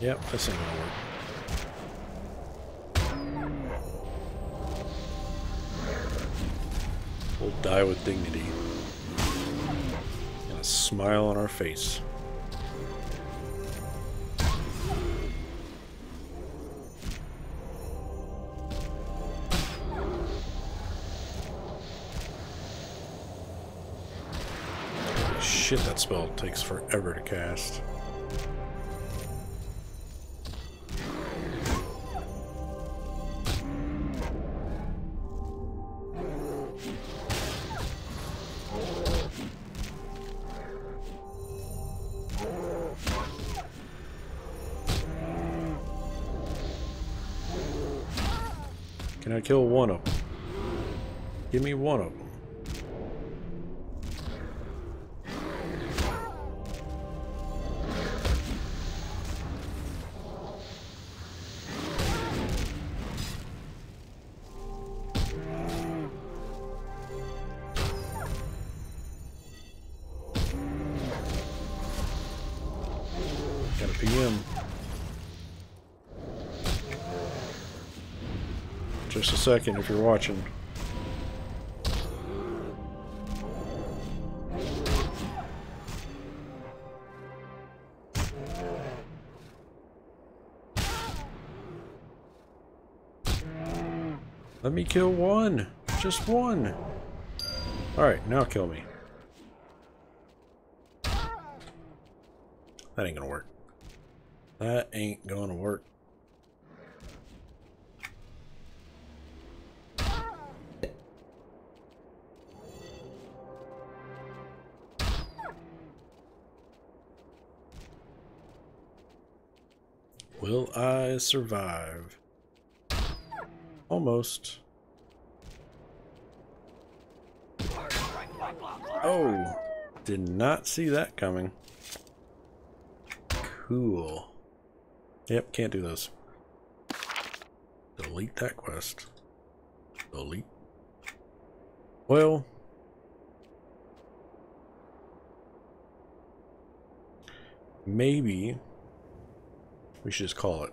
Yep, this ain't gonna work. We'll die with dignity. And a smile on our face. Holy shit, that spell takes forever to cast. Can I kill one of them? Give me one of them. Just a second if you're watching. Let me kill one. Just one. Alright, now kill me. That ain't gonna work. That ain't gonna work. Will I survive? Almost. Oh, did not see that coming. Cool. Yep, can't do this. Delete that quest. Delete. Well. Maybe. We should just call it.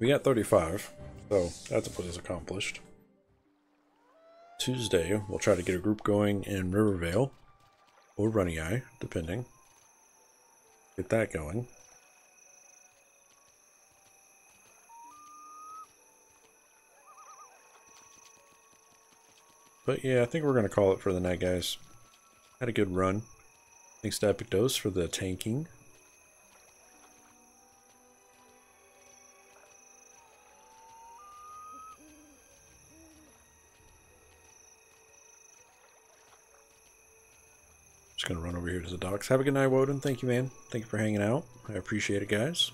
We got thirty-five, so that's what is accomplished. Tuesday, we'll try to get a group going in Rivervale or Runny Eye, depending. Get that going. But yeah, I think we're going to call it for the night, guys. Had a good run. Thanks to EpicDose for the tanking. Just going to run over here to the docks. Have a good night, Warden. Thank you, man. Thank you for hanging out. I appreciate it, guys.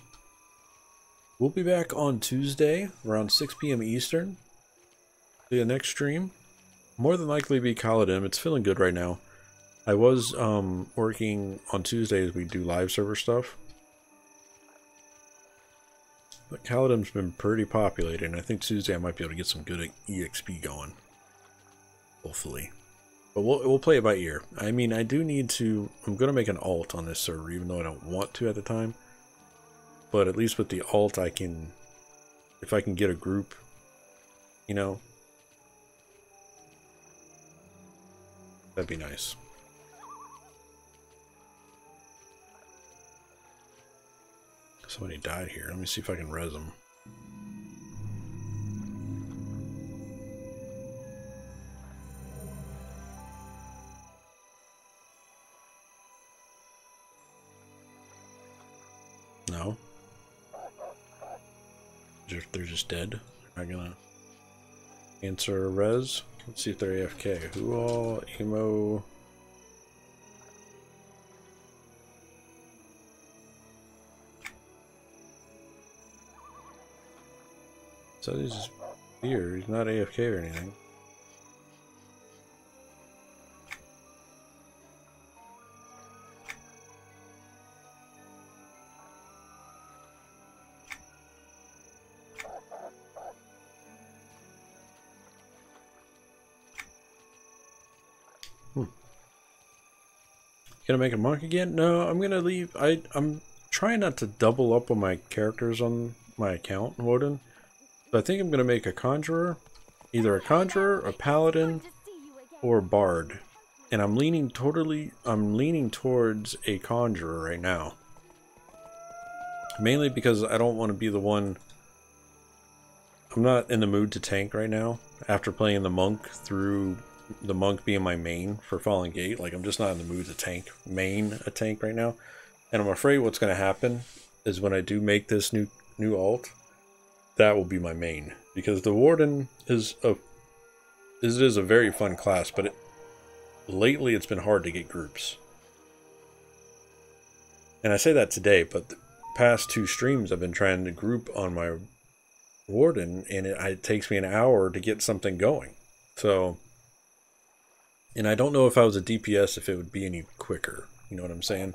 We'll be back on Tuesday around six P M Eastern. See you next stream. More than likely be Kaladim. It's feeling good right now. I was um, working on Tuesdays. We do live server stuff. But Kaladim's been pretty populated, and I think Tuesday I might be able to get some good E X P going. Hopefully. But we'll, we'll play it by ear. I mean, I do need to... I'm going to make an alt on this server, even though I don't want to at the time. But at least with the alt, I can... If I can get a group, you know... That'd be nice. Somebody died here. Let me see if I can res them. No. They're just dead. They're not gonna answer a res. Let's see if they're A F K. Who all? Emo. So he's just here. He's not A F K or anything. Gonna make a monk again? No, I'm gonna leave. I I'm trying not to double up on my characters on my account, Warden. So I think I'm gonna make a conjurer, either a conjurer, a paladin, or a bard. And I'm leaning totally. I'm leaning towards a conjurer right now, mainly because I don't want to be the one. I'm not in the mood to tank right now. After playing the monk through, the monk being my main for Fallen Gate, like I'm just not in the mood to tank main a tank right now. And I'm afraid what's going to happen is when I do make this new new alt, that will be my main, because the Warden is a is it is a very fun class, but it, lately it's been hard to get groups. And I say that today, but the past two streams I've been trying to group on my Warden, and it, it takes me an hour to get something going. So, and I don't know if I was a D P S if it would be any quicker. You know what I'm saying?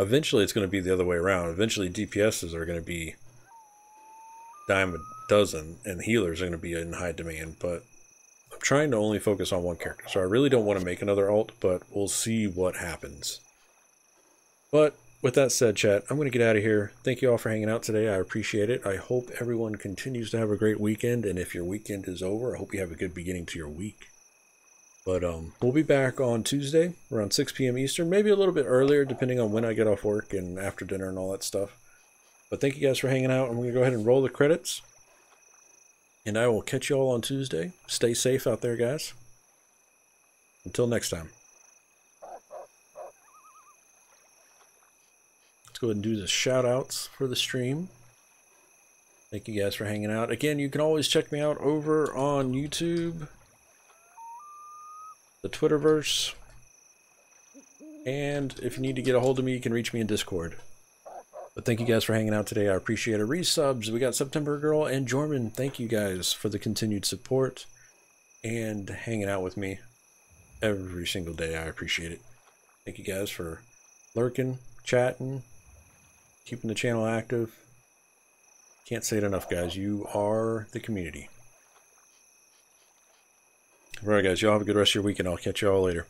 Eventually it's going to be the other way around. Eventually D P Ss are going to be dime a dozen and healers are going to be in high demand, but I'm trying to only focus on one character. So I really don't want to make another alt, but we'll see what happens. But with that said, chat, I'm going to get out of here. Thank you all for hanging out today. I appreciate it. I hope everyone continues to have a great weekend. And if your weekend is over, I hope you have a good beginning to your week. But um, we'll be back on Tuesday around six p m Eastern. Maybe a little bit earlier, depending on when I get off work and after dinner and all that stuff. But thank you guys for hanging out. I'm going to go ahead and roll the credits. And I will catch you all on Tuesday. Stay safe out there, guys. Until next time. Go ahead and do the shout outs for the stream. Thank you guys for hanging out. Again, you can always check me out over on YouTube, the Twitterverse, and if you need to get a hold of me, you can reach me in Discord. But thank you guys for hanging out today. I appreciate it. Resubs, we got September Girl and Jorman. Thank you guys for the continued support and hanging out with me every single day. I appreciate it. Thank you guys for lurking, chatting, keeping the channel active. Can't say it enough, guys. You are the community. All right, guys. Y'all have a good rest of your weekend. I'll catch y'all later.